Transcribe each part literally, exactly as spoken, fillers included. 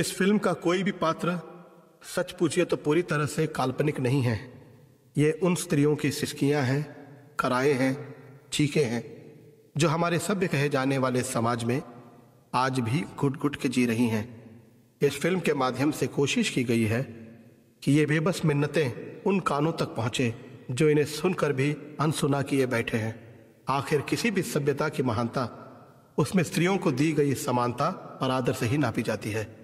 इस फिल्म का कोई भी पात्र सच पूछिए तो पूरी तरह से काल्पनिक नहीं है। ये उन स्त्रियों की सिसकियां हैं, कराएं हैं, चीखें हैं जो हमारे सभ्य कहे जाने वाले समाज में आज भी घुट घुट के जी रही हैं। इस फिल्म के माध्यम से कोशिश की गई है कि ये बेबस मिन्नतें उन कानों तक पहुँचे जो इन्हें सुनकर भी अनसुना किए बैठे हैं। आखिर किसी भी सभ्यता की महानता उसमें स्त्रियों को दी गई समानता और आदर से ही नापी जाती है।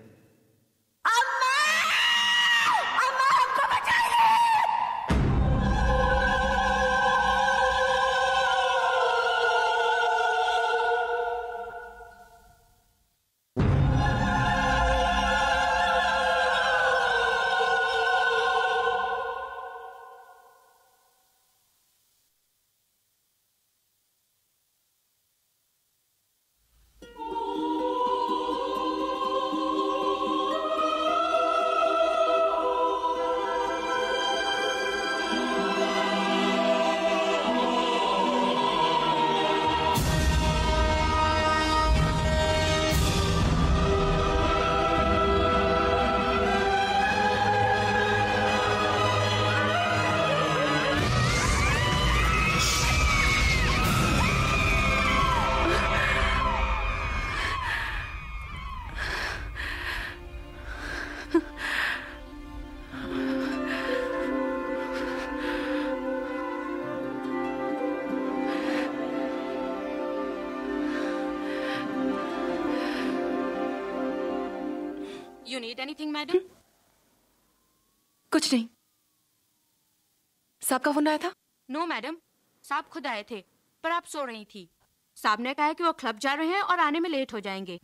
You need anything, madam? कुछ नहीं। साहब का फोन आया था? No, madam. साहब खुद आए थे, पर आप सो रही थी। साहब ने कहा कि वो क्लब जा रहे हैं और आने में लेट हो जाएंगे।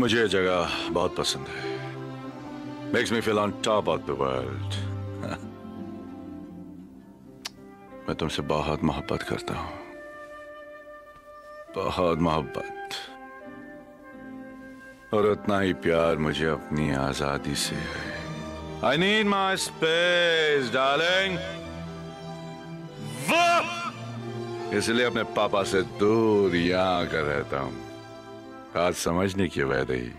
मुझे ये जगह बहुत पसंद है। Makes me feel on top of the world. मैं तुमसे बहुत मोहब्बत करता हूं, बहुत मोहब्बत, और उतना ही प्यार मुझे अपनी आजादी से है। I need my space darling. वो इसलिए अपने पापा से दूर यहाँ आकर रहता हूं। आज समझने की वायदे ही,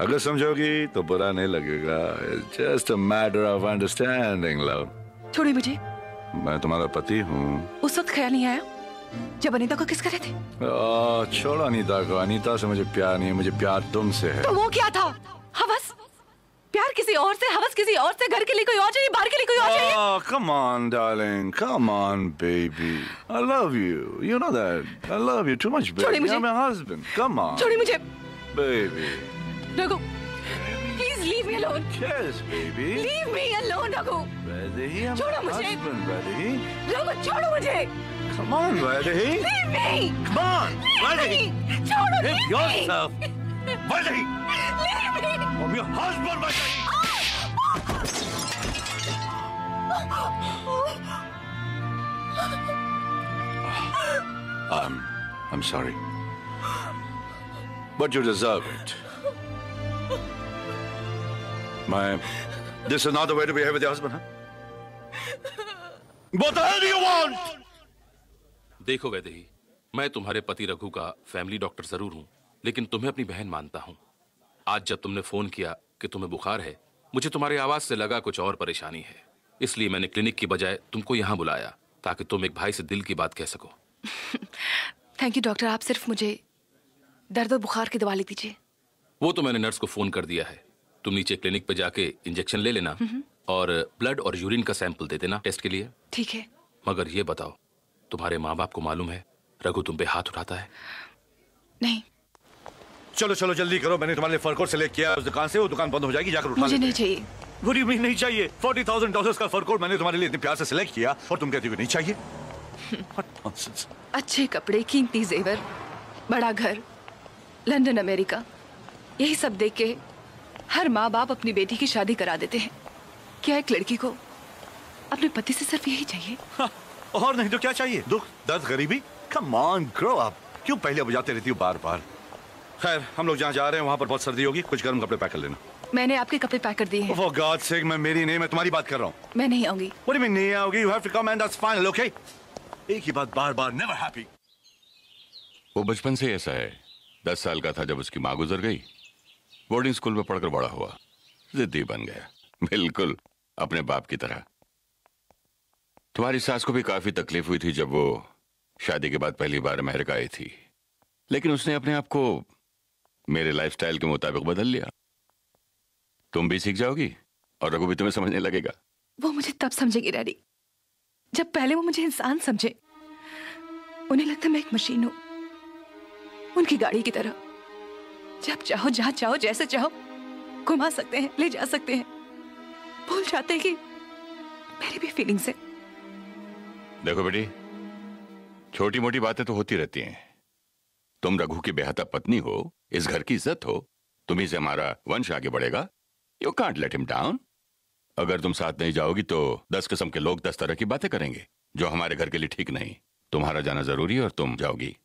अगर समझोगी तो बुरा नहीं लगेगा। It's just a matter of understanding, love. छोड़िए मुझे। मैं तुम्हारा पति हूँ। उस वक्त ख्याल नहीं आया जब अनीता को किस कर रहे थे? आ, छोड़ो अनीता को। अनीता से मुझे प्यार नहीं है, मुझे प्यार तुमसे है। तो वो क्या था? हाँ बस, प्यार किसी और से, हवस किसी और से, घर के लिए कोई और चाहिए, बाहर के लिए कोई और चाहिए। Oh, come on, darling, come on, baby. I love you. You know that. I love you too much, baby. I'm your husband. Come on. छोड़ी मुझे, baby. Raghu, please leave me alone. Yes, baby. Leave me alone, Raghu. Vaidehi, I'm your husband, Vaidehi. Raghu, छोड़ो मुझे. Come on, Vaidehi. Leave me. Come on, Vaidehi. छोड़ो, leave me. Yourself, Vaidehi. Leave me. I'm your husband, Vaidehi. I'm, I'm sorry, but you deserve it. My, this is not the way to behave with your husband, huh? What the hell do you want? देखो वैदेही, मैं तुम्हारे पति रघु का family doctor जरूर हूँ, लेकिन तुम्हें अपनी बहन मानता हूँ। आज जब तुमने फोन किया कि तुम्हें बुखार है, मुझे तुम्हारी आवाज से लगा कुछ और परेशानी है, इसलिए मैंने क्लिनिक की बजाय तुमको यहाँ बुलाया ताकि तुम एक भाई से दिल की बात कह सको। थैंक यू डॉक्टर, आप सिर्फ मुझे दर्द और बुखार की दवा लिख दीजिए। वो तो मैंने नर्स को फोन कर दिया है, तुम नीचे क्लिनिक पे जाके इंजेक्शन ले लेना और ब्लड और यूरिन का सैंपल दे देना टेस्ट के लिए। ठीक है, मगर ये बताओ, तुम्हारे माँ बाप को मालूम है रघु तुम पे हाथ उठाता है? नहीं। चलो चलो जल्दी करो, मैंने तुम्हारे लिए फरकोट सेलेक्ट किया उस दुकान से, वो दुकान बंद हो जाएगी, जाकर उठा। मुझे नहीं चाहिए। What do you mean नहीं चाहिए? फोर्टी थाउजेंड डॉलर्स का फरकोट मैंने तुम्हारे लिए इतने प्यार से सेलेक्ट किया और तुम कहती हो नहीं चाहिए? What nonsense! अच्छे कपड़े, कीमती जेवर, बड़ा घर, लंदन अमेरिका, यही सब देख के हर माँ बाप अपनी बेटी की शादी करा देते हैं। क्या एक लड़की को अपने पति से सिर्फ यही चाहिए? हाँ, और नहीं तो क्या चाहिए? दुख, दर्द, गरीबी। Come on, grow up. क्यों पहले बजाते रहती हो बार बार? खैर, हम लोग जहाँ जा रहे हैं वहाँ पर बहुत सर्दी होगी, कुछ गर्म कपड़े पैक कर लेना। मैंने आपके कपड़े पैक कर दिए हैं। For God's sake, मैं मेरी नहीं, मैं तुम्हारी बात कर रहा हूँ। मैं नहीं आऊँगी। What do you mean नहीं आओगी? You have to come and that's final, okay? एक ही बात बार बार, never happy। वो बचपन से ऐसा है। दस साल का था जब उसकी माँ गुजर गई। बोर्डिंग स्कूल में पढ़कर बड़ा हुआ, जिद्दी बन गया, बिल्कुल अपने बाप की तरह। तुम्हारी सास को भी काफी तकलीफ हुई थी जब वो शादी के बाद पहली बार अमेरिका आई थी, लेकिन उसने अपने आप को मेरे लाइफस्टाइल के मुताबिक बदल लिया। तुम भी सीख जाओगी और रघु भी तुम्हें समझने लगेगा। वो मुझे तब समझेगी डैडी, जब पहले वो मुझे इंसान समझे। उन्हें लगता मैं एक मशीन हूँ, उनकी गाड़ी की तरह, जब चाहो, जहाँ चाहो, जैसे चाहो घुमा सकते हैं, ले जा सकते हैं। भूल जाते हैं कि मेरी भी फीलिंग्स हैं। देखो बेटी, छोटी मोटी बातें तो होती रहती हैं। तुम रघु की बेहता पत्नी हो, इस घर की इज्जत हो, तुम्ही से हमारा वंश आगे बढ़ेगा। You can't let him down. अगर तुम साथ नहीं जाओगी तो दस किस्म के लोग दस तरह की बातें करेंगे जो हमारे घर के लिए ठीक नहीं। तुम्हारा जाना जरूरी है और तुम जाओगी।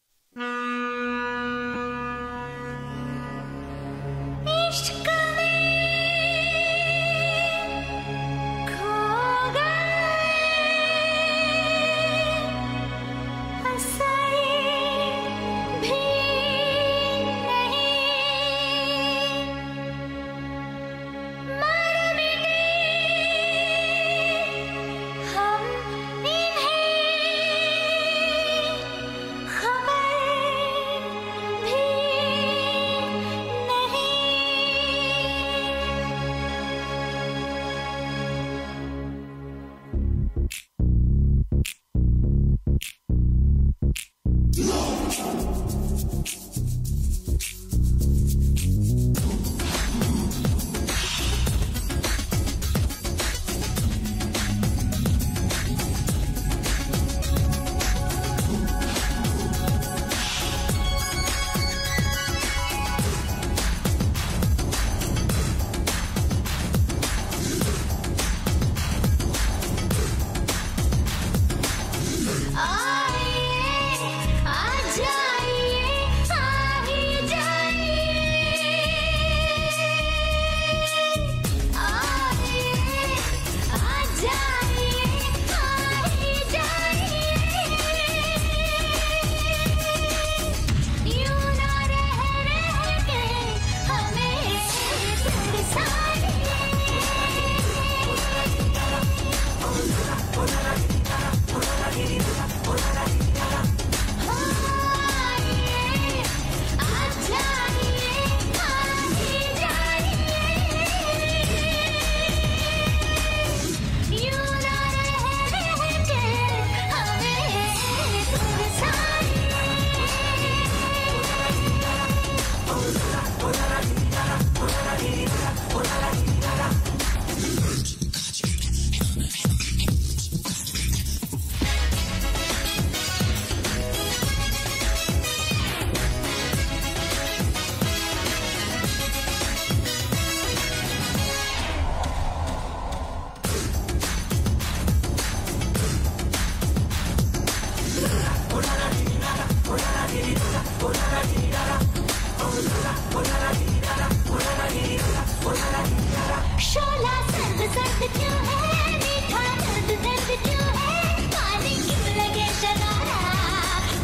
शोला सर्द सर्द क्यों है, मीठा दर्द दर्द क्यों है, पानी क्यों लगे शरारा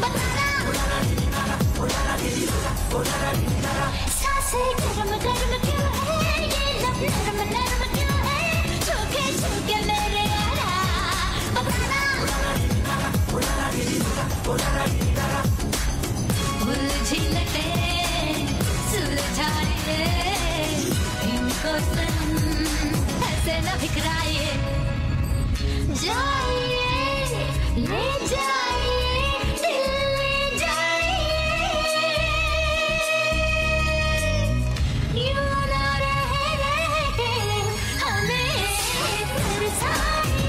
बताना। सांसें गर्म गर्म क्यों है, ये लब नरम नरम क्यों है, छूके छूके मेरे यारा बताना। उलझनते सुलझाए इनको सनम ऐसे न बिखराए, जाइए ले जाइए दिल ले जाइए, यूं ना रहे रहे हमें तरसाए।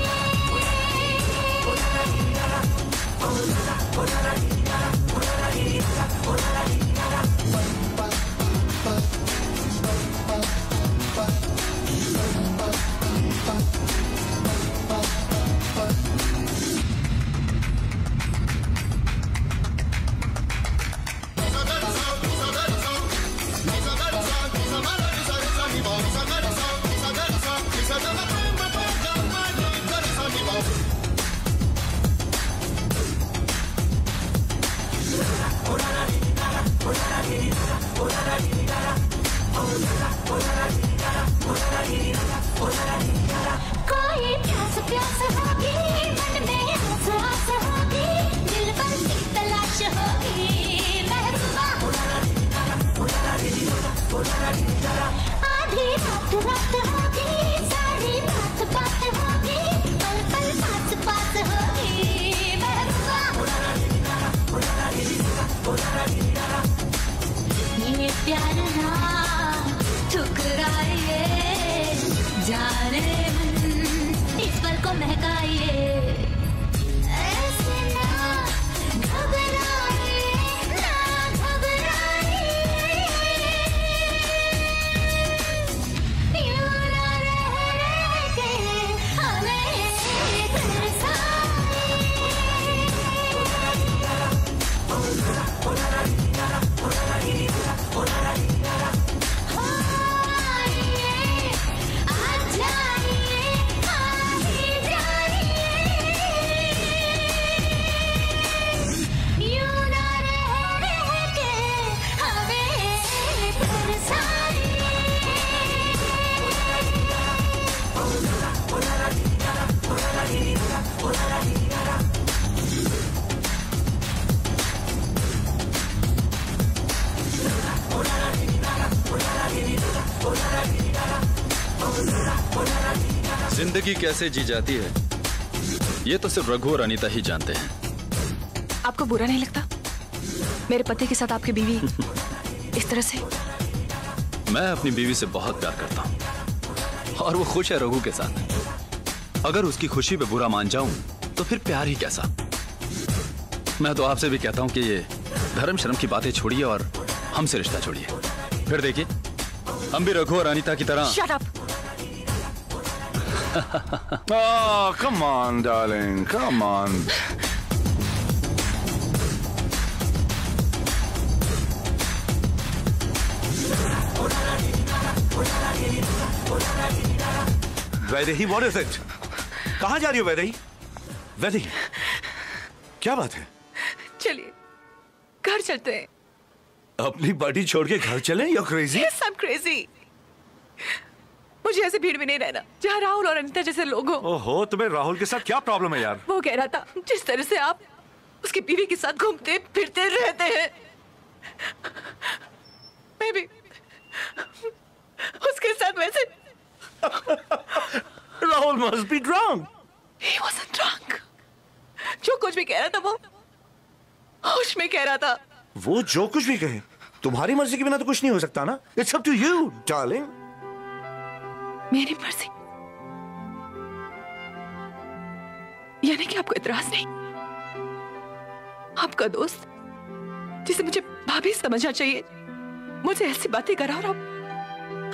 कोई प्यास प्यास होगी, मन में आस आस होगी, दिल पर की तलाश होगी महबूबा। आधी रात रात होगी, सारी बात बात होगी, पल पल पास पास होगी महबूबा। ये प्यार ना ठुकराए जाने मन इस पल को महकाइए, ऐसे ना घबराए ना घबराए, यूं ना रह रह के हमें तरसाए। जिंदगी कैसे जी जाती है ये तो सिर्फ रघु और अनीता ही जानते हैं। आपको बुरा नहीं लगता मेरे पति के साथ आपकी बीवी इस तरह से? मैं अपनी बीवी से बहुत प्यार करता हूँ और वो खुश है रघु के साथ। अगर उसकी खुशी पे बुरा मान जाऊं तो फिर प्यार ही कैसा। मैं तो आपसे भी कहता हूँ कि ये धर्म शर्म की बातें छोड़िए और हमसे रिश्ता छोड़िए, फिर देखिए हम भी रघु और अनीता की तरह। Shut up. Oh, come on, darling. Come on. Vaidehi, what is it? कहाँ जा रही हो वैदेही? वैदेही, क्या बात है? चलिए, घर चलते हैं। अपनी पार्टी छोड़ के घर चलें? You're crazy? Yes, I'm crazy. मुझे ऐसे भीड़ में नहीं रहना जहाँ राहुल और अनीता जैसे लोग हो। ओहो, तुम्हें राहुल के साथ क्या प्रॉब्लम है यार? वो कह रहा था जिस तरह से आप उसकी बीवी के साथ घूमते फिरते रहते हैं, मैं भी उसके साथ वैसे। Rahul must be drunk. He wasn't drunk. जो कुछ भी कह रहा था वो होश में कह रहा था। वो जो कुछ भी कहे तुम्हारी मर्जी के बिना तो कुछ नहीं हो सकता ना। It's up to you, darling. मेरी मर्जी यानी कि आपको इतराज नहीं? आपका दोस्त जिसे मुझे भाभी समझना चाहिए मुझसे ऐसी बातें कर रहा और आप,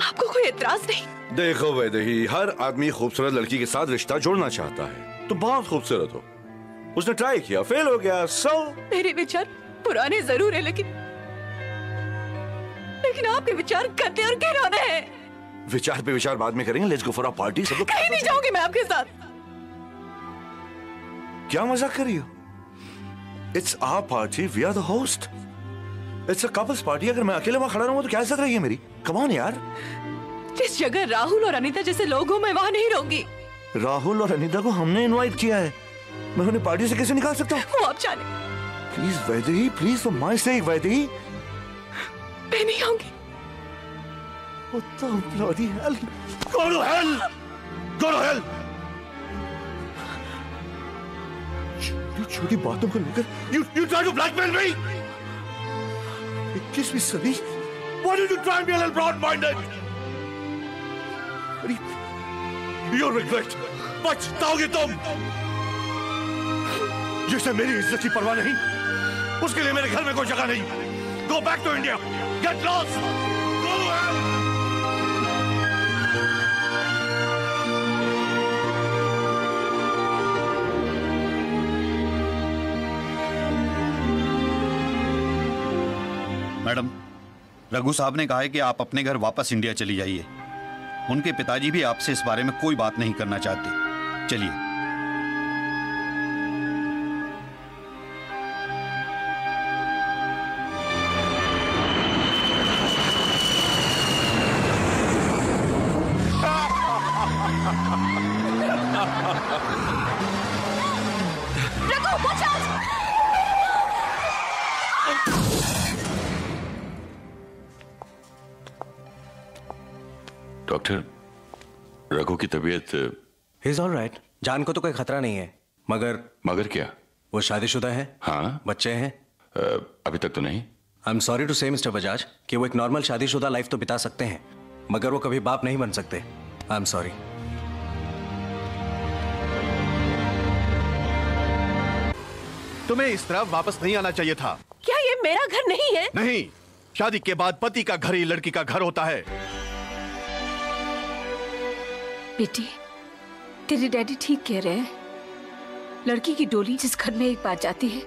आपको कोई इतराज नहीं? देखो वैदेही, हर आदमी खूबसूरत लड़की के साथ रिश्ता जोड़ना चाहता है। तो बहुत खूबसूरत हो, उसने ट्राई किया, फेल हो गया। सो मेरे विचार पुराने जरूर है लेकिन लेकिन आपके विचार गंदे और घिनौने हैं। विचार पे विचार बाद में करेंगे, let's go for a party. सब लोग कहीं नहीं जाऊंगी मैं आपके साथ। क्या मजाक कर रही हो? It's our party, we are the host, it's a couples party. अगर मैं अकेले वहां खड़ा रहूंगा तो क्या इज्जत रहेगी मेरी? कम ऑन यार। जिस जगह राहुल और अनीता जैसे लोग हो मैं वहां नहीं रहूंगी। राहुल और अनीता को हमने इनवाइट किया है, मैं उन्हें पार्टी से कैसे निकाल सकता हूँ? आप जाने please Vaidehi, please for my sake Vaidehi. मैं नहीं आऊंगी। What the bloody hell? Go to hell! Go to hell! छोटी बातों को लेकर you you try to blackmail me? Excuse me, Sunny. Why don't you try and be a little broad-minded? You'll regret. पछताओगे तुम। जिसे मेरी इज्जत की परवाह नहीं, उसके लिए मेरे घर में कोई जगह नहीं। Go back to India. Get lost. Madam, Raghu साहब ने कहा है कि आप अपने घर वापस इंडिया चली जाइए। उनके पिताजी भी आपसे इस बारे में कोई बात नहीं करना चाहते। चलिए। तबीयत इज ऑल राइट। जान को तो कोई खतरा नहीं है, मगर मगर क्या? वो शादीशुदा है। हाँ, बच्चे हैं। अभी तक तो नहीं। I am sorry to say mister Bajaj कि वो एक नॉर्मल शादीशुदा लाइफ तो बिता सकते हैं, मगर वो कभी बाप नहीं बन सकते। I am sorry. तुम्हें इस तरफ वापस नहीं आना चाहिए था। क्या ये मेरा घर नहीं है? नहीं, शादी के बाद पति का घर ही लड़की का घर होता है। बेटी, तेरे डैडी ठीक कह रहे हैं। लड़की की डोली जिस घर में एक बार जाती है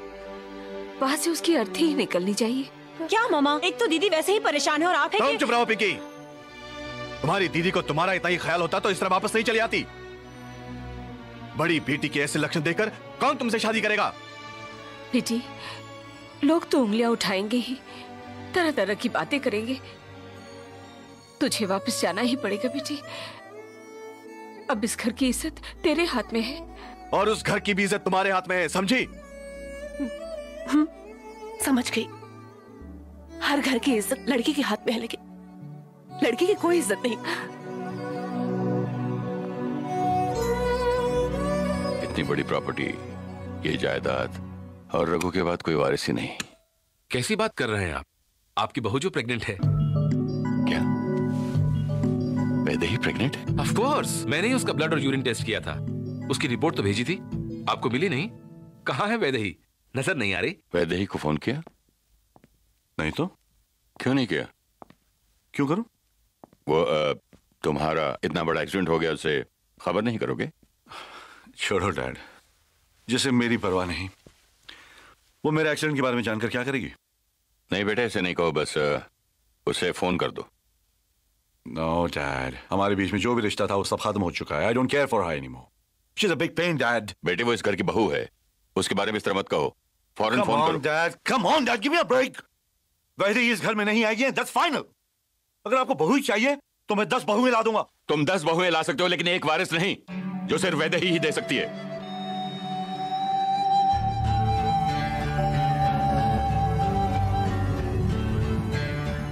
वहाँ से उसकी अर्थी ही निकलनी चाहिए। क्या मामा, एक तो दीदी वैसे ही परेशान है और आप हैं कि... चुप रहो पिंकी। तुम्हारी दीदी को तुम्हारा इतना ही ख्याल होता तो इस तरह वापस नहीं चली आती। बड़ी बेटी के ऐसे लक्षण देखकर कौन तुमसे शादी करेगा? बेटी, लोग तो उंगलियां उठाएंगे ही, तरह तरह की बातें करेंगे। तुझे वापस जाना ही पड़ेगा बेटी। अब इस घर की इज्जत तेरे हाथ में है और उस घर की भी इज्जत तुम्हारे हाथ में है, समझी? समझ गई। हर घर की इज्जत लड़की के हाथ में है, लेकिन लड़की की कोई इज्जत नहीं। इतनी बड़ी प्रॉपर्टी, ये जायदाद, और रघु के बाद कोई वारिस ही नहीं। कैसी बात कर रहे हैं आप? आपकी बहू जो प्रेग्नेंट है। क्या वैदेही प्रेग्नेंट? ऑफ कोर्स, मैंने ही उसका ब्लड और यूरिन टेस्ट किया था। उसकी रिपोर्ट तो भेजी थी, आपको मिली नहीं? कहाँ है वैदेही? नजर नहीं आ रही। वैदेही को फोन किया? नहीं तो। क्यों नहीं किया? क्यों करूं? वो आ, तुम्हारा इतना बड़ा एक्सीडेंट हो गया, उसे खबर नहीं करोगे? छोड़ो डैड, जिसे मेरी परवाह नहीं, वो मेरे एक्सीडेंट के बारे में जानकर क्या करेगी? नहीं बेटा, ऐसे नहीं कहो। बस उसे फोन कर दो। No, Dad. हमारे बीच में जो भी रिश्ता था वो सब खत्म हो चुका है। I don't care for her anymore. She's a big pain, Dad. बेटे, वो इस घर की बहू है, उसके बारे में इस तरह मत कहो। फौरन फोन करो। Come on, Dad. Come on, Dad. Give me a break. वैसे इस घर में नहीं आएगी, that's final. अगर आपको बहू ही चाहिए तो मैं दस बहुएं ला दूंगा। तुम दस बहुएं ला सकते हो, लेकिन एक वारिस नहीं, जो सिर्फ वैदेही ही दे सकती है।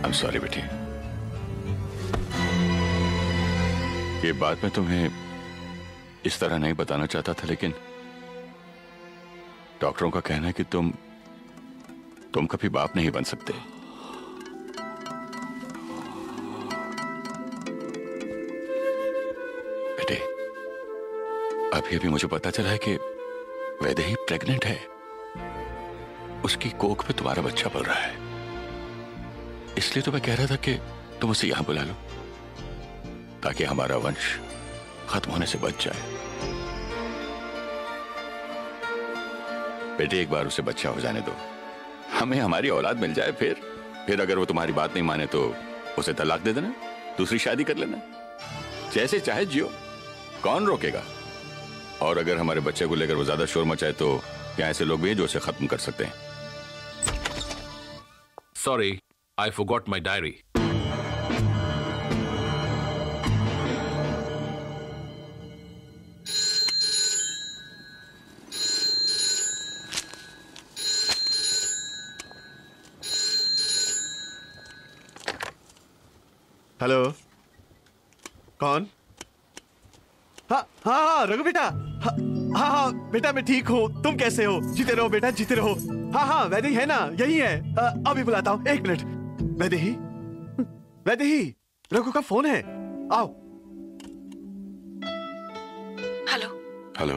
I'm sorry, बेटी, ये बात मैं तुम्हें इस तरह नहीं बताना चाहता था, लेकिन डॉक्टरों का कहना है कि तुम तुम कभी बाप नहीं बन सकते। बेटे, अभी अभी मुझे पता चला है कि वैदेही प्रेग्नेंट है। उसकी कोख पे तुम्हारा बच्चा पल रहा है, इसलिए तो मैं कह रहा था कि तुम उसे यहां बुला लो ताकि हमारा वंश खत्म होने से बच जाए। बेटे, एक बार उसे बच्चा हो जाने दो, हमें हमारी औलाद मिल जाए। फिर फिर अगर वो तुम्हारी बात नहीं माने तो उसे तलाक दे देना, दूसरी शादी कर लेना। जैसे चाहे जियो, कौन रोकेगा। और अगर हमारे बच्चे को लेकर वो ज्यादा शोर मचाए तो क्या ऐसे लोग भी हैं जो उसे खत्म कर सकते हैं। Sorry, I forgot my diary. Hello, कौन? हाँ हाँ हाँ रघु बेटा, हाँ हाँ हा, बेटा मैं ठीक हूँ, तुम कैसे हो? जीते रहो बेटा, जीते रहो। हाँ हाँ वैदेही है ना, यही है। आ, अभी बुलाता हूँ, एक मिनट। वैदेही, वैदेही, रघु का फोन है, आओ। हेलो हेलो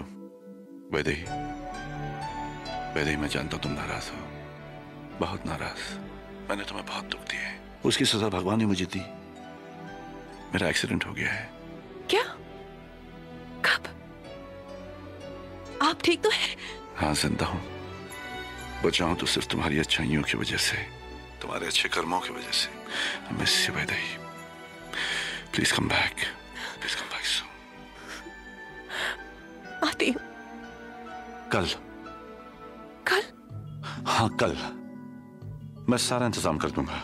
वैदेही, वैदेही मैं जानता हूँ तुम नाराज हो, बहुत नाराज। मैंने तुम्हें बहुत दुख दिया है, उसकी सजा भगवान ने मुझे दी। मेरा एक्सीडेंट हो गया है। क्या? कब? आप ठीक तो हैं? हाँ जिंदा हूँ, बचा हूँ तो सिर्फ तुम्हारी अच्छाइयों की वजह से, तुम्हारे अच्छे कर्मों की वजह से। I miss you Vaidehi, please come back, please come back soon. आती हूँ कल। कल? हाँ कल मैं सारा इंतजाम कर दूंगा।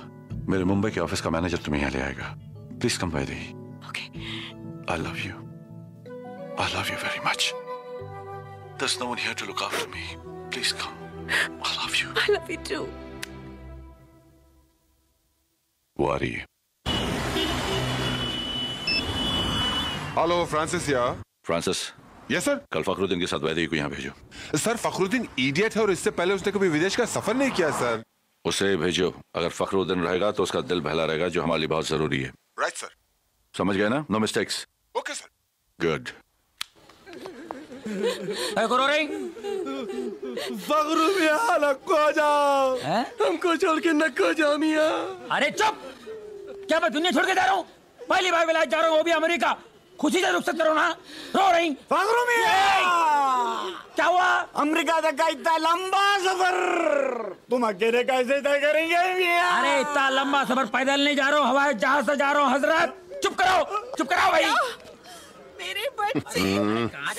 मेरे मुंबई के ऑफिस का मैनेजर तुम्हें यहाँ ले आएगा। Please come Vaidehi. Okay. I love you, I love you very much. There's no one here to look after me. Please come. I love you. I love you too. वो आ रही है। हेलो फ्रांसिस या? Francis. Yes sir. कल फखरुद्दीन के साथ वैदेही को यहाँ भेजो। सर फखरुद्दीन इडियट है और इससे पहले उसने कभी विदेश का सफर नहीं किया सर। उसे भेजो, अगर फखरुद्दीन रहेगा तो उसका दिल बहला रहेगा, जो हमारे लिए बहुत जरूरी है। Right sir. समझ गए ना? No mistakes. Okay sir. Good. हमको छोड़ के नक्को जामिया। अरे चुप, क्या मैं दुनिया छोड़ के जा रहा हूँ? पहली बार विलायत जा रहा हूँ, वो भी अमेरिका। खुशी से रुखसत करो ना, रो रही। क्या हुआ? अमेरिका तक का इतना लंबा सफर तुम अकेले कैसे तय करेंगे? अरे इतना लंबा सफर पैदल नहीं जा रहा हूँ, हवाई जहाज से जा रहा हूँ हजरत। चुप करो, चुप कराओ भाई। मेरे बच्चे मुझे किसके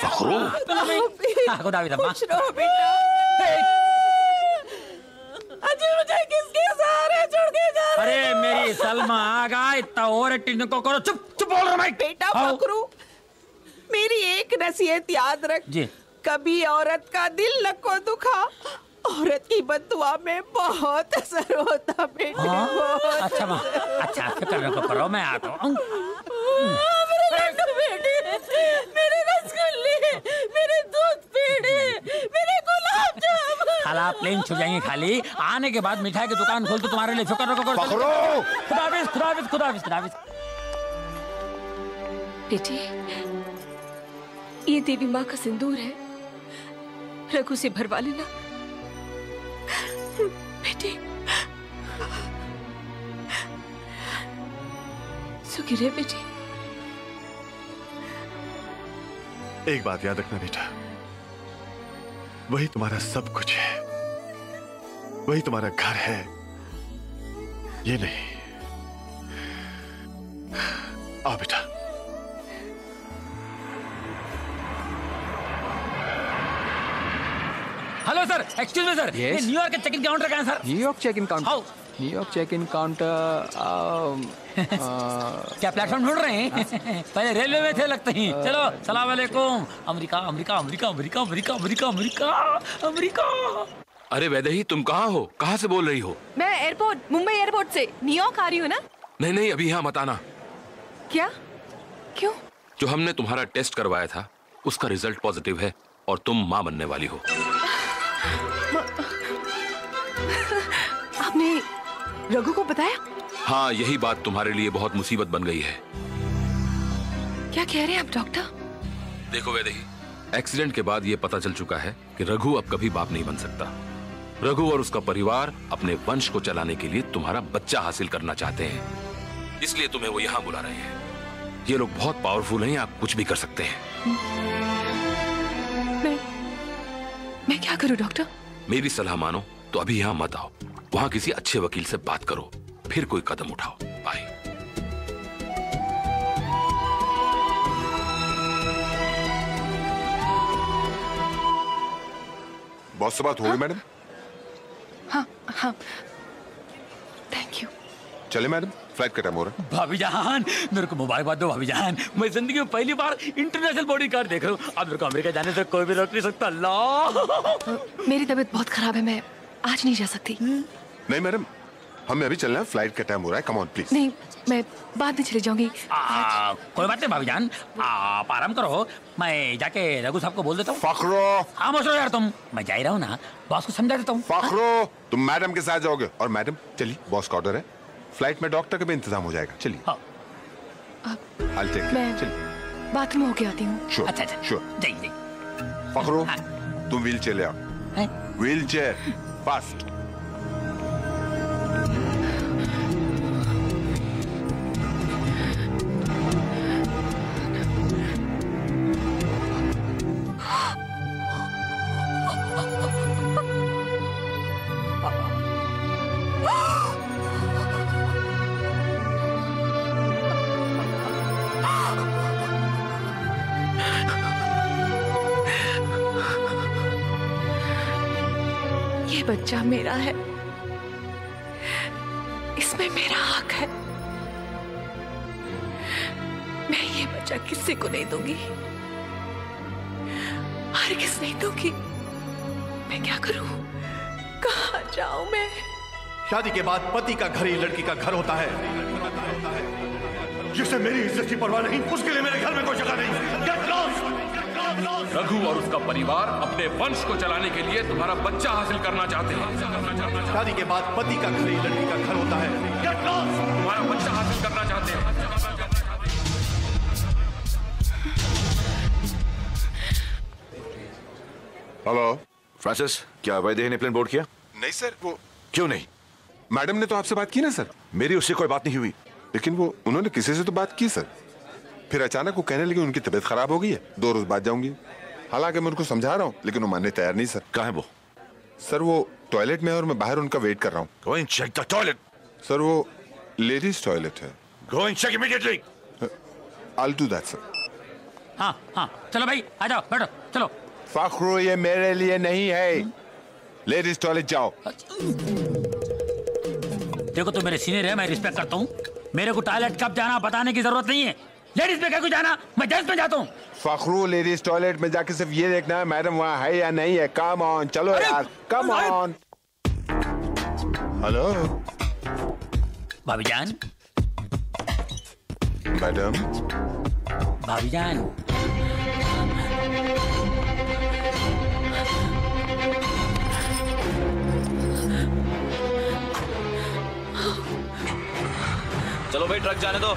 सहारे छोड़ के जा रहे? अरे मेरी सलमा आगा, इतना और टिन को करो। चुप चुप बोल रहा मैं। बेटा फकरू, मेरी एक नसीहत याद रख जी। कभी औरत का दिल न को दुखा, औरत की बददुआ में बहुत असर होता बेटा। हाँ? अच्छा माँ, अच्छा फिक्र न करो, मैं आता हूँ। मेरे रसगुल्ले, मेरे दूध पेड़े, मेरे गुलाब जामुन। खाला प्लेन छू जाएंगे खाली, आने के बाद मिठाई की दुकान खोल तो तुम्हारे लिए फिक्र रखो। खुदाफिज खुदाफिज खुदाफिज खुदाफिज। बेटे ये देवी माँ का सिंदूर है, रघु से भरवा लेना बेटे। सुखी रहे बेटे। एक बात याद रखना बेटा, वही तुम्हारा सब कुछ है, वही तुम्हारा घर है, ये नहीं। आ बेटा। Hello sir, excuse me sir, ये न्यूयॉर्क का चेक इन काउंटर कहाँ है sir? New York check in counter, New York check in counter. क्या प्लेटफॉर्म ढूंढ रहे हैं? पहले रेलवे में थे लगते हैं। चलो सलाम वालेकुम। America America America America America America America America. अरे वैदेही तुम कहाँ हो, कहाँ से बोल रही हो? मैं एयरपोर्ट, मुंबई एयरपोर्ट से। न्यूयॉर्क आ रही हो ना? नहीं नहीं अभी यहाँ मत आना। क्या? क्यों? जो हमने तुम्हारा टेस्ट करवाया था उसका रिजल्ट पॉजिटिव है और तुम माँ बनने वाली हो। आपने रघु को बताया? हाँ यही बात तुम्हारे लिए बहुत मुसीबत बन गई है। क्या कह रहे हैं आप डॉक्टर? देखो वैदेही, एक्सीडेंट के बाद ये पता चल चुका है कि रघु अब कभी बाप नहीं बन सकता। रघु और उसका परिवार अपने वंश को चलाने के लिए तुम्हारा बच्चा हासिल करना चाहते हैं, इसलिए तुम्हें वो यहाँ बुला रहे हैं। ये लोग बहुत पावरफुल हैं, आप कुछ भी कर सकते हैं। मैं, मैं क्या करूँ डॉक्टर? मेरी सलाह मानो तो अभी यहाँ मत आओ, वहाँ किसी अच्छे वकील से बात करो, फिर कोई कदम उठाओ। बाय। बॉस से बात होगी मैडम? हाँ हाँ थैंक यू। चले मैडम, फ्लाइट का टाइम हो रहा है। भाभी जान मेरे को मुबारकबाद दो। भाभी जान मैं जिंदगी में पहली बार इंटरनेशनल बोर्डिंग कार्ड देख रहा हूँ। अब मेरे को अमेरिका जाने से कोई भी रोक नहीं सकता। अल्लाह मेरी तबीयत बहुत खराब है, मैं आज नहीं जा सकती। नहीं मैडम, हमें अभी चलना है, फ्लाइट का टाइम हो रहा है। Come on please. नहीं मैं बाद में चली जाऊंगी। कोई बात नहीं भाभी जान, आप आराम करो, मैं जाके रघु साहब को बोल देता हूँ। फखरो हाँ मसो यार तुम, मैं जा ही रहा हूँ ना, बॉस को समझा देता हूँ। फखरो तुम मैडम के साथ जाओगे। और मैडम चलिए, बॉस का ऑर्डर है, फ्लाइट में डॉक्टर का भी इंतजाम हो जाएगा। चलिए हाँ। बाथरूम होके आती हूँ। अच्छा अच्छा फखरो तुम व्हील चेयर ले आओ। Wheel chair fast. बच्चा मेरा है, इसमें मेरा हक है। मैं ये बच्चा किसी को नहीं दूंगी, हर किस नहीं दूंगी। मैं क्या करूं, कहां जाऊं मैं? शादी के बाद पति का घर ही लड़की का घर होता है। जिसे मेरी इज्जत की परवाह नहीं, उसके लिए मेरे घर में कोई जगह नहीं। Get lost! रघु और उसका परिवार अपने वंश को चलाने के लिए तुम्हारा बच्चा हासिल करना चाहते हैं। शादी के बाद पति का घर ही लड़की का घर होता है। तुम्हारा बच्चा हासिल करना चाहते हैं। हेलो फ्रांसिस, क्या वैदेही ने प्लेन बोर्ड किया? नहीं सर। वो क्यों नहीं? मैडम ने तो आपसे बात की ना सर। मेरी उससे कोई बात नहीं हुई। लेकिन वो उन्होंने किसी से तो बात की सर, फिर अचानक वो कहने लगी उनकी तबीयत खराब हो गई है, दो रोज बाद जाऊंगी। हालांकि मैं उनको समझा रहा हूँ लेकिन वो मानने तैयार नहीं सर। कहाँ है वो? सर वो टॉयलेट में है और मैं बाहर उनका वेट कर रहा हूँ। Go and check the toilet. Sir वो लेडीज टॉयलेट है। Go and check immediately. I'll do that, sir. हाँ हाँ चलो भाई आ जाओ, बैठो चलो। फखरू ये मेरे लिए नहीं है, लेडीज टॉयलेट जाओ। देखो तो मेरे सीनियर है, मैं रिस्पेक्ट करता हूँ। मेरे को टॉयलेट कब जाना बताने की जरूरत नहीं है। लेडीज में क्या कुछ जाना, मैं जेंट्स में जाता हूँ। फखरू लेडीज टॉयलेट में जाके सिर्फ ये देखना है मैडम वहाँ है या नहीं है। कम ऑन चलो यार, कम ऑन। हेलो भाभी जान। मैडम भाभी जान चलो भाई ट्रक जाने दो।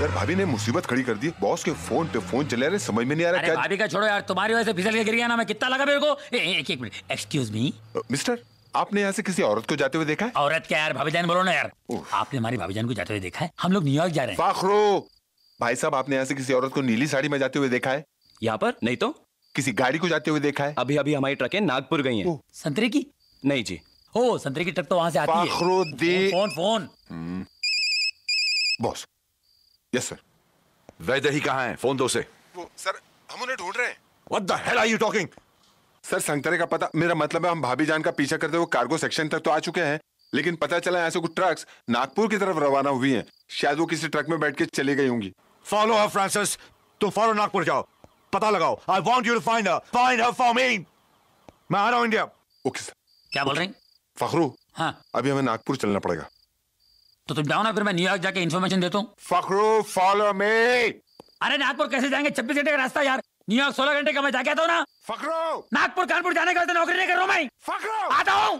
यार भाभी ने मुसीबत खड़ी कर दी, बॉस के फोन पे फोन चले रहे, समझ में नहीं आ रहा क्या। भाभी का छोड़ो यार, तुम्हारी वजह से फिसल के गिर गया ना मैं, कितना लगा मेरे को। ए, ए, एक एक मिनट, एक्सक्यूज मी मिस्टर, आपने यहाँ से किसी औरत को जाते हुए देखा है? औरत क्या यार, भाभी जान बोलो ना यार। आपने हमारी भाभी जान को जाते हुए देखा है? हम लोग न्यूयॉर्क जा रहे हैं। फखरू भाई साहब, आपने यहाँ से किसी औरत को नीली साड़ी में जाते हुए देखा है? यहाँ पर नहीं तो किसी गाड़ी को जाते हुए देखा है? अभी अभी हमारी ट्रकें नागपुर गई है। संतरे की? नहीं जी। ओ संतरे की ट्रक तो वहाँ से आती है। Phone phone boss. Yes sir. Vaidehi कहाँ है? फोन दो से। वो सर हम उन्हें ढूंढ रहे हैं। What the hell are you talking? Sir संतरे का पता, मेरा मतलब है हम भाभी जान का पीछा करते हुए कार्गो सेक्शन तक तो आ चुके हैं, लेकिन पता चला यहाँ से कुछ ट्रक्स नागपुर की तरफ रवाना हुई हैं। शायद वो किसी ट्रक में बैठ के चली गई होंगी। फॉलो हर फ्रांसिस, तुम फॉलो नागपुर जाओ, पता लगाओ। I want you to find her, find her for me. मैं आ रहा हूँ इंडिया। Okay sir. क्या बोल रहे हैं फखरू? हाँ अभी हमें नागपुर चलना पड़ेगा। तो तुम जाओ ना, फिर मैं न्यूयॉर्क जाके इन्फॉर्मेशन देता हूँ। Fakhru follow me. अरे नागपुर कैसे जाएंगे, छब्बीस घंटे का रास्ता यार। न्यूयॉर्क सोलह घंटे का, मैं जाके आता हूँ ना। फखरू नागपुर कानपुर जाने का नौकरी नहीं कर रहा मैं। फखरू आता हूँ।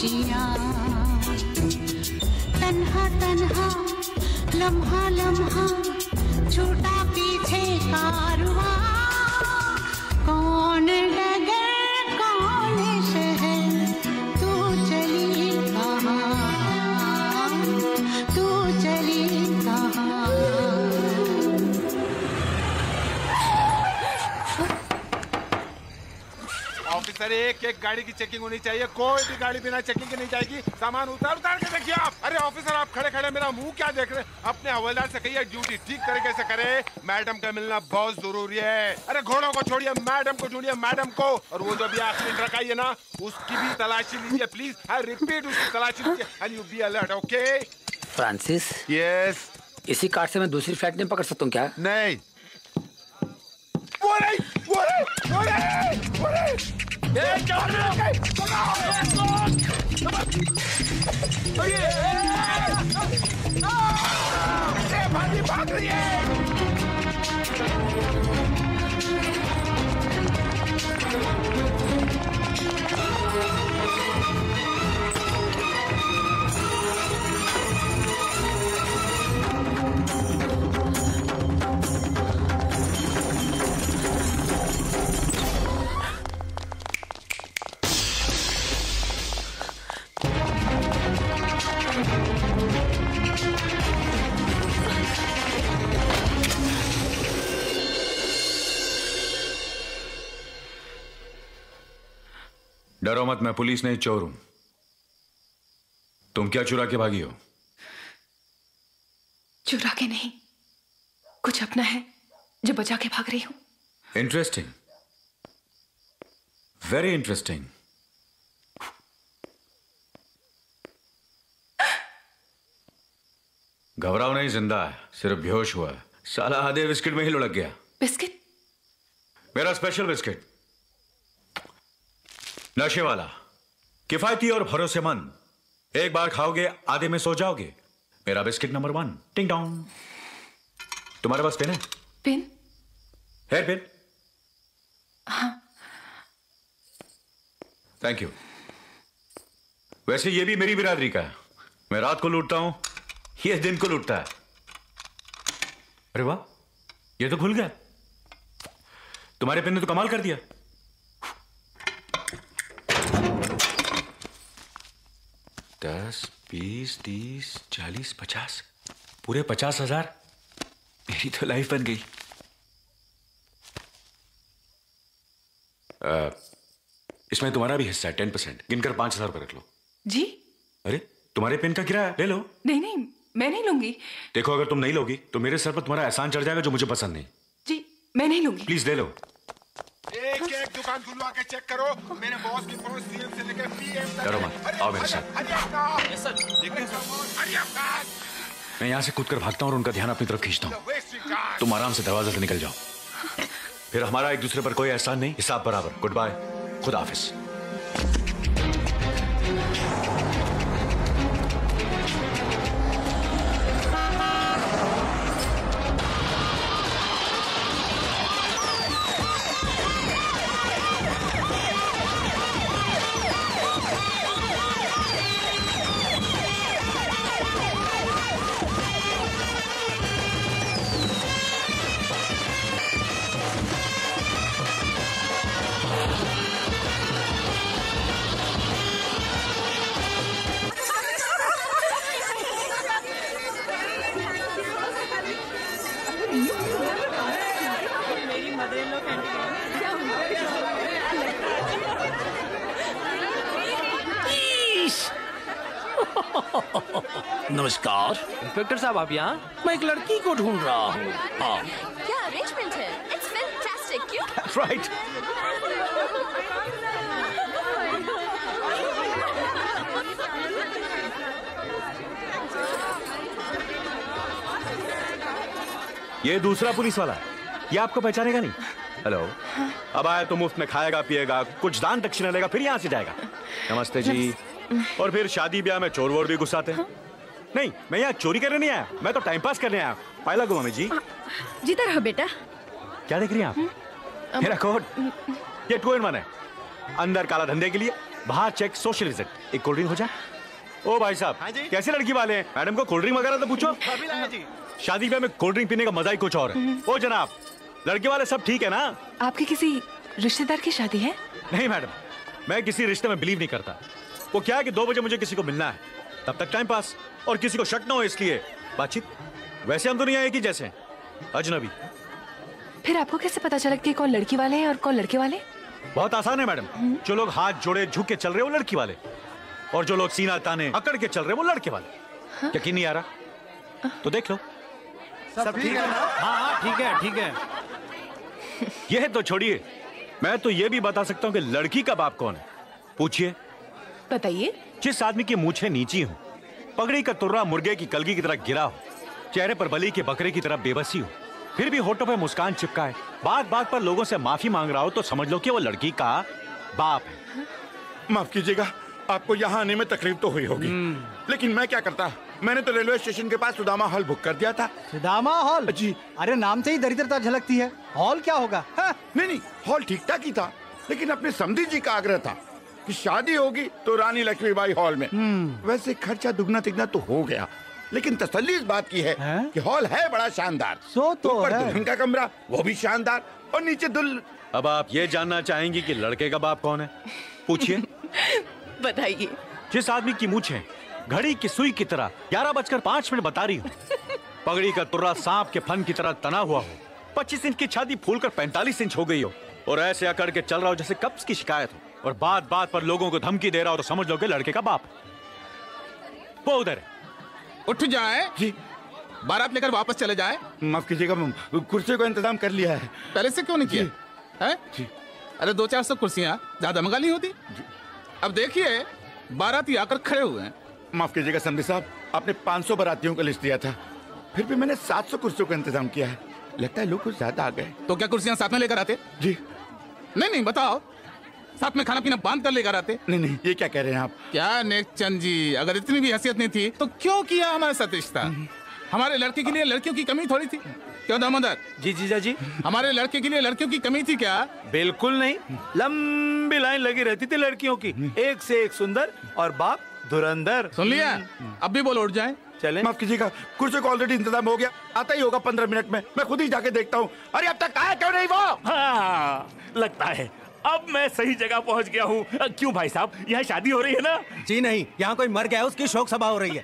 खुशियाँ तन्हा तन्हा लम्हा लम्हा छोटा पीछे कारवा कौन डगर कौन शहर तू चली कहाँ तू चली कहाँ ऑफिसर एक एक गाड़ी की चेकिंग होनी चाहिए। कोई भी गाड़ी बिना चेकिंग के नहीं जाएगी। सामान उतार उतार के देखिए आप। अरे ऑफिसर आप खड़े खड़े मेरा मुंह क्या देख रहे हैं? अपने हवलदार से कहिए ड्यूटी ठीक तरीके से करे। मैडम का मिलना बहुत जरूरी है। अरे घोड़ों को छोड़िए, मैडम को ढूंढिए, मैडम को। और वो जो भी आखिरी ट्रक आई है ना उसकी भी तलाशी लीजिए प्लीज। आई रिपीट उसकी तलाशी लीजिए and you be alert. Okay Francis. Yes इसी कार से मैं दूसरी फ्लाइट नहीं पकड़ सकता हूँ क्या? नहीं ये भागी भाग रही है। डरो मत, मैं पुलिस नहीं चोर हूं। तुम क्या चुरा के भागी हो? चुरा के नहीं, कुछ अपना है जो बचा के भाग रही हूं। Interesting, very interesting. घबराओ नहीं, जिंदा है, सिर्फ बेहोश हुआ है। साला आधे बिस्किट में ही लुढ़क गया। बिस्किट? मेरा स्पेशल बिस्किट, नशे वाला, किफायती और भरोसेमंद। एक बार खाओगे आधे में सो जाओगे। मेरा बिस्किट नंबर वन। टिंग डॉन्ग। तुम्हारे पास पेन है? पेन है? पेन? हाँ। Thank you. वैसे ये भी मेरी बिरादरी का है। मैं रात को लूटता हूं, ये दिन को लूटता है। अरे वाह, ये तो खुल गया। तुम्हारे पेन ने तो कमाल कर दिया। दस, बीस, तीस, चालीस, पचास, पूरे पचास हजार। मेरी तो लाइफ बन गई। आ, इसमें तुम्हारा भी हिस्सा है, टेन परसेंट। गिनकर पांच हजार रुपये रख लो। जी? अरे तुम्हारे पेन का किराया ले लो। नहीं नहीं, मैं नहीं लूंगी। देखो अगर तुम नहीं लोगी तो मेरे सर पर तुम्हारा एहसान चढ़ जाएगा, जो मुझे पसंद नहीं। जी मैं नहीं लूंगी, प्लीज ले लो। एक एक दुकान खुलवा के चेक करो। मेरे बॉस की फोन सीएम से लेकर पीएम तक। डरो मत, आओ मेरे साथ। Yes sir. देखते हैं सर। मैं यहाँ से कूद कर भागता हूँ और उनका ध्यान अपनी तरफ खींचता हूँ। तुम आराम से दरवाजे से निकल जाओ। फिर हमारा एक दूसरे पर कोई एहसान नहीं, हिसाब बराबर। गुड बाय, खुदा हाफिज। नमस्कार इंस्पेक्टर साहब, आप यहाँ? मैं एक लड़की को ढूंढ रहा हूँ। हाँ। क्या अरेंजमेंट है? It's fantastic. क्यों? राइट। ये दूसरा पुलिस वाला है, ये आपको पहचानेगा नहीं। हेलो। हाँ। अब आया तो मुफ्त में खाएगा पिएगा, कुछ दान दक्षिणा लेगा, फिर यहाँ से जाएगा। नमस्ते जी। और फिर शादी ब्याह में चोर वोर भी गुस्साते हैं। नहीं, मैं यहाँ चोरी करने नहीं आया, मैं तो टाइम पास करने आया। पायला गुमा में जी। जीता रहो बेटा। क्या देख रही हैं आप? मेरा कोट, ये टू इन वन है, अंदर काला धंधे के लिए बाहर चेक सोशलिज्म, एक कोल्ड ड्रिंक हो जाए। ओ भाई साहब, हाँ कैसे लड़की वाले हैं? मैडम को कोल्ड ड्रिंक वगैरह तो पूछो। जी। शादी ब्याह में कोल्ड ड्रिंक पीने का मजा ही कुछ और है। ओ जनाब, लड़के वाले सब ठीक है ना? आपके किसी रिश्तेदार की शादी है? नहीं मैडम, मैं किसी रिश्ते में बिलीव नहीं करता। वो क्या है कि दो बजे मुझे किसी को मिलना है, तब तक टाइम पास, और किसी को शक ना हो इसलिए बातचीत। वैसे हम तो नहीं आए कि जैसे अजनबी। फिर आपको कैसे पता चला कि कौन लड़की वाले हैं और कौन लड़के वाले? बहुत आसान है मैडम, जो लोग हाथ जोड़े झुक के चल रहे वो लड़की वाले, और जो लोग सीना ताने अकड़ के चल रहे वो लड़के वाले। यकीन नहीं आ रहा तो देख लो। सब ठीक है ना? हाँ ठीक है ठीक है। यह तो छोड़िए, मैं तो ये भी बता सकता हूँ कि लड़की का बाप कौन है। पूछिए। बताइए। जिस आदमी की मूछें नीची हो, पगड़ी का तुर्रा मुर्गे की कलगी की तरह गिरा हो, चेहरे पर बली के बकरे की तरह बेबसी हो, फिर भी होठों पे मुस्कान चिपका है, बात बात पर लोगों से माफी मांग रहा हो, तो समझ लो कि वो लड़की का बाप है। माफ कीजिएगा, आपको यहाँ आने में तकलीफ तो हुई होगी, लेकिन मैं क्या करता, मैंने तो रेलवे स्टेशन के पास सुदामा हॉल बुक कर दिया था। सुदामा हॉल? जी। अरे नाम से ही दरिद्रता झलकती है, हॉल क्या होगा? हा? नहीं नहीं, हॉल ठीक ठाक ही था, लेकिन अपने समधी जी का आग्रह था कि शादी होगी तो रानी लक्ष्मीबाई हॉल में। वैसे खर्चा दुगना तिगना तो हो गया, लेकिन तसल्ली इस बात की है, है? कि हॉल है बड़ा शानदार। सो तो ऊपर दुल्हन का कमरा, वो भी शानदार, और नीचे दुल्हन। अब आप ये जानना चाहेंगी कि लड़के का बाप कौन है? पूछिए। बताइए। जिस आदमी की मूछें घड़ी की सुई की तरह ग्यारह बजकर पाँच मिनट बता रही हूँ, पगड़ी का तुर्रा सांप के फन की तरह तना हुआ हो, पच्चीस इंच की छाती फूलकर पैंतालीस इंच हो गई हो, और ऐसे अकड़ के चल रहा हो जैसे कब्ज की शिकायत हो, और बात बात पर लोगों को धमकी दे रहा हो, तो समझ लो कि लड़के का बाप। वो उधर है। उठ जाए जी, बारात लेकर वापस चले जाए। माफ कीजिएगा मैम, कुर्सी का इंतजाम कर लिया है। पहले से क्यों नहीं किया है? जी। अरे दो चार सौ कुर्सियां ज्यादा मंगा नहीं होती। अब देखिए बाराती आकर खड़े हुए हैं। माफ कीजिएगा संधि साहब, आपने पाँच सौ बारातियों का लिस्ट दिया था, फिर भी मैंने सात सौ कुर्सियों का इंतजाम किया है। लगता है लोग कुछ ज्यादा आ गए। तो क्या कुर्सियाँ साथ में लेकर आते? जी। नहीं नहीं बताओ, साथ में खाना पीना बांध कर लेकर आते। नहीं नहीं, ये क्या कह रहे हैं आप? क्या नेकचंद जी, अगर इतनी भी हैसियत नहीं थी तो क्यों किया हमारे साथ रिश्ता? हमारे लड़के के लिए लड़कियों की कमी थोड़ी थी, क्यों दामोदर जी? जीजा जी, हमारे लड़के के लिए लड़कियों की कमी थी क्या? बिल्कुल नहीं, लंबी लाइन लगी रहती थी लड़कियों की, एक से एक सुंदर, और बाप धुरंधर। सुन लिया? अब भी बोलो उठ जाए। चले। माफ कीजिएगा, कुर्सी का ऑलरेडी इंतजाम हो गया, आता ही होगा पंद्रह मिनट में, मैं खुद ही जाके देखता हूँ। अरे अब तक आया क्यों नहीं वो? लगता है अब मैं सही जगह पहुंच गया हूँ। क्यों भाई साहब, यहाँ शादी हो रही है ना? जी नहीं, यहाँ कोई मर गया है, उसकी शोक सभा हो रही है।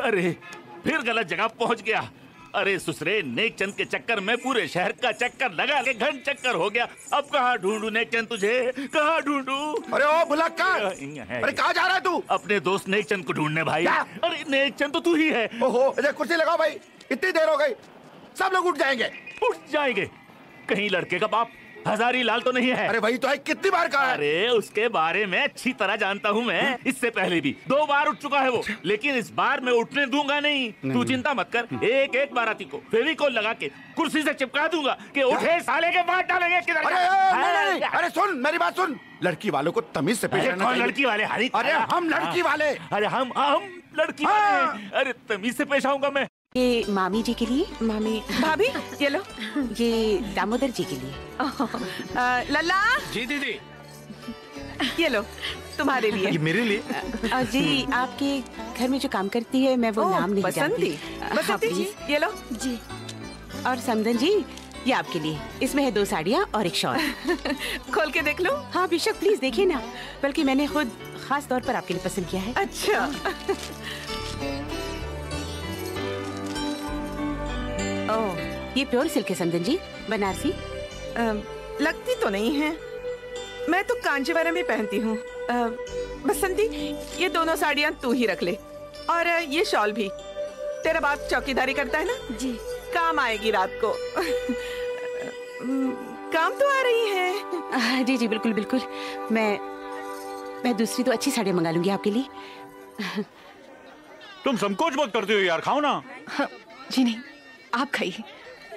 अरे फिर गलत जगह पहुंच गया। अरे सुसरे नेकचंद के चक्कर में पूरे शहर का चक्कर लगा के घन चक्कर हो गया। अब कहाँ ढूंढू नेकचंद तुझे, कहाँ ढूंढू? अरे ओ भुलक्कड़, अरे कहाँ जा रहा है तू? अपने दोस्त नेकचंद को ढूंढने भाई। अरे नेकचंद तो तू ही है। ओहो, अरे कुर्सी लगाओ भाई, इतनी देर हो गई, सब लोग उठ जाएंगे। उठ जाएंगे? कहीं लड़के का बाप हजारी लाल तो नहीं है? अरे वही तो है, कितनी बार कहा? अरे उसके बारे में अच्छी तरह जानता हूँ मैं, इससे पहले भी दो बार उठ चुका है वो, लेकिन इस बार मैं उठने दूंगा नहीं। तू चिंता मत कर, एक एक बाराती को फेविकोल लगा के कुर्सी से चिपका दूंगा कि उठे साले के बाद डालेंगे। अरे अरे सुन मेरी बात सुन, लड़की वालों को तमीज से पेश आना चाहिए। लड़की वाले? अरे हम लड़की वाले, अरे हम हम लड़की वाले, अरे तमीज से पेश आऊंगा मैं। ये मामी जी के लिए। मामी भाभी ये लो। ये दामोदर जी के लिए। आ, लला जी दीदी ये लो तुम्हारे लिए। ये मेरे लिए? आ, जी आपके घर में जो काम करती है, मैं वो ओ, नाम नहीं जानती। बसंती जी ये लो जी। और समदन जी ये आपके लिए, इसमें है दो साड़ियाँ और एक शॉल। खोल के देख लो। हाँ बेशक, प्लीज देखिए ना, बल्कि मैंने खुद खास तौर पर आपके लिए पसंद किया है। अच्छा। ओ, ये प्योर सिल्क है समदन जी, बनारसी लगती तो नहीं है, मैं तो कांजीवरम ही पहनती हूँ। बसंती ये दोनों साड़ियाँ तू ही रख ले, और ये शॉल भी, तेरा बाप चौकीदारी करता है ना जी, काम आएगी रात को। काम तो आ रही है। जी जी बिल्कुल बिल्कुल, मैं मैं दूसरी तो अच्छी साड़ियाँ मंगा लूंगी आपके लिए। तुम संकोच बहुत करती हो यार, खाओ ना। जी नहीं आप खाइए।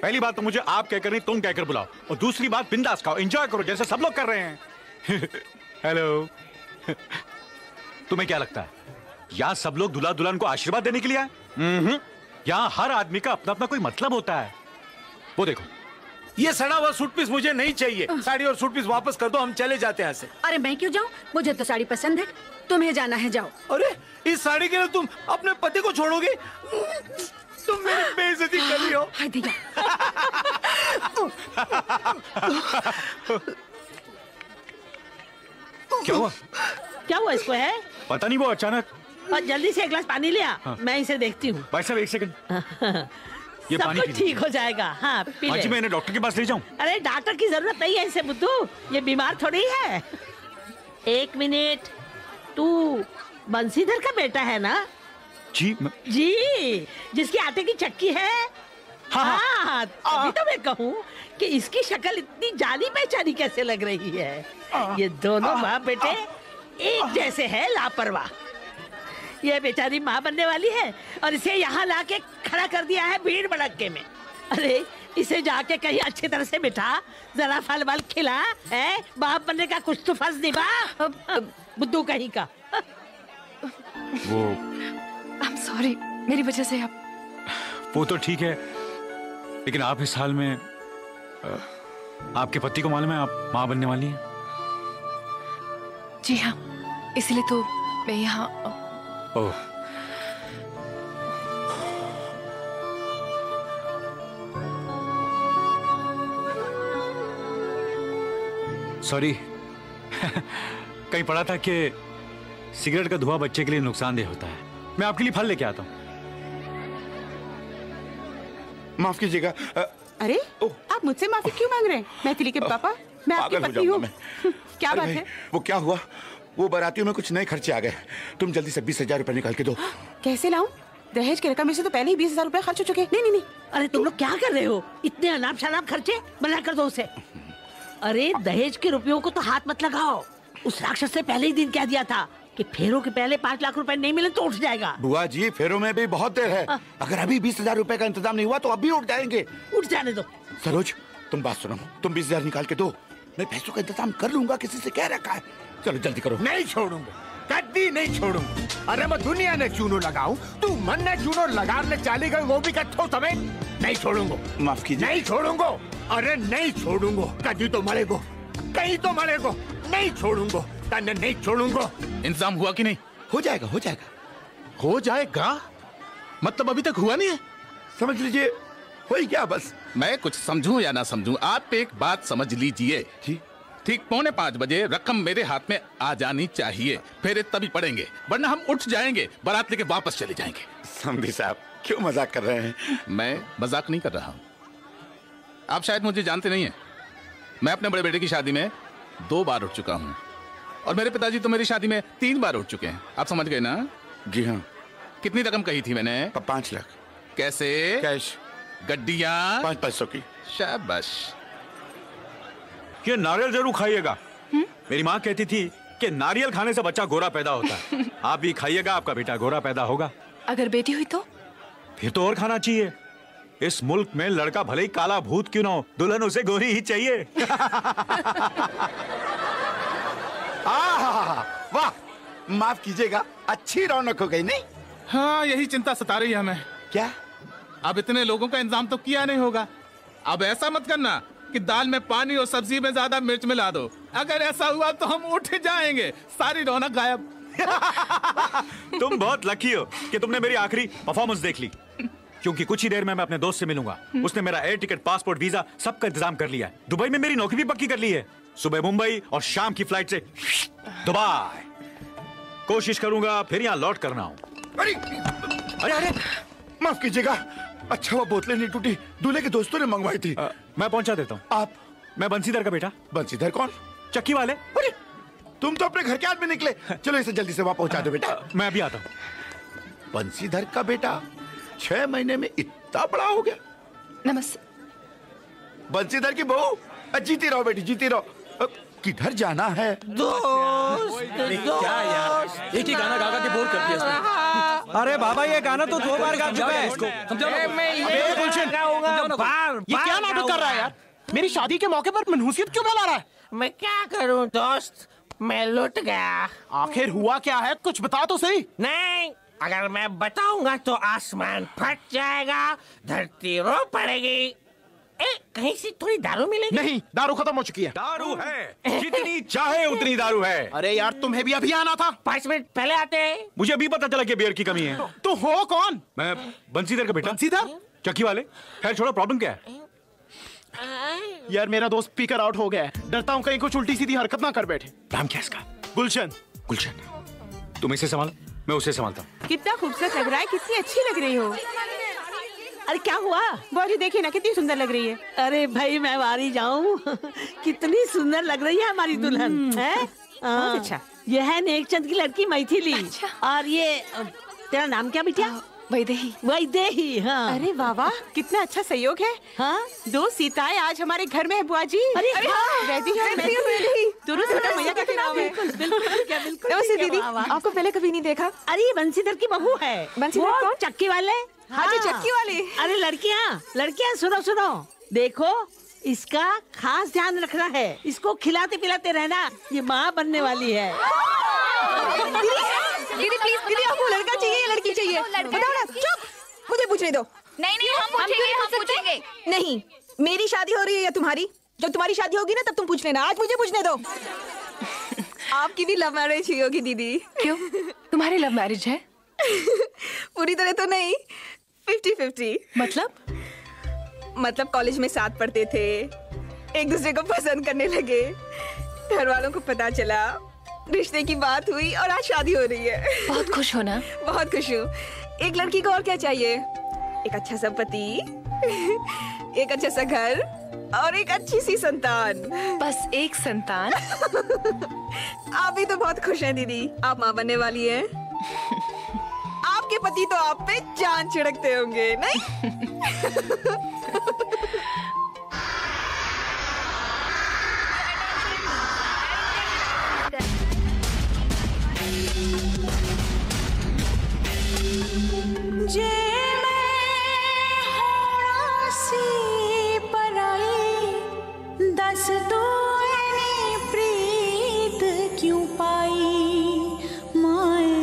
पहली बात तो मुझे आप कहकर नहीं तुम कहकर बुलाओ, और दूसरी बात बिंदास खाओ, एंजॉय करो जैसे सब लोग कर रहे हैं। हेलो। तुम्हें क्या लगता है यहाँ सब लोग दुल्हा दुल्हन को आशीर्वाद देने के लिए आए? यहाँ हर आदमी का अपना अपना कोई मतलब होता है। वो देखो ये सड़ा हुआ सूट पीस मुझे नहीं चाहिए। साड़ी और सूट पीस वापस कर दो, हम चले जाते हैं यहाँ से। अरे मैं क्यों जाऊँ, मुझे तो साड़ी पसंद है, तुम्हें जाना है जाओ। अरे इस साड़ी के लिए तुम अपने पति को छोड़ोगे? तुम मेरी बेइज्जती कर रही हो। क्या हुआ क्या हुआ इसको? है पता नहीं, वो अचानक। और जल्दी से एक गिलास पानी ले आ, हाँ। मैं इसे देखती हूँ। भाई साहब एक सेकंड, ये पानी ठीक हो जाएगा। हाँ, पी ले। मैं इन्हें डॉक्टर के पास ले जाऊँ? अरे डॉक्टर की जरूरत नहीं है इसे बुद्धू, ये बीमार थोड़ी है। एक मिनट, तू बंसीधर का बेटा है ना? जी म... जी, जिसकी आटे की चक्की है। हाँ, हाँ, हाँ, अभी तो मैं कहूँ कि इसकी शक्ल इतनी जानी पहचानी कैसे लग रही है। आ, ये दोनों माँ बेटे एक जैसे है, लापरवाह। ये बेचारी माँ बनने वाली है और इसे यहाँ लाके खड़ा कर दिया है भीड़ भड़क्के में। अरे इसे जाके कहीं अच्छी तरह से बिठा, जरा फल बल खिला, है बाप बनने का कुछ तो फर्ज निभा बुद्धू कहीं का। वो आई एम सॉरी, मेरी वजह से आप। वो तो ठीक है, लेकिन आप इस हाल में, आपके पति को मालूम है आप माँ बनने वाली हैं? जी हाँ, इसलिए तो मैं यहाँ। Oh, sorry. कहीं पढ़ा था कि सिगरेट का धुआं बच्चे के लिए नुकसानदेह होता है। मैं आपके लिए फल लेके आता हूँ। माफ कीजिएगा। अरे ओ, आप मुझसे माफी क्यों मांग रहे हैं? मैथिली के पापा, मैं आपकी पत्नी हूँ। क्या बात है? वो क्या हुआ, वो बारातियों में कुछ नए खर्चे आ गए। तुम जल्दी से बीस हजार रुपए निकाल के दो। आ, कैसे लाऊं? दहेज की रकम में से तो पहले ही बीस हजार रुपए खर्च हो चुके। नहीं नहीं नहीं, अरे तुम लोग क्या कर रहे हो? इतने अनाप शनाप खर्चे, मना कर दो उसे। अरे दहेज के रुपयों को तो हाथ मत लगाओ। उस राक्षस से पहले ही दिन कह दिया था कि फेरों के पहले पाँच लाख रुपए नहीं मिले तो उठ जाएगा। बुआ जी, फेरों में भी बहुत देर है। आ, अगर अभी बीस हजार रूपए का इंतजाम नहीं हुआ तो अभी उठ जाएंगे। उठ जाने दो। सरोज तुम बात सुनो, तुम बीस हजार निकाल के दो, मैं पैसों का इंतजाम कर लूंगा, किसी से कह रखा है। चलो जल्दी करो। नहीं छोड़ूंगा, कभी नहीं छोड़ूंगा। अरे मैं दुनिया ने चूनो लगाऊं, तू मन ने चूनो लगा ले चली गई, वो भी कट्ठों समेत। नहीं छोड़ूंगा, माफ कीजिए। नहीं छोड़ूंगा, अरे नहीं छोड़ूंगा। कभी तो मरेगो, कहीं तो मरेगो। नहीं छोड़ूंगा, तन्ने नहीं छोड़ूंगा। इंतजाम हुआ कि नहीं? हो जाएगा हो जाएगा हो जाएगा मतलब अभी तक हुआ नहीं है। समझ लीजिए हो ही गया बस। मैं कुछ समझूं या ना समझूं, आप एक बात समझ लीजिए। जी? ठीक पौने पाँच बजे रकम मेरे हाथ में आ जानी चाहिए। फेरे तभी पड़ेंगे, वरना हम उठ जाएंगे, बारात लेके वापस चले जाएंगे। समधी साहब क्यों मजाक कर रहे हैं? मैं मजाक नहीं कर रहा हूँ, आप शायद मुझे जानते नहीं है। मैं अपने बड़े बेटे की शादी में दो बार उठ चुका हूँ और मेरे पिताजी तो मेरी शादी में तीन बार उठ चुके हैं। आप समझ गए ना? जी हाँ। कितनी रकम कही थी मैंने? पाँच लाख। कैसे? कैश। गड्डियाँ पाँच पाँच सौ की। शाबाश। ये नारियल जरूर खाइएगा। मेरी माँ कहती थी कि नारियल खाने से बच्चा गोरा पैदा होता है। आप भी खाइएगा, आपका बेटा गोरा पैदा होगा। अगर बेटी हुई तो फिर तो और खाना चाहिए। इस मुल्क में लड़का भले ही काला भूत क्यों ना हो, दुल्हन उसे गोरी ही चाहिए। वाह, माफ कीजिएगा, अच्छी रौनक हो गई। नहीं हाँ, यही चिंता सता रही है हमें। क्या? अब इतने लोगों का इंतजाम तो किया नहीं होगा। अब ऐसा मत करना कि दाल में पानी और सब्जी में ज्यादा मिर्च मिला दो। अगर ऐसा हुआ तो हम उठ जाएंगे, सारी रौनक गायब। तुम बहुत लकी हो कि तुमने मेरी आखिरी परफॉर्मेंस देख ली, क्योंकि कुछ ही देर में मैं अपने दोस्त से मिलूंगा। उसने मेरा एयर टिकट, पासपोर्ट, वीजा सब का इंतजाम कर लिया है। दुबई में मेरी नौकरी भी पक्की कर ली है। सुबह मुंबई और शाम की फ्लाइट से दुबई। कोशिश करूंगा फिर यहाँ लौट करना हूँ। अरे अरे अरे माफ कीजिएगा, अच्छा वो बोतलें नहीं टूटी, दूल्हे के दोस्तों ने मंगवाई थी। आ, मैं पहुँचा देता हूँ। आप? मैं बंसीधर का बेटा। बंसीधर कौन? चक्की वाले। अरे तुम तो अपने घर के आदमी निकले। चलो इसे जल्दी से वहाँ पहुँचा दो बेटा। मैं अभी आता हूँ। बंसीधर का बेटा छह महीने में इतना बड़ा हो गया। नमस्ते। बंसीधर की बहू, जीती रहो बेटी, जीती रहो। किधर जाना है? दोस्त, क्या यार एक ही गाना गागा के बोर कर दिया इसने। अरे बाबा ये गाना तो दो बार गा चुका है इसको। ये क्या नाटक कर रहा है यार? मेरी शादी के मौके पर मनहूसियत क्यों फैला रहा है? मैं क्या करूं दोस्त, मैं लुट गया। आखिर हुआ क्या है, कुछ बता तो सही। नहीं, अगर मैं बताऊंगा तो आसमान फट जाएगा, धरती रो पड़ेगी। ए, कहीं से थोड़ी दारू मिलेगी? नहीं, दारू खत्म हो चुकी है। दारू है, जितनी चाहे उतनी दारू है। अरे यार, तुम्हें भी अभी आना था। पाँच मिनट पहले आते हैं। मुझे अभी पता चला कि बियर की कमी है। तो हो कौन? मैं बंसीधर का बेटा। बंसीधर? चक्की वाले। खैर छोड़ो, प्रॉब्लम क्या है? यार मेरा दोस्त स्पीकर आउट हो गया है, डरता हूँ कहीं कुछ उल्टी सीधी हरकत ना कर बैठे। नाम क्या इसका? गुलशन। गुलशन, तुम इसे संभालो, मैं उसे संभालता हूँ। कितना खूबसूरत लग रहा है, कितनी अच्छी लग रही हो। अरे क्या हुआ? बॉडी देखिए ना, कितनी सुंदर लग रही है। अरे भाई मैं वारी जाऊँ कितनी सुंदर लग रही है हमारी दुल्हन है। अच्छा, यह है नेकचंद की लड़की मैथिली। अच्छा। और ये तेरा नाम क्या बिटिया? वैदेही। वैदेही, हाँ। अरे वाह, कितना अच्छा सहयोग है। हाँ, दो सीताएं आज हमारे घर में है बुआ जी। अरे नमस्ते दीदी, आपको पहले कभी नहीं देखा। अरे बंसीधर की बहू है। बंसीधर कौन? चक्की वाले। हाँ जी, चक्की वाली। अरे लड़कियाँ लड़कियाँ सुनो सुनो, देखो इसका खास ध्यान रखना है, इसको खिलाते पिलाते रहना, ये माँ बनने वाली है। दीदी प्लीज, दीदी आपको लड़का चाहिए या लड़की चाहिए? बताओ ना। चुप, मुझे पूछने दो। नहीं नहीं, हम पूछेंगे, हम पूछेंगे। नहीं, मेरी शादी हो रही है या तुम्हारी? जब तुम्हारी शादी होगी ना तब तुम पूछ लेना, आज मुझे पूछने दो। आपकी भी लव मैरिज ही होगी दीदी? क्यों, तुम्हारी लव मैरिज है? पूरी तरह तो नहीं, फिफ्टी फिफ्टी। मतलब? मतलब कॉलेज में साथ पढ़ते थे, एक दूसरे को पसंद करने लगे, घर वालों को पता चला, रिश्ते की बात हुई और आज शादी हो रही है। बहुत खुश हो ना? बहुत खुश हूँ। एक लड़की को और क्या चाहिए? एक अच्छा सा पति, एक अच्छा सा घर और एक अच्छी सी संतान। बस एक संतान? आप भी तो बहुत खुश हैं दीदी, आप माँ बनने वाली है। आपके पति तो आप पे जान छिड़कते होंगे नहीं? जे मैं होरा सी पराई, दस दो प्रीत क्यों पाई माए।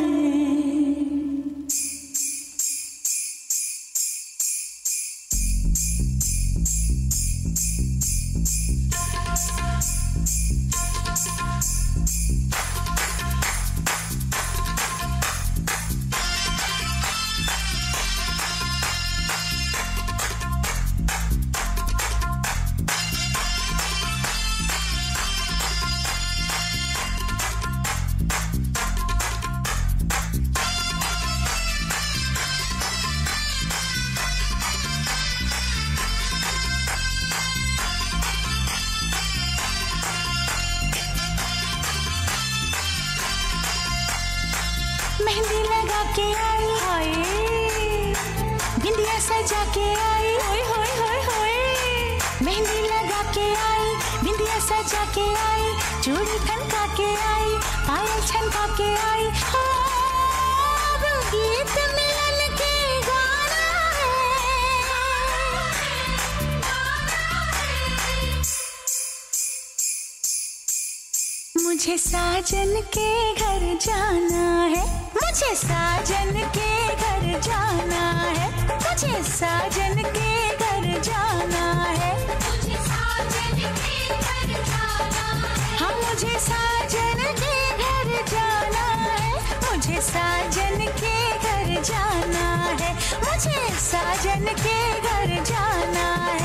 मुझे साजन के घर जाना है, मुझे साजन के घर जाना है, मुझे साजन के घर जाना है, मुझे साजन के घर जाना है, हाँ मुझे साजन के घर जाना है, मुझे साजन के घर जाना है, मुझे साजन के घर जाना है।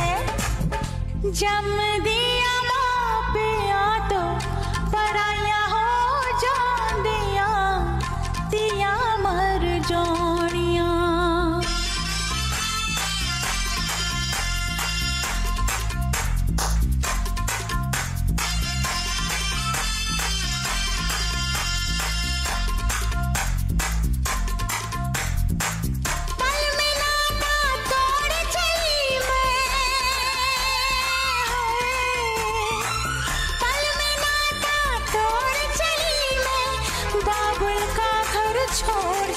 जम दिया माँ पिया तो पराया हो जान दिया, दिया मर जोड़िया।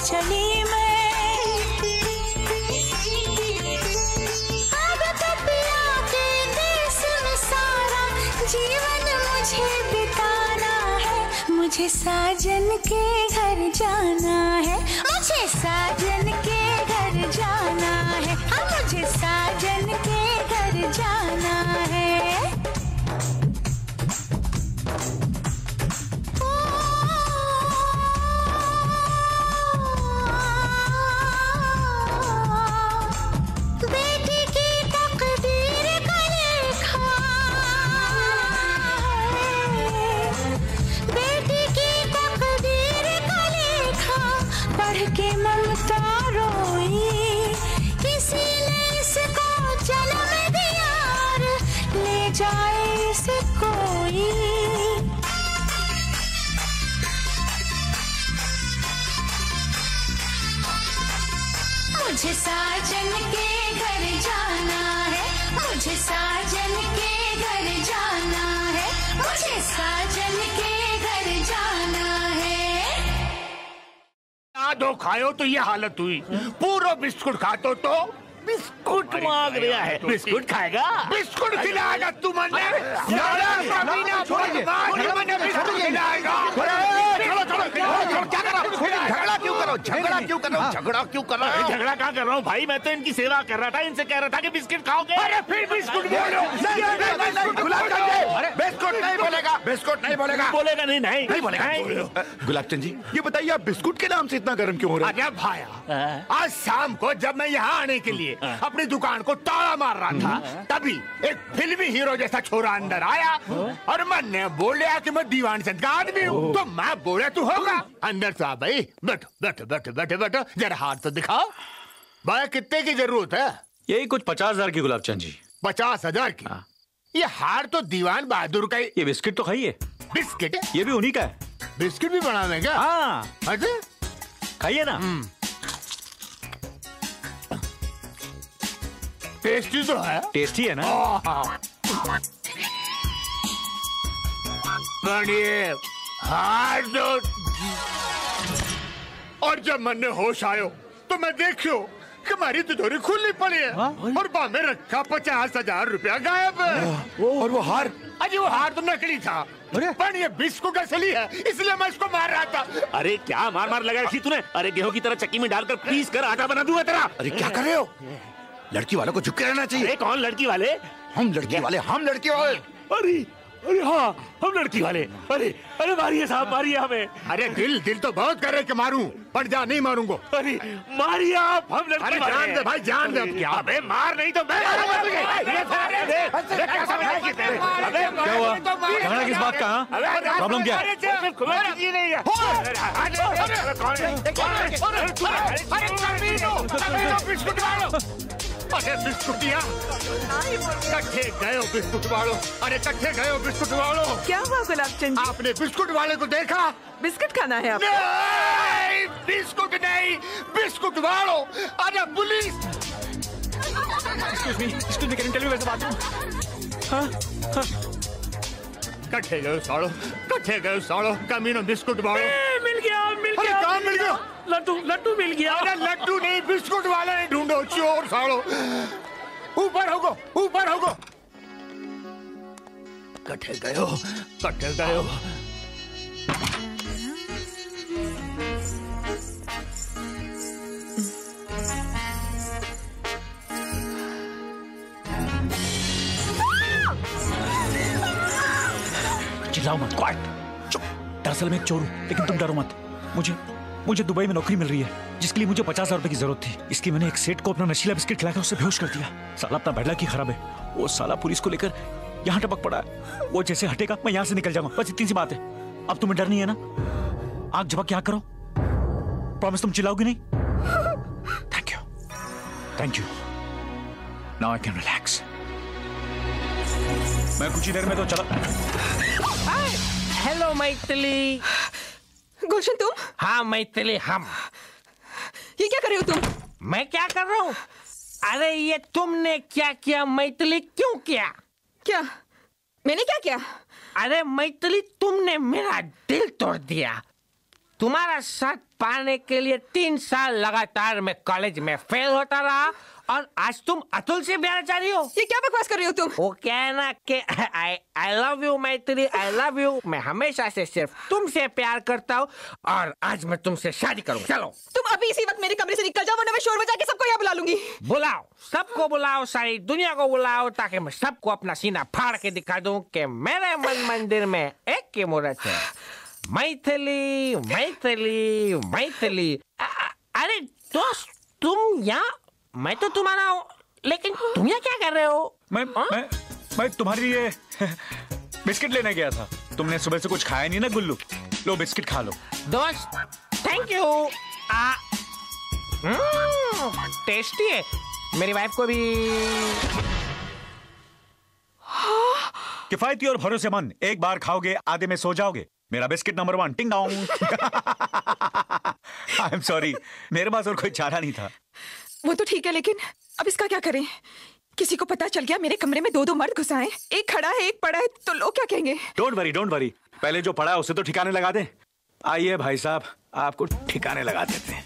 चली मैं अब तो पिया के देश में सारा जीवन मुझे बिताना है। मुझे साजन के घर जाना है, मुझे साजन के घर जाना है, हाँ मुझे साजन के घर जाना है। के ममता रोई किसी ने इसको जन्म दिया, ले जाए इसे कोई। मुझे साजन के घर जाना है, मुझे साजन के घर जाना है, मुझे साजन के घर जाना है। दो खायो तो ये हालत हुई, पूरा बिस्कुट खातो तो बिस्कुट मांग रहा है, बिस्कुट खाएगा, बिस्कुट खिलाएगा तू मन्ने, झगड़ा क्यों करो, झगड़ा क्यों करो, झगड़ा क्यों करो, झगड़ा कहाँ कर रहा हूँ भाई, मैं तो इनकी सेवा कर रहा था, इनसे कह रहा था कि बिस्किट खाओगे, अरे फिर बिस्कुट बोलो, बिस्कुट नहीं बोलेगा, बिस्कुट नहीं बोलेगा, बोलेगा नहीं नहीं नहीं बोलेगा। गुलाबचंद जी ये बताइए आप बिस्कुट के नाम से इतना गर्म क्यों हो रहा है? अरे भाया, आज शाम को जब मैं यहाँ आने के लिए अपनी दुकान को ताला मार रहा था तभी एक फिल्मी हीरो जैसा छोरा अंदर आया और मैंने बोला कि मैं दीवान चंद का आदमी हूँ, तो मैं बोला तू होगा अंदर से आ भाई, बैठो बैठो बैठो बैठो बैठो, जरा हाथ तो दिखाओ भाई, कितने की जरूरत है? यही कुछ पचास हजार की गुलाबचंद जी। पचास हजार की? हाँ। ये हार तो दीवान बहादुर का। ये बिस्किट तो खाइए। बिस्किट? ये भी उन्हीं का है। बिस्किट भी बनाने का? हाँ। अच्छा खाइए ना। टेस्टी तो है। टेस्टी है ना? बढ़िया। हार तो। और जब मन होश आयो तो मैं देखियो हमारी तिजोरी खुली पड़ी है और बा में रखा पचास हजार रुपया गायब है। और वो हार? अरे वो हार तो नकली था, पर ये बिस्कुट असली है, इसलिए मैं इसको मार रहा था। अरे क्या मार मार लगा रखी तूने, अरे गेहूं की तरह चक्की में डालकर पीस कर आटा बना दूंगा तेरा। अरे क्या कर रहे हो, लड़की वालों को झुक के रहना चाहिए। कौन लड़की वाले? हम लड़की वाले, हम लड़की वाले। अरे अरे हाँ हम लड़की वाले। अरे अरे मारिए साहब, मारिए हमें। अरे दिल दिल तो बहुत कर रहे कि मारूं, पर जान नहीं मारूंगा। अरे मारिए आप, हम लड़की वाले। जान दे भाई, जान दे अब क्या। अबे मार नहीं तो मैं क्या हुआ? झगड़ा किस बात का? प्रॉब्लम क्या है? अरे बिस्कुटिया कट्ठे गए हो, बिस्कुट वालों, अरे कट्ठे गए हो बिस्कुट वालों। क्या हुआ गुलाबचंद? आपने बिस्कुट वाले को देखा? बिस्कुट खाना है आपको? नहीं, बिस्कुट नहीं, बिस्कुट वालों। अरे police! Excuse me, excuse me, can you tell me where the bathroom? कट्ठे गए सालों, कट्ठे गए सालों, कमीनों बिस्कुट वालों। मिल गया, मिल गया। अरे कहाँ मिल गया? लड्डू, लड्डू मिल गया। अरे लड्डू नहीं, बिस्कुट वाले नहीं, ढूंढो चोर सालों। ऊपर होगो, ऊपर होगो। कटे गए हो, कटे गए हो। चिल्लाओ मत, क्वाइट। चुप। दरअसल मैं एक चोर हूँ, लेकिन तुम डरो मत। मुझे मुझे दुबई में नौकरी मिल रही है, जिसके लिए मुझे पचास हजार रुपए की जरूरत थी। इसलिए मैंने एक सेठ को अपना नशीला बिस्किट खिलाकर उसे बेहोश कर दिया। साला अपना बैडला की खराब है, वो साला पुलिस को लेकर यहाँ टपक पड़ा है। वो जैसे हटेगा मैं यहाँ से निकल जाऊंगा, बस इतनी सी बात है। अब तुम्हें डर नहीं है ना? आग झपक के आग करो, प्रॉमिस। तुम चिल्लाओगी नहीं? Thank you, thank you. Now I can relax. मैं कुछ ही देर में तो चला। हेलो मैथिली। गुलशन तुम? हाँ मैथिली हम। ये क्या कर रहे हो तुम? मैं क्या कर रहा हूँ? अरे ये तुमने क्या किया मैथिली? क्यों किया? क्या मैंने क्या किया? अरे मैथिली तुमने मेरा दिल तोड़ दिया। तुम्हारा साथ पाने के लिए तीन साल लगातार मैं कॉलेज में फेल होता रहा और आज तुम अतुल से ब्याह चाह रही हो। ये क्या बकवास कर रही हो तुम? वो क्या है ना कि आई आई लव यू मैत्री, आई लव यू, मैं हमेशा से सिर्फ तुमसे प्यार करता हूँ और आज मैं तुमसे शादी करूँ। चलो तुम अभी इसी वक्त मेरे कमरे से निकल जाओ वरना मैं शोर मचा के सबको यहाँ बुला लूंगी। बुलाओ, सबको बुलाओ, सारी दुनिया को बुलाओ ताकि मैं सबको अपना सीना फाड़ के दिखा दूँ कि मेरे मन मंदिर में एक की मूर्त है। मैथिली मैथिली मैथिली। अरे दोस्त तुम यहाँ, मैं तो तुम्हारा हूँ लेकिन तुम यहाँ क्या कर रहे हो? मैं आ? मैं मैं तुम्हारी ये बिस्किट लेने गया था। तुमने सुबह से कुछ खाया नहीं ना गुल्लू, लो बिस्किट खा लो। दोस्त थैंक यू, आ, टेस्टी है, मेरी वाइफ को भी। किफायती और भरोसेमंद, एक बार खाओगे आधे में सो जाओगे। मेरा बिस्किट नंबर वन, टिंग डाउन। आई एम सॉरी, मेरे पास और कोई चारा नहीं था। वो तो ठीक है लेकिन अब इसका क्या करें? किसी को पता चल गया मेरे कमरे में दो दो मर्द घुस आए, एक खड़ा है एक पड़ा है, तो लोग क्या कहेंगे? डोंट वरी डोंट वरी, पहले जो पड़ा है उसे तो ठिकाने लगा दें। आइए भाई साहब आपको ठिकाने लगा देते हैं।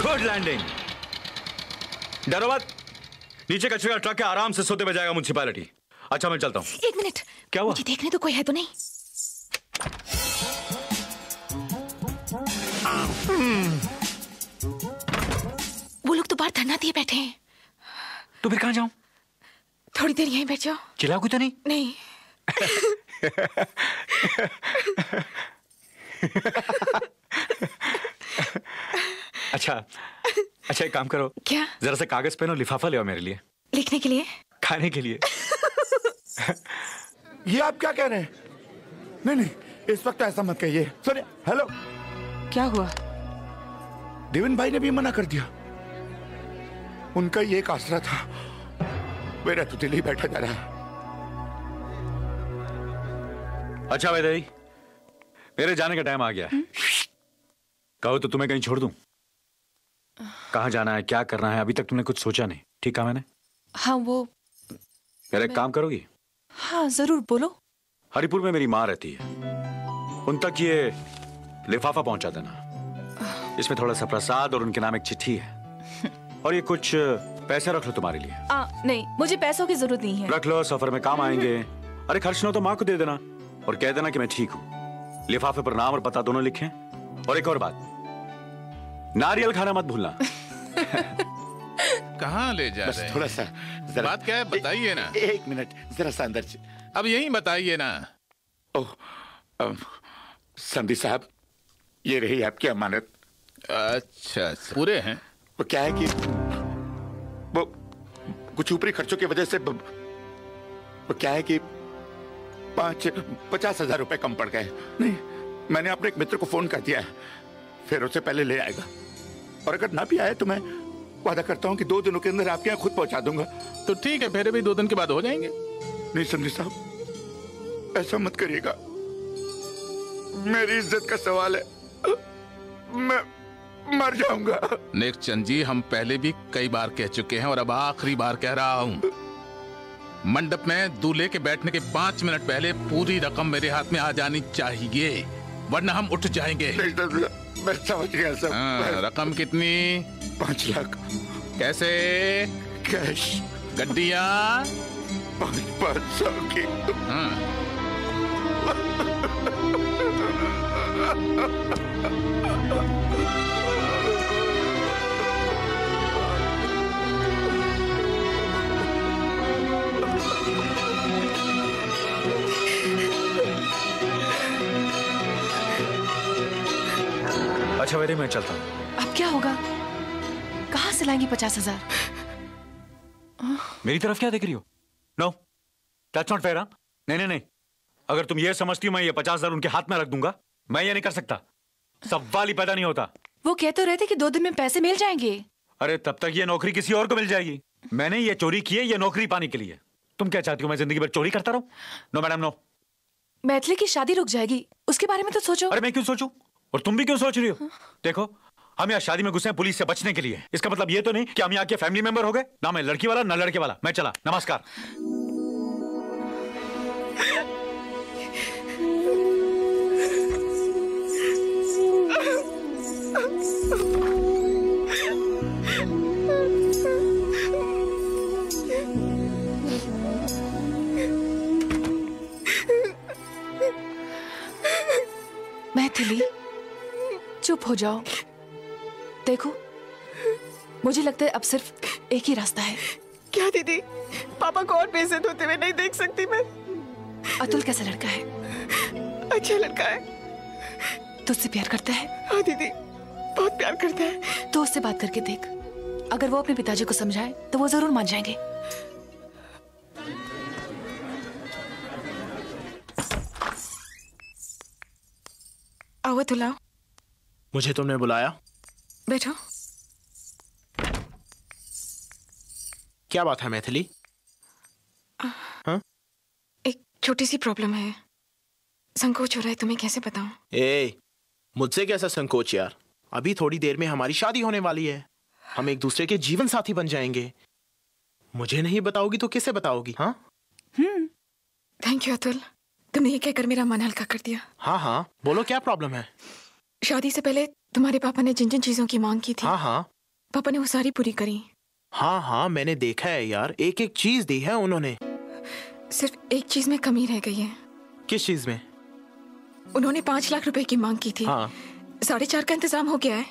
गुड लैंडिंग, डरो मत, नीचे कचरे का ट्रक है, आराम से सोते बजाएगा म्युनिसिपैलिटी। अच्छा मैं चलता हूँ। एक मिनट, क्या हुआ? मुझे देखने तो कोई है तो नहीं। वो लोग तो बाहर धरना दिए बैठे हैं। तो फिर कहाँ जाऊँ? थोड़ी देर यहीं बैठ जाओ। चिल्लाओ कोई तो नहीं? नहीं। अच्छा अच्छा एक काम करो, क्या जरा सा कागज पेन और लिफाफा ले आओ मेरे लिए। लिखने के लिए? खाने के लिए। ये आप क्या कह रहे हैं? नहीं नहीं इस वक्त ऐसा मत कहिए। सॉरी, हेलो, क्या हुआ? देवेन भाई ने भी मना कर दिया। उनका ये एक आसरा था, मेरा तो दिल ही बैठा जा रहा है। अच्छा भाई, मेरे जाने का टाइम आ गया है। कहो तो तुम्हें कहीं छोड़ दूं? कहाँ जाना है, क्या करना है, अभी तक तुमने कुछ सोचा नहीं, ठीक कहा मैंने? हाँ वो मेरा एक मैं... काम करोगी? हाँ जरूर, बोलो। हरिपुर में मेरी माँ रहती है, उन तक ये लिफाफा पहुंचा देना। इसमें थोड़ा सा प्रसाद और उनके नाम एक चिट्ठी है और ये कुछ पैसे रख लो तुम्हारे लिए। आ, नहीं मुझे पैसों की जरूरत नहीं है। रख लो, सफर में काम आएंगे। अरे खर्च ना तो माँ को दे देना और कह देना कि मैं ठीक हूँ। लिफाफे पर नाम और पता दोनों लिखे। और एक और बात, नारियल खाना मत भूलना। कहाँ ले जा रहे हैं? थोड़ा सा जरा, बात क्या है बताइए ना। एक मिनट जरा सा अंदर, अब यही बताइए ना। ओह संदी साहब, ये रही आपकी अमानत। अच्छा अच्छा, पूरे हैं? वो क्या है कि वो कुछ ऊपरी खर्चों की वजह से वो क्या है कि पाँच पचास हजार रुपए कम पड़ गए। नहीं मैंने अपने एक मित्र को फोन कर दिया, फिर उससे पहले ले आएगा। और अगर ना भी आए तो मैं वादा करता हूँ कि दो दिनों के अंदर आपके यहाँ खुद पहुँचा दूंगा। तो ठीक है, फिर भी दो दिन के बाद हो जाएंगे। नहीं संदीप साहब ऐसा मत करिएगा, मेरी इज्जत का सवाल है, मैं मर जाऊंगा। नेक चंद जी, हम पहले भी कई बार कह चुके हैं और अब आखिरी बार कह रहा हूँ, मंडप में दूल्हे के बैठने के पाँच मिनट पहले पूरी रकम मेरे हाथ में आ जानी चाहिए वरना हम उठ जाएंगे। मैं समझ गया सब। आ, रकम कितनी? पाँच लाख। कैसे? कैश। गड्डिया पाँच पाँच सौ की। हाँ। अच्छा वैरी, मैं चलता हूँ। अब क्या होगा, कहाँ से लाएंगे पचास हजार? मेरी तरफ क्या देख रही हो? No that's not fair. नहीं नहीं नहीं, अगर तुम ये समझती हो मैं ये पचास हजार उनके हाथ में रख दूंगा, मैं ये नहीं कर सकता। सवाल ही पैदा नहीं होता। वो कहते रहे थे कि दो दिन में पैसे मिल जाएंगे। अरे तब तक ये नौकरी किसी और को मिल जाएगी। मैंने ये चोरी की है ये नौकरी पाने के लिए। तुम क्या चाहती हो मैं जिंदगी भर चोरी करता रहूँ? No madam no. मैथिली की शादी रुक जाएगी, उसके बारे में तो सोचो। अरे मैं क्यों सोचूं और तुम भी क्यों सोच रही हो? हाँ। देखो हम यहाँ शादी में घुसे हैं पुलिस से बचने के लिए, इसका मतलब ये तो नहीं कि हम यहाँ के फैमिली मेंबर हो गए। ना मैं लड़की वाला ना लड़के वाला, मैं चला, नमस्कार। चुप हो जाओ। देखो, मुझे लगता है अब सिर्फ एक ही रास्ता है। क्या दीदी, पापा को और बेइज्जत होते हुए नहीं देख सकती मैं। अतुल कैसा लड़का है? अच्छा लड़का है। तुझसे प्यार करता है? हाँ दीदी, बहुत प्यार करता है। तो उससे बात करके देख, अगर वो अपने पिताजी को समझाए तो वो जरूर मान जाएंगे। आओ तुला, मुझे तुमने बुलाया? बैठो। क्या बात है मैथिली? हाँ? एक छोटी सी प्रॉब्लम है, संकोच हो रहा है, तुम्हें कैसे बताऊं? ए, मुझसे कैसा संकोच यार, अभी थोड़ी देर में हमारी शादी होने वाली है, हम एक दूसरे के जीवन साथी बन जाएंगे। मुझे नहीं बताओगी तो किसे बताओगी? हाँ। हम्म, थैंक यू अतुल, तुमने ये कहकर मेरा मन हल्का कर दिया। हाँ हाँ, बोलो क्या प्रॉब्लम है? शादी से पहले तुम्हारे पापा ने जिन जिन चीजों की मांग की थी, हाँ हाँ, पापा ने वो सारी पूरी करी। हाँ हाँ, मैंने देखा है यार, एक एक चीज दी है उन्होंने। सिर्फ एक चीज में कमी रह गई है। किस चीज में? उन्होंने पाँच लाख रुपए की मांग की थी। हाँ। साढ़े चार का इंतजाम हो गया है,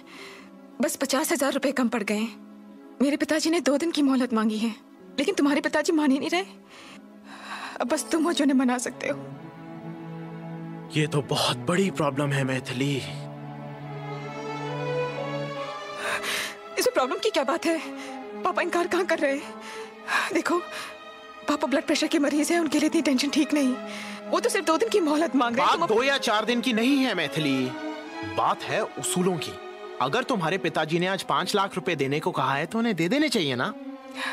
बस पचास हजार रुपए कम पड़ गए। मेरे पिताजी ने दो दिन की मोहलत मांगी है, लेकिन तुम्हारे पिताजी मान ही नहीं रहे। अब बस तुम हो जो उन्हें मना सकते हो। ये तो बहुत बड़ी प्रॉब्लम है मैथिली। इस प्रॉब्लम की क्या बात है? पापा इनकार कहाँ कर रहे हैं? देखो, पापा ब्लड प्रेशर के मरीज हैं, उनके लिए इतनी टेंशन ठीक नहीं। वो तो सिर्फ दो दिन की मोहलत मांग रहे हैं। बात दो या चार दिन की नहीं है मैथिली, बात है उसूलों की। अगर तुम्हारे पिताजी ने आज पांच लाख रुपए देने को कहा है तो उन्हें दे देने चाहिए ना।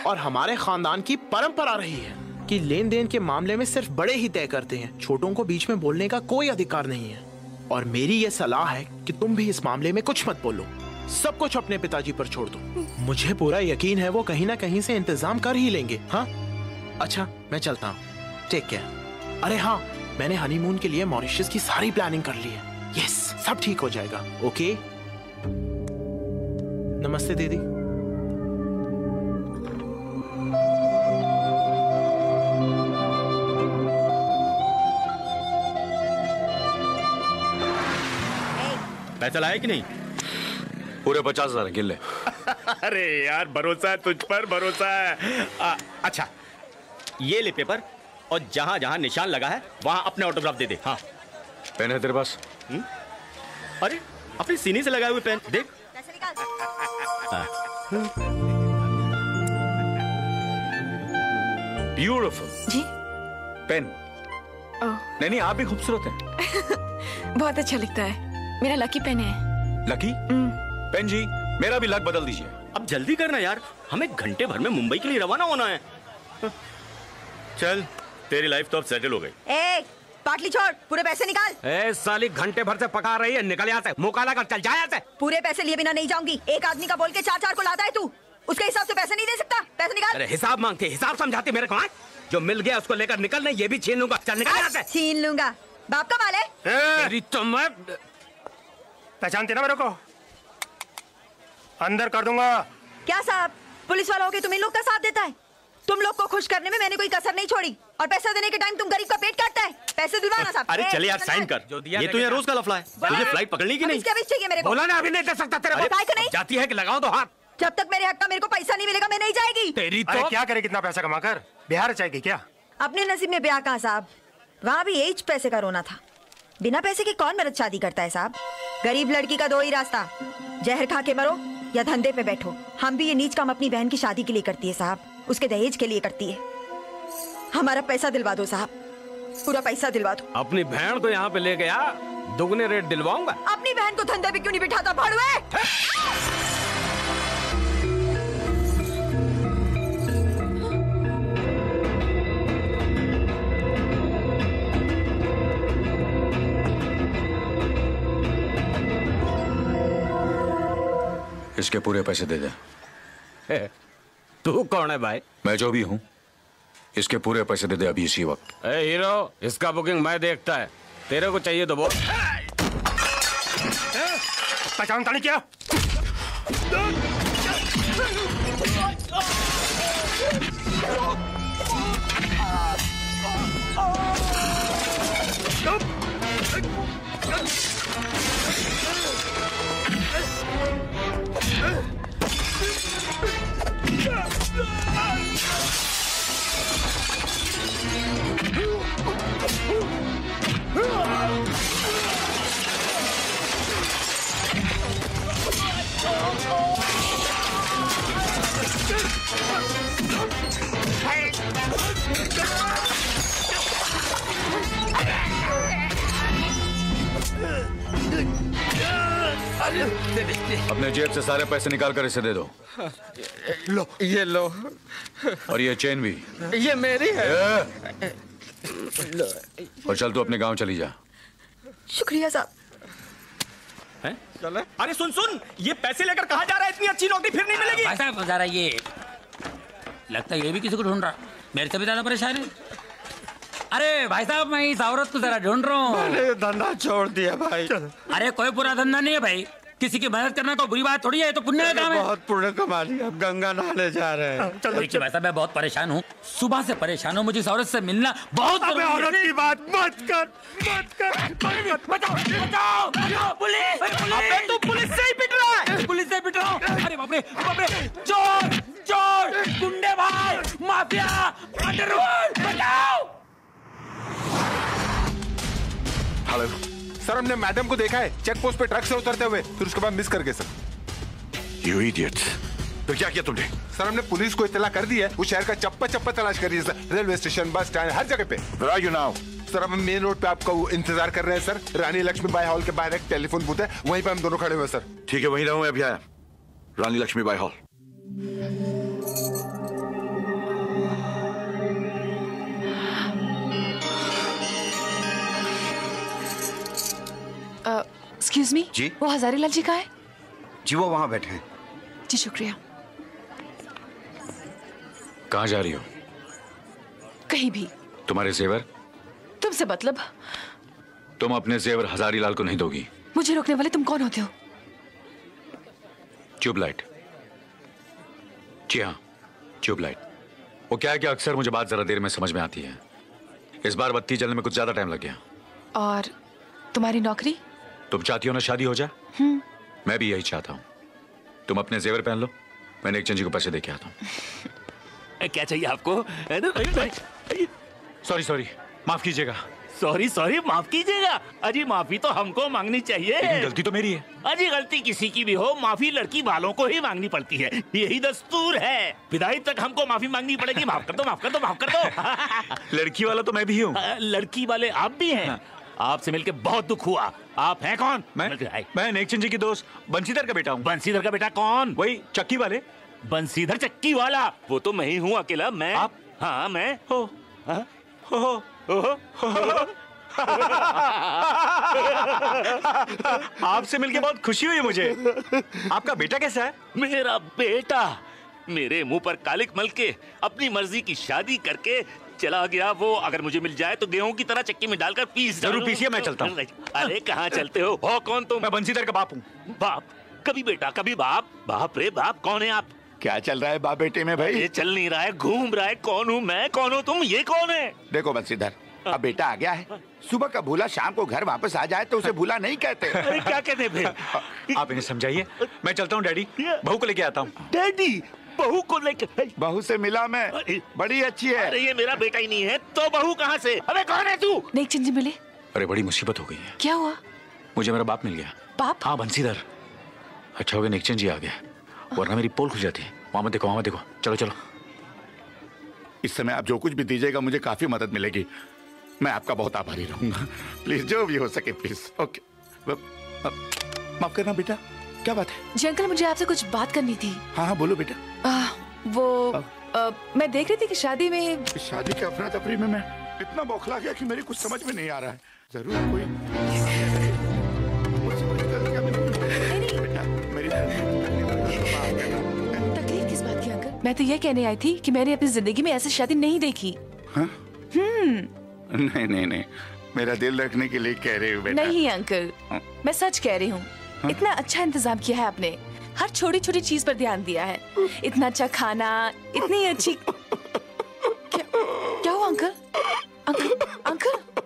और हमारे खानदान की परंपरा रही है कि लेन देन के मामले में सिर्फ बड़े ही तय करते हैं, छोटों को बीच में बोलने का कोई अधिकार नहीं है। और मेरी ये सलाह है कि तुम भी इस मामले में कुछ मत बोलो, सब कुछ अपने पिताजी पर छोड़ दो। मुझे पूरा यकीन है वो कहीं ना कहीं से इंतजाम कर ही लेंगे। हाँ अच्छा, मैं चलता हूँ, टेक केयर। अरे हाँ, मैंने हनीमून के लिए मॉरिशस की सारी प्लानिंग कर ली है। यस, सब ठीक हो जाएगा। ओके, नमस्ते दीदी। पैसा लाया कि नहीं? पूरे पचास हजार गिन ले। अरे यार, भरोसा तुझ पर, भरोसा है। आ, अच्छा ये ले पेपर, और जहां जहां निशान लगा है वहां अपने ऑटोग्राफ दे दे। हाँ, पेन है तेरे पास? अरे अपने सीने से लगाए हुए पेन देख। ब्यूटीफुल जी पेन। नहीं नहीं, आप भी खूबसूरत हैं। बहुत अच्छा लिखता है, मेरा लकी पेन है। लकी पेन जी, मेरा भी लक बदल दीजिए। अब जल्दी करना यार, हमें घंटे भर में मुंबई के लिए रवाना होना है। चल, तेरी लाइफ तो अब सेटल हो गई। ए, पाटली छोड़, पूरे पैसे निकाल। ए, साली घंटे भर से पका रही है, निकल जाते हैं, मुकाला कर, चल जा जाते हैं। पूरे पैसे लिए बिना नहीं जाऊंगी। एक आदमी का बोल के चार चार को लाता है तू, उसके हिसाब से पैसे नहीं दे सकता? पैसे निकाल। अरे हिसाब मांगते, हिसाब समझाते मेरे को। जो मिल गया उसको लेकर निकलना, ये भी छीन लूंगा। चल निकल, छीन लूंगा, बाप का माल है। पहचानते ना मेरे को? अंदर कर दूंगा। क्या साहब, पुलिस वाला होके तुम इन लोग का साथ देता है? तुम लोग को खुश करने में मैंने कोई कसर नहीं छोड़ी, और पैसा देने के टाइम तुम गरीब का पेट काटता है। पैसे दिलवाना साहब। अरे चले यार, साइन कर। ये तो यार रोज का लफड़ा है, तुझे फ्लाइट पकड़नी की नहीं? क्या बीच चाहिए मेरे को? बोला ना अभी नहीं दे सकता तेरे को। फ्लाइट नहीं जाती है कि लगाओ तो हाथ। जब तक मेरे हक का मेरे को पैसा नहीं मिलेगा मैं नहीं जाएगी। तेरी तो क्या करे, कितना पैसा कमा कर बिहार जाएगी क्या? अपने नसीब में ब्याह कहा साहब, वहाँ भी यही पैसे का रोना था। बिना पैसे के कौन मर्द शादी करता है साहब? गरीब लड़की का दो ही रास्ता, जहर खा के मरो या धंधे पे बैठो। हम भी ये नीच काम अपनी बहन की शादी के लिए करती है साहब, उसके दहेज के लिए करती है। हमारा पैसा दिलवा दो साहब, पूरा पैसा दिलवा दो। अपनी बहन को यहाँ पे ले गया, दुगने रेट दिलवाऊंगा। अपनी बहन को धंधे पे क्यों नहीं बिठाता भाड़ुए? इसके पूरे पैसे दे दे। तू कौन है भाई? मैं जो भी हूँ, इसके पूरे पैसे दे दे अभी इसी वक्त। ए हीरो, इसका बुकिंग मैं देखता है, तेरे को चाहिए तो बोल। पहचानता नहीं क्या? अपने जेब से सारे पैसे निकाल कर इसे दे दो। लो ये लो, और ये चेन भी, ये मेरी है। और चल तू अपने गांव चली जा। शुक्रिया साहब। चल अरे सुन सुन, ये पैसे लेकर कहाँ जा रहा है? इतनी अच्छी नौकरी फिर नहीं मिलेगी। भाई साहब जा रहा है ये, लगता है ये भी किसी को ढूंढ रहा, मेरे से भी ज्यादा परेशान है। अरे भाई साहब मैं इस औरत को जरा ढूंढ रहा हूँ। मैंने धंधा छोड़ दिया भाई। अरे कोई बुरा धंधा नहीं है भाई, किसी की मदद करना कोई बुरी बात थोड़ी है, तो पुण्य काम है। बहुत पुण्य कमा लिया, अब गंगा नहाने जा रहे हैं। चलो देखिए भाई साहब मैं बहुत परेशान हूँ, सुबह से परेशान हूँ, मुझे इस औरत से मिलना बहुत। अबे औरत की बात मत कर, मत कर, बचाओ बचाओ पुलिस। अबे तू पुलिस से ही पिट रहा है, पुलिस से पिट रहा हूँ। अरे बाप रे बाप रे, चोर चोर गुंडे भाई माफिया अंडरवर्ल्ड, बचाओ। हेलो सर, हमने मैडम को देखा है चेक पोस्ट पे ट्रक से उतरते हुए, फिर उसके बाद मिस कर गए सर। यू इडियट, तो क्या किया तुमने? सर हमने पुलिस को इत्तला कर दी है, वो शहर का चप्पा चप्पा तलाश कर रही है sir, railway station, bus stand, हर जगह पे। Where are you now? Sir हम मेन रोड पे आपका इंतजार कर रहे हैं सर, रानी लक्ष्मीबाई हॉल के बाहर एक टेलीफोन बूथ है, वहीं पे हम दोनों खड़े हुए सर। ठीक है वहीं रहूं, अभी आया, Rani Laxmibai hall. Excuse uh, me जी, वो हजारीलाल जी कहाँ है? जी वो वहाँ बैठे हैं। जी शुक्रिया। कहाँ जा रही हो? कहीं भी। तुम्हारे जेवर? तुमसे मतलब? तुम अपने जेवर हजारीलाल को नहीं दोगी। मुझे रोकने वाले तुम कौन होते हो? ट्यूबलाइट। जी हाँ ट्यूबलाइट। वो क्या है कि अक्सर मुझे बात जरा देर में समझ में आती है, इस बार बत्ती जलने में कुछ ज्यादा टाइम लग गया। और तुम्हारी नौकरी? तुम चाहती हो ना शादी हो जाए, मैं भी यही चाहता हूँ। तुम अपने जेवर पहन लो, मैंने एक चंजी को पैसे दे के आता हूँ। क्या चाहिए आपको? सॉरी सॉरी माफ कीजिएगा। सॉरी सॉरी माफ कीजिएगा, अजी माफी तो हमको मांगनी चाहिए, लेकिन गलती तो मेरी है। अजी गलती किसी की भी हो, माफी लड़की वालों को ही मांगनी पड़ती है, यही दस्तूर है, विदाई तक हमको माफी मांगनी पड़ेगी। माफ कर दो माफ कर दो माफ कर दो। लड़की वाला तो मैं भी हूँ। लड़की वाले आप भी हैं, आपसे मिलके बहुत दुख हुआ। आप हैं कौन? मैं मैं नेकचंद जी की दोस्त बंसीधर का बेटा हूँ। बंसीधर का बेटा कौन? वही चक्की वाले। बंसीधर चक्की वाला, वो तो मैं ही हूँ अकेला। मैं आप? हाँ मैं। हो हाँ? हो हो हो, हो, हो। आपसे मिलके बहुत खुशी हुई मुझे। आपका बेटा कैसा है? मेरा बेटा मेरे मुंह पर कालिक मल के अपनी मर्जी की शादी करके चला गया। वो अगर मुझे मिल जाए तो गेहूं की तरह चक्की में डालकर पीस जरूर पीसिए। मैं चलता हूं। अरे कहां चलते हो? हो कौन तुम? मैं बंसीधर का बाप हूं। बाप? कभी बेटा कभी बाप। बाप रे बाप, कौन है आप? क्या चल रहा है बाप बेटे में भाई? ये चल नहीं रहा है, घूम रहा है। कौन हूँ मैं, कौन हो तुम, ये कौन है? देखो बंसीधर, अब बेटा आ गया है, सुबह का भूला शाम को घर वापस आ जाए तो उसे भूला नहीं कहते। अरे क्या कहते भाई? आप इन्हें समझाइए, मैं चलता हूँ डैडी, बहू को लेके आता हूँ। डैडी बहू को लेकर? बहू से मिला मैं, बड़ी अच्छी है। अरे ये मेरा बेटा ही नहीं है तो बहू कहाँ से? अबे कौन है तू? नेकचंद जी मिले? अरे बड़ी मुसीबत हो गई है। क्या हुआ? मुझे मेरा बाप मिल गया। बाप? हाँ बंसीधर। अच्छा हो गया नेकचंद जी आ गया, वरना मेरी पोल खुल जाती है। वहाँ मत देखो, वहाँ मत देखो, चलो चलो। इस समय आप जो कुछ भी दीजिएगा मुझे काफी मदद मिलेगी, मैं आपका बहुत आभारी रहूंगा। प्लीज जो भी हो सके प्लीज। ओके माफ करना बेटा। क्या बात है? जी अंकल मुझे आपसे कुछ बात करनी थी। हाँ हाँ बोलो बेटा। आ, वो आ, आ, मैं देख रही थी कि शादी में शादी के अफरा तफरी में मैं इतना बौखला गया कि मेरे कुछ समझ में नहीं आ रहा है। जरूर कोई तकलीफ किस बात की अंकल? मैं तो ये कहने आई थी कि मैंने अपनी जिंदगी में ऐसी शादी नहीं देखी। हाँ? नहीं नहीं नहीं, मेरा दिल रखने के लिए कह रहे हो बेटा। नहीं अंकल मैं सच कह रही हूँ। हाँ? इतना अच्छा इंतजाम किया है आपने, हर छोटी छोटी चीज पर ध्यान दिया है, इतना अच्छा खाना, इतनी अच्छी। क्या क्या हुआ अंकल? अंकल अंकल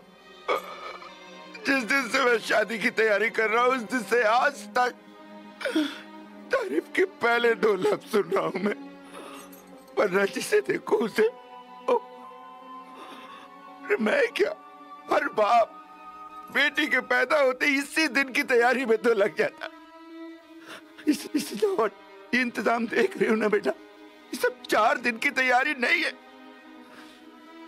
जिस दिन से मैं शादी की तैयारी कर रहा हूँ उस दिन से आज तक तारीफ के पहले दो लफ्ज सुन रहा हूँ मैं, वरना जिसे देखो उसे। ओ, मैं क्या हर बाप बेटी के पैदा होते इसी दिन की तैयारी में तो लग जाता। इस, इस ये इंतजाम देख रहे हो ना बेटा, ये सब चार दिन की तैयारी नहीं है।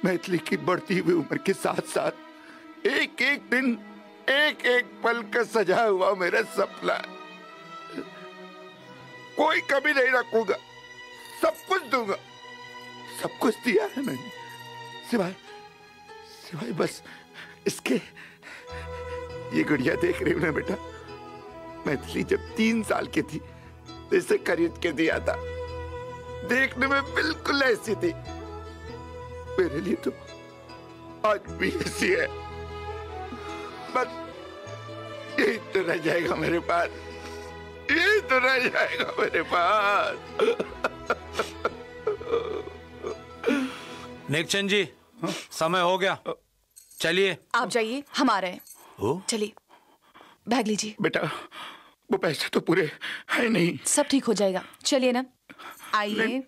मैथिली की बढ़ती हुई उम्र के साथ साथ एक एक दिन एक एक पल का सजा हुआ मेरा सपना। कोई कमी नहीं रखूंगा, सब कुछ दूंगा। सब कुछ दिया है मैंने, सिवाय सिवाय बस इसके। ये गुड़िया देख रही हूं ना बेटा, मैथिली जब तीन साल की थी इसे खरीद के दिया था। देखने में बिल्कुल ऐसी थी, मेरे लिए तो आज भी ऐसी है। बस यही तो रह जाएगा मेरे पास, यही तो रह जाएगा मेरे पास। निक्षन जी, हा? समय हो गया, चलिए आप जाइए, हम आ रहे हैं। चलिए बैग लीजिए। बेटा वो पैसे तो पूरे है नहीं, सब ठीक हो जाएगा, चलिए ना। आइए,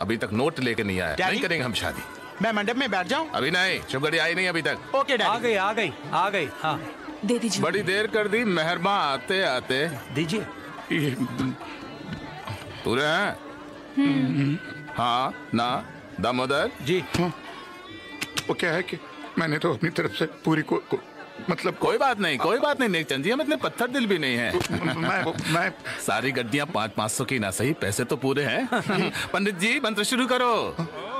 अभी तक नोट लेके नहीं आया, नहीं करेंगे हम शादी। मैं मंडप में बैठ जाऊं? अभी नहीं, शुभगड़ी आई नहीं अभी तक। ओके डैडी, आ गई आ गई आ गई। हाँ दे दीजिए। बड़ी देर कर दी, मेहरबा आते आते दीजिए। पूरे हैं? हाँ ना दामोदर जी। हाँ। वो क्या है कि मैंने तो अपनी तरफ से पूरी को, को... मतलब कोई बात नहीं, कोई बात नहीं नेकचंद जी, हम इतने पत्थर दिल भी नहीं है। मैं, मैं... सारी गड्डियां पाँच पाँच सौ की ना सही, पैसे तो पूरे हैं। पंडित जी मंत्र शुरू करो।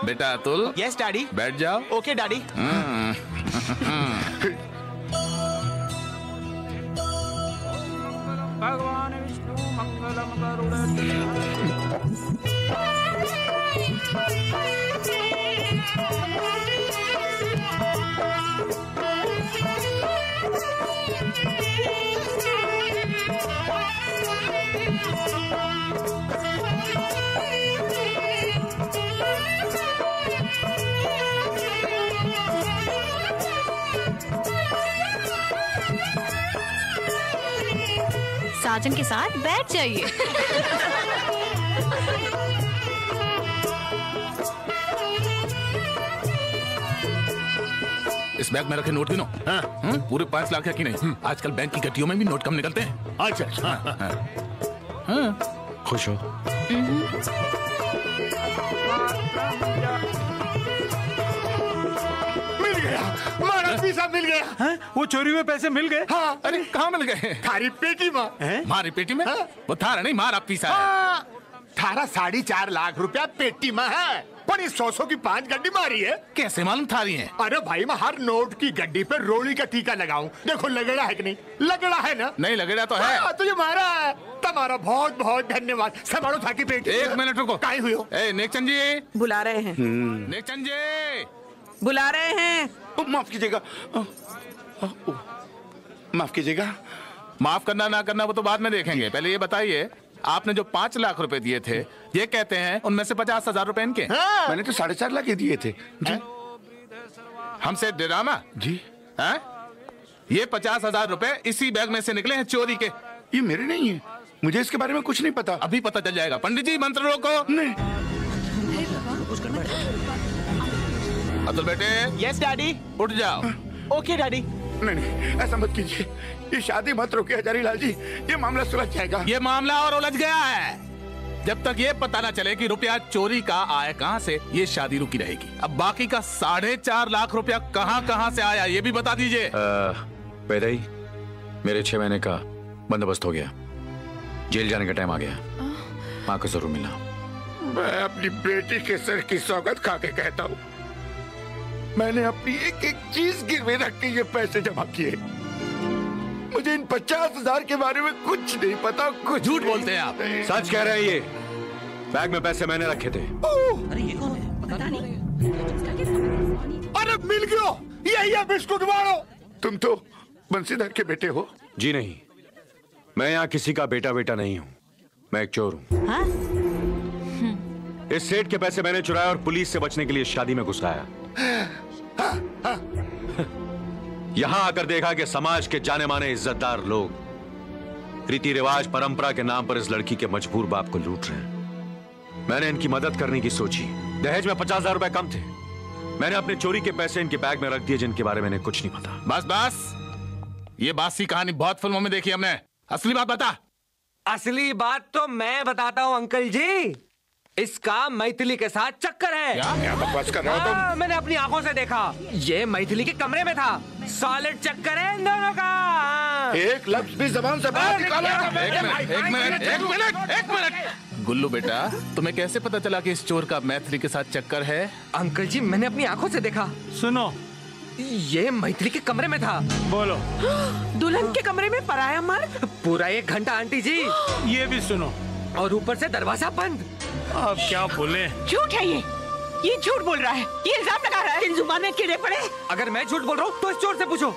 बेटा अतुल। Yes daddy. बैठ जाओ। Okay daddy. भगवान विष्णु मंगलम करुणे। साजन के साथ बैठ जाइए। इस बैग में रखे नोट गिनो। हाँ? पूरे पांच लाख की नहीं, आजकल बैंक की गड्डियों में भी नोट कम निकलते हैं। अच्छा अच्छा। हाँ, हाँ, हाँ। खुश हो? मिल गया, महाराज भी साहब मिल गया। हाँ? वो चोरी हुए पैसे मिल गए? हाँ। अरे कहाँ मिल गए? थारी पेटी में। हमारी पेटी में? हाँ? वो थारा नहीं, मारा पीसा। हाँ। थारा साढ़े चार लाख रुपया पेटी में है, पर इस सौ सौ की पांच गड्डी मारी है। कैसे मालूम थारी है? अरे भाई मैं हर नोट की गड्डी पे रोली का टीका लगाऊं, देखो लगेड़ा है कि नहीं। लगेड़ा है ना? नहीं लगेड़ा तो है। आ, तुझे मारा है, तुम्हारा बहुत बहुत धन्यवाद। संभालो थाकी पेटी। एक मिनट रुको, काहे हुई हो? ए नेकचंद जी बुला रहे हैं। नेकचंद जी बुला रहे हैं। माफ कीजिएगा, माफ कीजिएगा। माफ करना ना करना वो तो बाद में देखेंगे, पहले ये बताइए आपने जो पाँच लाख रुपए दिए थे, ये कहते हैं उनमें से पचास हजार रूपए इनके। हाँ। मैंने तो साढ़े चार लाख दिए थे जी। हमसे ड्रामा जी? हाँ? ये पचास हजार रूपए इसी बैग में से निकले हैं चोरी के। ये मेरे नहीं है, मुझे इसके बारे में कुछ नहीं पता। अभी पता चल जाएगा। पंडित जी मंत्र रोको। नहीं अतुल बेटे। Yes daddy. उठ जाओ। Okay daddy. नहीं नहीं ऐसा मत कीजिए, ये शादी मत रोकिए हजारीलाल जी, ये मामला सुलझ जाएगा। ये मामला और उलझ गया है। जब तक ये पता ना चले कि रुपया चोरी का आया कहाँ से, ये शादी रुकी रहेगी। अब बाकी का साढ़े चार लाख रुपया कहाँ कहाँ से आया ये भी बता दीजिए। पहले ही मेरे छह महीने का बंदोबस्त हो गया, जेल जाने का टाइम आ गया, माँ को जरूर मिलना। मैं अपनी बेटी के सर की सौगत खा के कहता हूँ, मैंने अपनी एक एक चीज गिरवी रख के ये पैसे जमा किए। मुझे इन पचास हजार के बारे में कुछ नहीं पता। कुछ झूठ बोलते हैं आप। सच कह रहे हैं, ये बैग में पैसे मैंने रखे थे। अरे ये कौन है? पता नहीं। अरे मिल गयो, यही है बिस्कुट वालो। तुम तो बंसीधर के बेटे हो? जी नहीं, मैं यहाँ किसी का बेटा बेटा नहीं हूँ, मैं एक चोर हूँ। हाँ? इस सेठ के पैसे मैंने चुराए और पुलिस से बचने के लिए शादी में घुसाया। हाँ, हाँ। यहाँ आकर देखा कि समाज के जाने माने इज्जतदार लोग रीति रिवाज परंपरा के नाम पर इस लड़की के मजबूर बाप को लूट रहे हैं। मैंने इनकी मदद करने की सोची। दहेज में पचास हजार रुपए कम थे, मैंने अपने चोरी के पैसे इनके बैग में रख दिए जिनके बारे में कुछ नहीं पता। बस बस, ये बासी कहानी बहुत फिल्मों में देखी हमने, असली बात बता। असली बात तो मैं बताता हूँ अंकल जी, इसका मैथिली के साथ चक्कर है। क्या? क्या बकवास कर रहे हो तुम? आ, मैंने अपनी आंखों से देखा, ये मैथिली के कमरे में था। सॉलिड चक्कर है इन दोनों का। एक लफ्ज भी जबान से बाहर निकाला। एक मिनट, एक मिनट, एक मिनट। गुल्लू बेटा, तुम्हें कैसे पता चला कि इस चोर का मैथिली के साथ चक्कर है? अंकल जी, मैंने अपनी आंखों से देखा। सुनो, ये मैथिली के कमरे में था। बोलो। दुल्हन के कमरे में पराया मर्द? पूरा एक घंटा। आंटी जी, ये भी सुनो। और ऊपर से दरवाजा बंद। आप क्या बोले? झूठ है ये, ये झूठ बोल रहा है, ये इल्जाम लगा रहा है। इन जुबाने कीड़े पड़े। अगर मैं झूठ बोल रहा हूँ तो इस चोर से पूछो।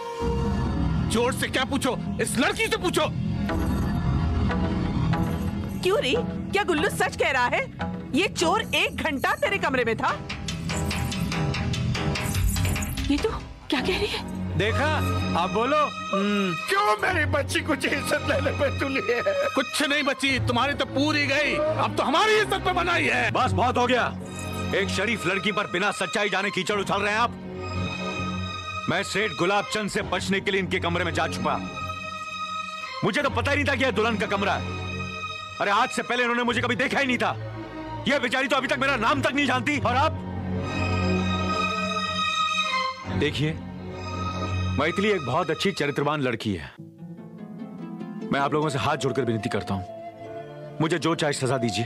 चोर से क्या पूछो, इस लड़की से पूछो। क्यों री, क्या गुल्लू सच कह रहा है? ये चोर एक घंटा तेरे कमरे में था। ये तो क्या कह रही है? देखा, आप बोलो। क्यों मेरी बच्ची कुछ इज्जत लेने पे तुली है? कुछ नहीं बच्ची, तुम्हारी तो पूरी गई, अब तो हमारी इज्जत पे बनाई है। बस बहुत हो गया। एक शरीफ लड़की पर बिना सच्चाई जाने कीचड़ उछाल रहे हैं आप। मैं सेठ गुलाब चंद से बचने के लिए इनके कमरे में जा छुपा। मुझे तो पता ही नहीं था कि यह दुल्हन का कमरा है। अरे आज से पहले इन्होंने मुझे कभी देखा ही नहीं था। यह बेचारी तो अभी तक मेरा नाम तक नहीं जानती, और आप देखिए। मैथिली एक बहुत अच्छी चरित्रवान लड़की है। मैं आप लोगों से हाथ जोड़कर विनती करता हूं, मुझे जो चाहे सजा दीजिए,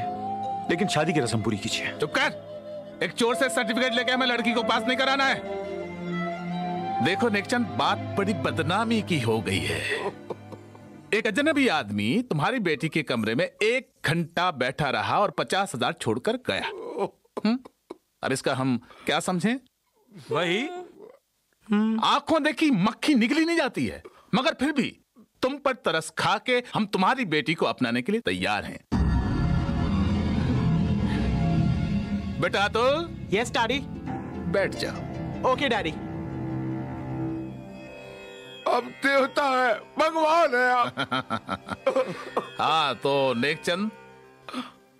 लेकिन शादी की रस्म पूरी कीजिए। चुप कर। एक चोर से सर्टिफिकेट लेके हमें लड़की को पास नहीं कराना है। देखो निकचंद, बात बड़ी बदनामी की हो गई है। एक अजनबी आदमी तुम्हारी बेटी के कमरे में एक घंटा बैठा रहा और पचास हजार छोड़कर गया। हुँ? अब इसका हम क्या समझें? वही, आंखों देखी मक्खी निकली नहीं जाती है, मगर फिर भी तुम पर तरस खा के हम तुम्हारी बेटी को अपनाने के लिए तैयार हैं। बेटा तो यस डैडी, बैठ जाओ। Okay daddy. अब देवता है, भगवान है आप। हाँ तो नेकचंद,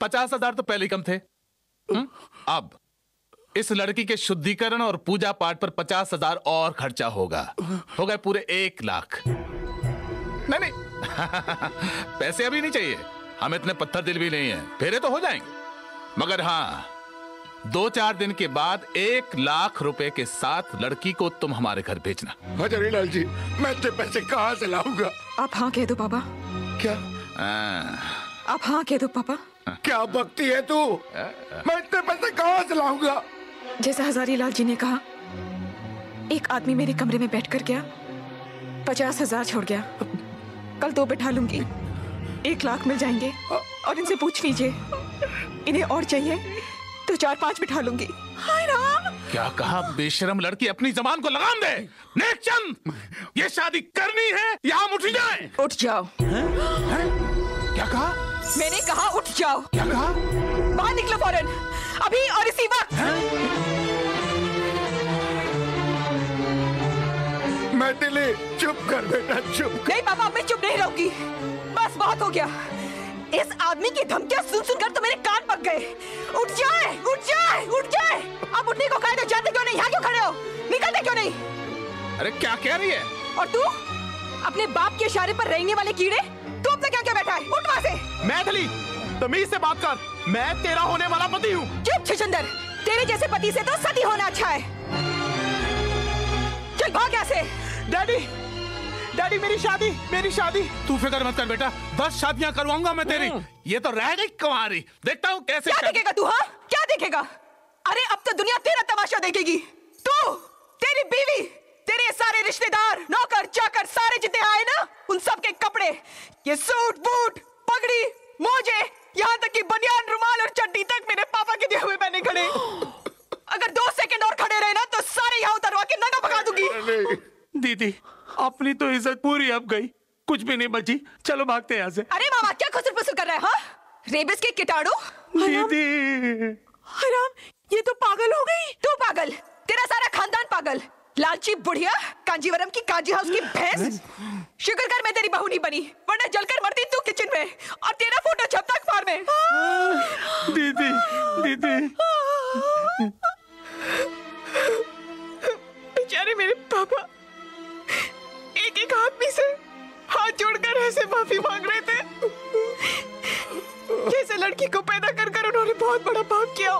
पचास हजार तो पहले कम थे। हुँ? अब इस लड़की के शुद्धिकरण और पूजा पाठ पर पचास हजार और खर्चा होगा। हो गए पूरे एक लाख। नहीं नहीं पैसे अभी नहीं चाहिए, हम इतने पत्थर दिल भी नहीं है। फेरे तो हो जाएंगे, मगर हाँ, दो चार दिन के बाद एक लाख रुपए के साथ लड़की को तुम हमारे घर भेजना। हजारी लाल जी, मैं इतने पैसे कहाँ से लाऊंगा? आप हाँ कह दो पापा। क्या? आ... आप हाँ कह दो पापा। क्या बकती है तू? आ... मैं इतने पैसे कहाँ से लाऊंगा? जैसा हजारी लाल जी ने कहा, एक आदमी मेरे कमरे में बैठ कर गया, पचास हजार छोड़ गया। कल दो बैठा लूंगी, एक लाख मिल जाएंगे। और इनसे पूछ लीजिए, इन्हें और चाहिए तो चार पांच बिठा लूंगी। हाय राम, क्या कहा बेशरम लड़की, अपनी जबान को लगाम दे। नेकचंद, ये शादी करनी है या हम उठ जाएं? उठ जाओ। है? है? क्या कहा? मैंने कहा उठ जाओ। क्या कहा? बाहर निकलो फौरन, अभी और इसी वक्त। मैं दिले, चुप कर बेटा, चुप कर। नहीं पापा, मैं चुप नहीं रहूंगी, बस बहुत हो गया। इस आदमी की धमकियां सुन सुनकर तो मेरे कान पक गए। उठ जाए, उठ जाए, उठ जाए। अब उठने को कह दो, जाते क्यों नहीं? यहाँ क्यों खड़े हो? निकलते क्यों नहीं? अरे क्या कह रही है? और तू अपने बाप के इशारे पर रेंगने वाले कीड़े, तू अपना क्या क्या बैठा है? उठ वहाँ से। मैथिली, तमीज से बात कर, मैं तेरा होने वाला पति हूँ। चुप छछंदर, तेरे जैसे पति से तो सती होना अच्छा है। चल भाग यहाँ से। डैडी, डैडी मेरी शादी, मेरी शादी। तू फिक्र मत कर बेटा, दस शादियां करवाऊंगा मैं तेरी। ये तो रह गई कुंवारी, देखता हूँ कैसे। क्या कर... देखेगा तू? हाँ क्या देखेगा? अरे अब तो दुनिया तेरा तमाशा देखेगी। तू, तेरी बीवी, तेरे सारे रिश्तेदार, नौकर चाकर, सारे जितने आए ना, उन सबके कपड़े, ये सूट बूट पगड़ी मोजे, यहाँ तक की बनियान रुमाल और चड्डी तक मेरे पापा के दिए हुए पहने खड़े। अगर दो सेकेंड और खड़े रहे ना तो सारे यहाँ उतरवा के नंगा भगा दूंगी। दीदी, अपनी तो इज्जत पूरी अब गई, कुछ भी नहीं बची, चलो भागते यहाँ से। अरे मामा, क्या खुसर-पुसर कर रहा है? हाँ, रेबीज के कीटाणु। दीदी हराम, ये तो पागल हो गई। तू पागल, तेरा सारा खानदान पागल, लालची बुढ़िया, कांजीवरम की कांजी हाउस की भैंस। शुक्र कर मैं तेरी बहू नहीं बनी, वरना जलकर मरती तू किचन में, और तेरा फोटो छपता अखबार में। दीदी, दीदी बेचारे मेरे पापा एक एक आदमी से हाथ जोड़कर ऐसे माफी मांग रहे थे, जैसे लड़की को पैदा कर कर उन्होंने बहुत बड़ा पाप किया।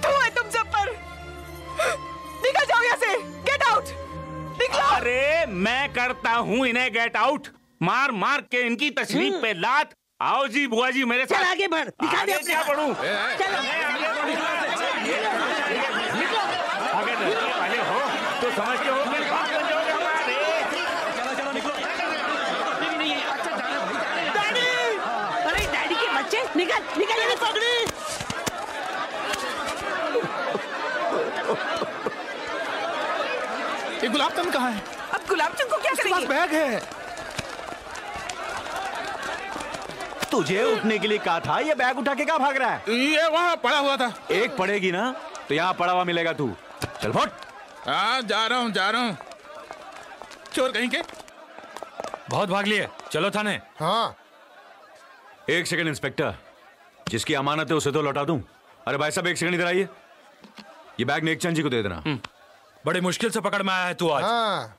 तो है तुम सब पर, निकल जाओ यहाँ से। Get out. दिया। अरे मैं करता हूँ इन्हें गेट आउट, मार मार के इनकी तशरीफ पे लात। आओ जी बुआ जी मेरे साथ, चल आगे बढ़, दिखा दे क्या बढ़ूं। अगर हो तो समझते हो निकल निकल ये पगड़ी। ये गुलाबचंद कहाँ है? अब गुलाबचंद को क्या करेंगे? उसके पास बैग है। तुझे उठने के लिए कहा था, ये बैग उठा के कहाँ भाग रहा है? ये वहाँ पड़ा हुआ था। एक पड़ेगी ना तो यहाँ पड़ा हुआ मिलेगा तू। चल फट। हाँ जा रहा हूँ जा रहा हूँ। चोर कहीं के? बहुत भाग लिए, चलो थाने। हाँ एक सेकंड इंस्पेक्टर, जिसकी अमानत है उसे तो लौटा दूं। अरे भाई साहब एक सेकंड इधर आइए, ये बैग नेकचंद जी को दे देना। बड़ी मुश्किल से पकड़ में आया है तू आज। हाँ।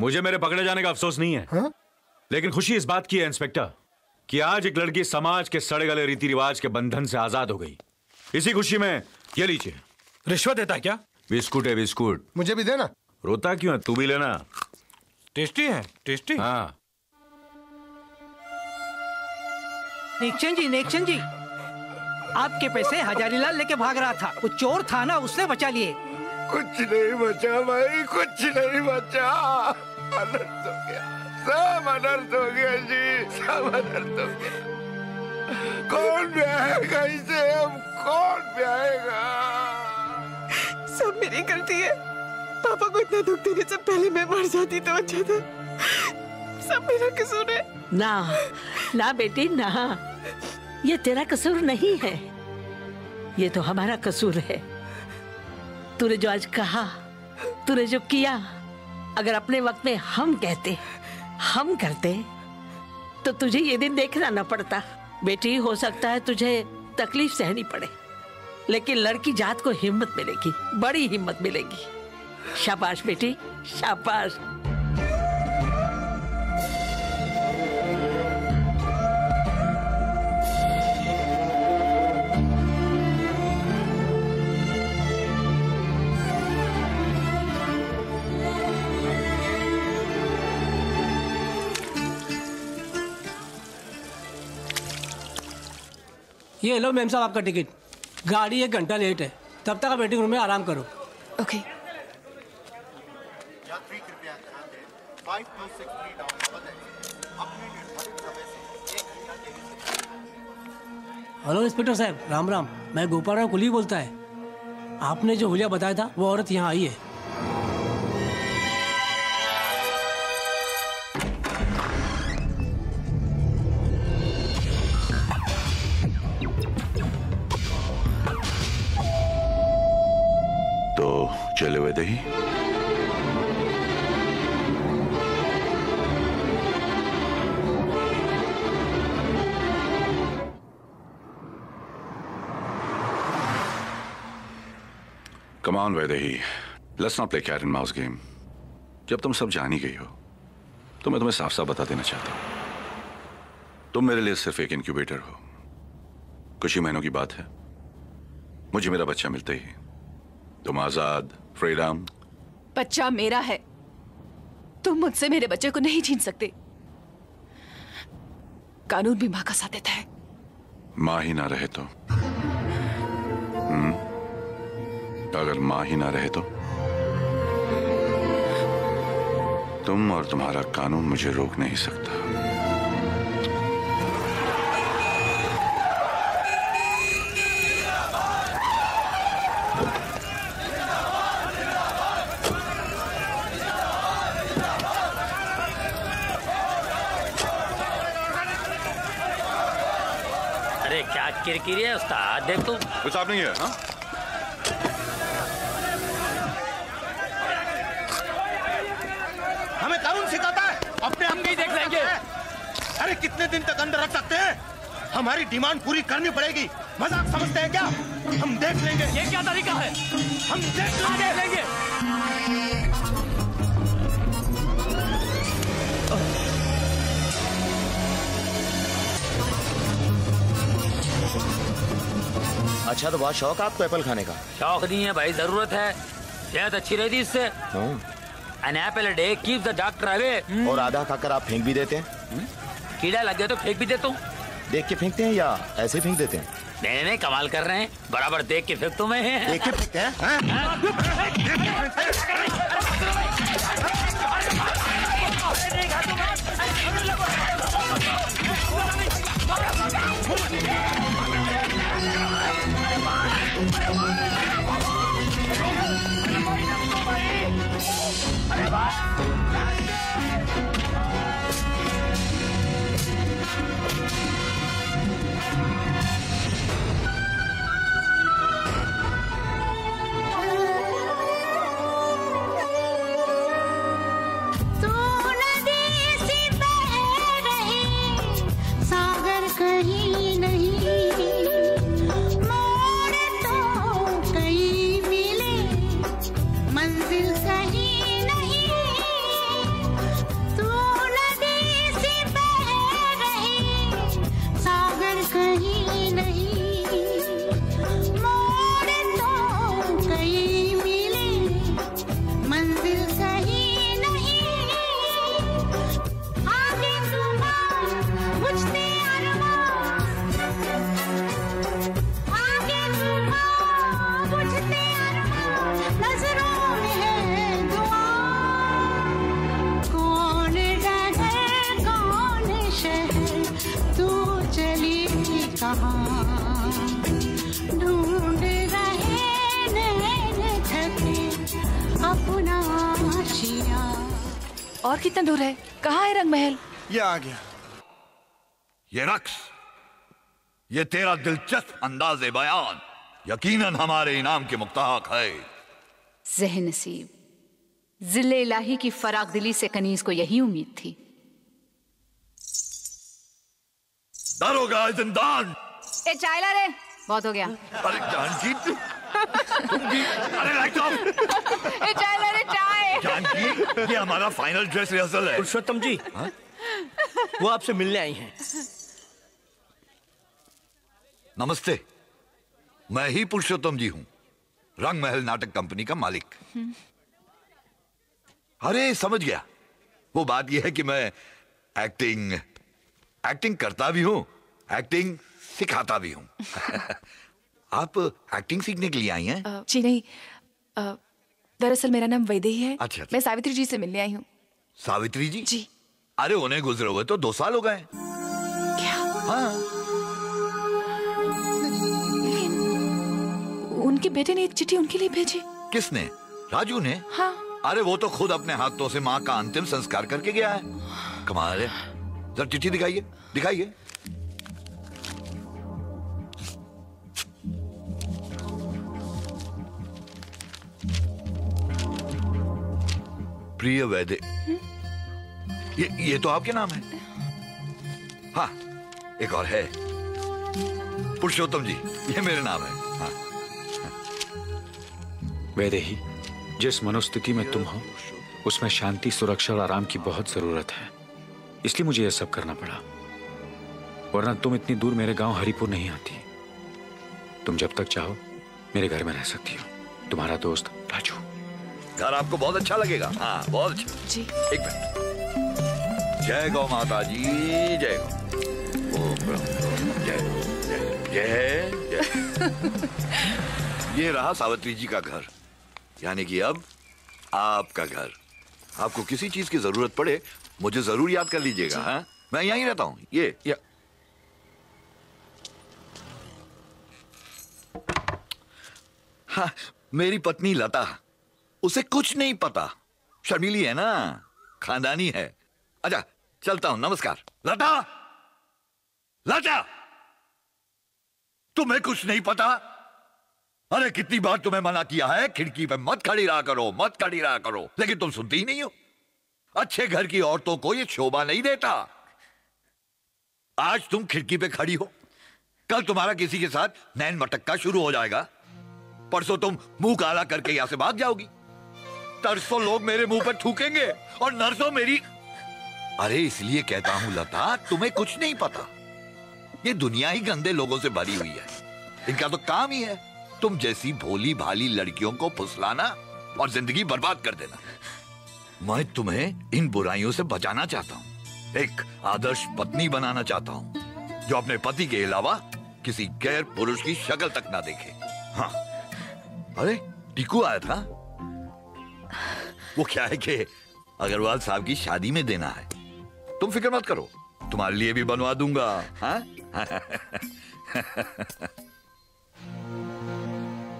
मुझे मेरे पकड़े जाने का अफसोस नहीं है, हाँ? लेकिन खुशी इस बात की है इंस्पेक्टर कि आज एक लड़की समाज के सड़े गले रीति रिवाज के बंधन से आजाद हो गई। इसी खुशी में ये लीजिए। रिश्वत देता है क्या? बिस्कुट है बिस्कुट। मुझे भी देना। रोता क्यों है, तू भी लेना। टेस्टी है टेस्टी। हाँ नेक्शन जी नेक्शन जी, आपके पैसे हजारीलाल लेके भाग रहा था, वो चोर था ना, उसने बचा लिए। कुछ नहीं बचा भाई, कुछ नहीं बचा। अनर्थ हो गया, सब अनर्थ हो गया जी, सब अनर्थ हो गया। कौन ब्याहेगा इसे, अब कौन ब्याहेगा? सब मेरी गलती है, पापा को इतना दुख देने से पहले मैं मर जाती तो अच्छा था। सब मेरा कसूर है। ना ना बेटी ना, ये तेरा कसूर नहीं है, ये तो हमारा कसूर है। तूने जो आज कहा, तूने जो किया, अगर अपने वक्त में हम कहते, हम करते तो तुझे ये दिन देखना ना पड़ता। बेटी हो सकता है तुझे तकलीफ सहनी पड़े, लेकिन लड़की जात को हिम्मत मिलेगी, बड़ी हिम्मत मिलेगी। शाबाश बेटी शाबाश। ये लो मैम साहब आपका टिकट। गाड़ी एक घंटा लेट है, तब तक आप वेटिंग रूम में आराम करो। ओके। हेलो इंस्पेक्टर साहब, राम राम। मैं गोपाल राव कुली बोलता है। आपने जो हुलिया बताया था वो औरत यहाँ आई है। चले हुए दही कमान Vaidehi, let's not play cat and mouse game. जब तुम सब जान ही गई हो तो मैं तुम्हें साफ साफ बता देना चाहता हूं, तुम मेरे लिए सिर्फ एक इनक्यूबेटर हो। कुछ ही महीनों की बात है, मुझे मेरा बच्चा मिलते ही तुम आजाद, फ्रीडम। बच्चा मेरा है, तुम मुझसे मेरे बच्चे को नहीं छीन सकते। कानून भी माँ का साथ देता है। माँ ही ना रहे तो हम्म, अगर माँ ही ना रहे तो तुम और तुम्हारा कानून मुझे रोक नहीं सकता। किरकिरी है उस्ताद, देख तू। कुछ आप नहीं है हा? हमें कानून सिखाता है, अपने हम नहीं देख लेंगे। अरे कितने दिन तक अंदर रख सकते हैं? हमारी डिमांड पूरी करनी पड़ेगी। मजाक समझते हैं क्या? हम देख लेंगे। ये क्या तरीका है? हम देख लेंगे, देख लेंगे। अच्छा तो बहुत शौक आपको एप्पल खाने का? शौक नहीं है भाई, जरूरत है, सेहत अच्छी रहती इससे। An apple a day keeps the doctor away. और आधा खाकर आप फेंक भी देते हैं? कीड़ा लग गया तो फेंक भी देता हूँ। देख के फेंकते हैं या ऐसे फेंक देते हैं? नहीं नहीं कमाल कर रहे हैं, बराबर देख के फेंकते हैं। मैं देख के फेंकते हैं। और कितना दूर है? कहाँ है रंग महल? ये आ गया। ये रक्स, ये तेरा दिलचस्प अंदाज़े बयान यकीनन हमारे इनाम के मुक्ताहक है। ज़हन नसीब, जिले इलाही की फराग दिली से कनीज को यही उम्मीद थी। दारोगा जिंदान। ए चाइला रे, बहुत हो गया। अरे जानकी तुम भी, अरे लाइट ऑफ। ए चाइला रे चाय। जानकी, ये हमारा फाइनल ड्रेस रिहर्सल है। पुरुषोत्तम जी, हाँ? वो आपसे मिलने आई हैं। नमस्ते, मैं ही पुरुषोत्तम जी हूँ, रंग महल नाटक कंपनी का मालिक। अरे समझ गया, वो बात ये है कि मैं एक्टिंग एक्टिंग करता भी हूँ, एक्टिंग सिखाता भी हूँ। आप एक्टिंग सीखने के लिए आई हैं? जी नहीं, दरअसल मेरा नाम वैदेही है। अच्छा, मैं सावित्री जी से मिलने आई हूँ। सावित्री जी? जी। अरे उन्हें गुजरे हुए तो दो साल हो गए। क्या? हाँ। उनके बेटे ने एक चिट्ठी उनके लिए भेजी। किसने? राजू ने? हाँ। अरे वो तो खुद अपने हाथों से माँ का अंतिम संस्कार करके गया है। कमाल है। जरा चिट्ठी दिखाइए, दिखाइए। प्रिय वैदे, ये ये तो आपके नाम है। हाँ, एक और है, पुरुषोत्तम जी, ये मेरे नाम है। हाँ। वैदेही, जिस मनोस्थिति में तुम हो उसमें शांति, सुरक्षा और आराम की बहुत जरूरत है, इसलिए मुझे यह सब करना पड़ा, वरना तुम इतनी दूर मेरे गांव हरिपुर नहीं आती। तुम जब तक चाहो मेरे घर में रह सकती हो। तुम्हारा दोस्त राजू। घर आपको बहुत अच्छा लगेगा। हाँ, बहुत अच्छा जी। एक मिनट। जय गौ माता जी, जय गौ। जय जय जय। ये रहा सावित्री जी का घर, यानी कि अब आपका घर। आपको किसी चीज की जरूरत पड़े मुझे जरूर याद कर लीजिएगा। हाँ, मैं यहीं रहता हूँ। ये ये हाँ, मेरी पत्नी लता, उसे कुछ नहीं पता, शर्मीली है ना, खानदानी है। अच्छा चलता हूं, नमस्कार। लता, लता, तुम्हें कुछ नहीं पता? अरे कितनी बार तुम्हें मना किया है, खिड़की पे मत खड़ी रहा करो, मत खड़ी रहा करो, लेकिन तुम सुनती ही नहीं हो। अच्छे घर की औरतों को ये शोभा नहीं देता। आज तुम खिड़की पे खड़ी हो, कल तुम्हारा किसी के साथ नैन मटक्का शुरू हो जाएगा, परसों तुम मुंह काला करके यहां से भाग जाओगी, तरसों लोग मेरे मुंह पर थूकेंगे और नर्सों मेरी। अरे इसलिए कहता हूं लता, तुम्हें कुछ नहीं पता। ये दुनिया ही गंदे लोगों से भरी हुई है, इनका तो काम ही है तुम जैसी भोली भाली लड़कियों को फुसलाना और जिंदगी बर्बाद कर देना। मैं तुम्हें इन बुराइयों से बचाना चाहता हूँ। एक आदर्श पत्नी बनाना चाहता हूँ जो अपने पति के अलावा किसी गैर पुरुष की शक्ल तक ना देखे। हाँ, अरे टीकू आया था। वो क्या है कि अग्रवाल साहब की शादी में देना है। तुम फिक्र मत करो, तुम्हारे लिए भी बनवा दूंगा। हाँ?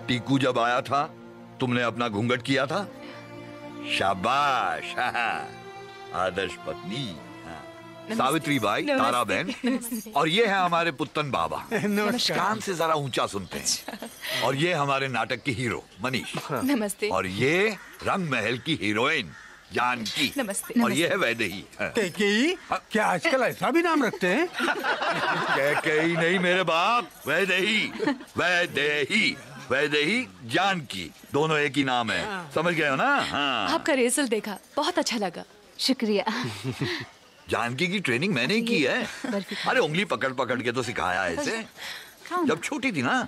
टीकू जब आया था तुमने अपना घूंघट किया था। शाबाश, आदर्श पत्नी। सावित्री बाई, तारा बहन, और ये है हमारे पुत्तन बाबा। कान से जरा ऊंचा सुनते हैं। और ये हमारे नाटक की हीरो मनीष। नमस्ते। और ये रंग महल की हीरोइन जानकी। नमस्ते। और ये है वैदेही। कैकेयी? क्या आजकल ऐसा भी नाम रखते हैं? कैकेयी नहीं मेरे बाप, वैदेही। वैदेही वैदेही जानकी, दोनों एक ही नाम है। समझ गए हो ना? हाँ। आपका रिहर्सल देखा, बहुत अच्छा लगा। शुक्रिया। जानकी की ट्रेनिंग मैंने ही की है। अरे उंगली पकड़ पकड़ के तो सिखाया ऐसे। जब छोटी थी ना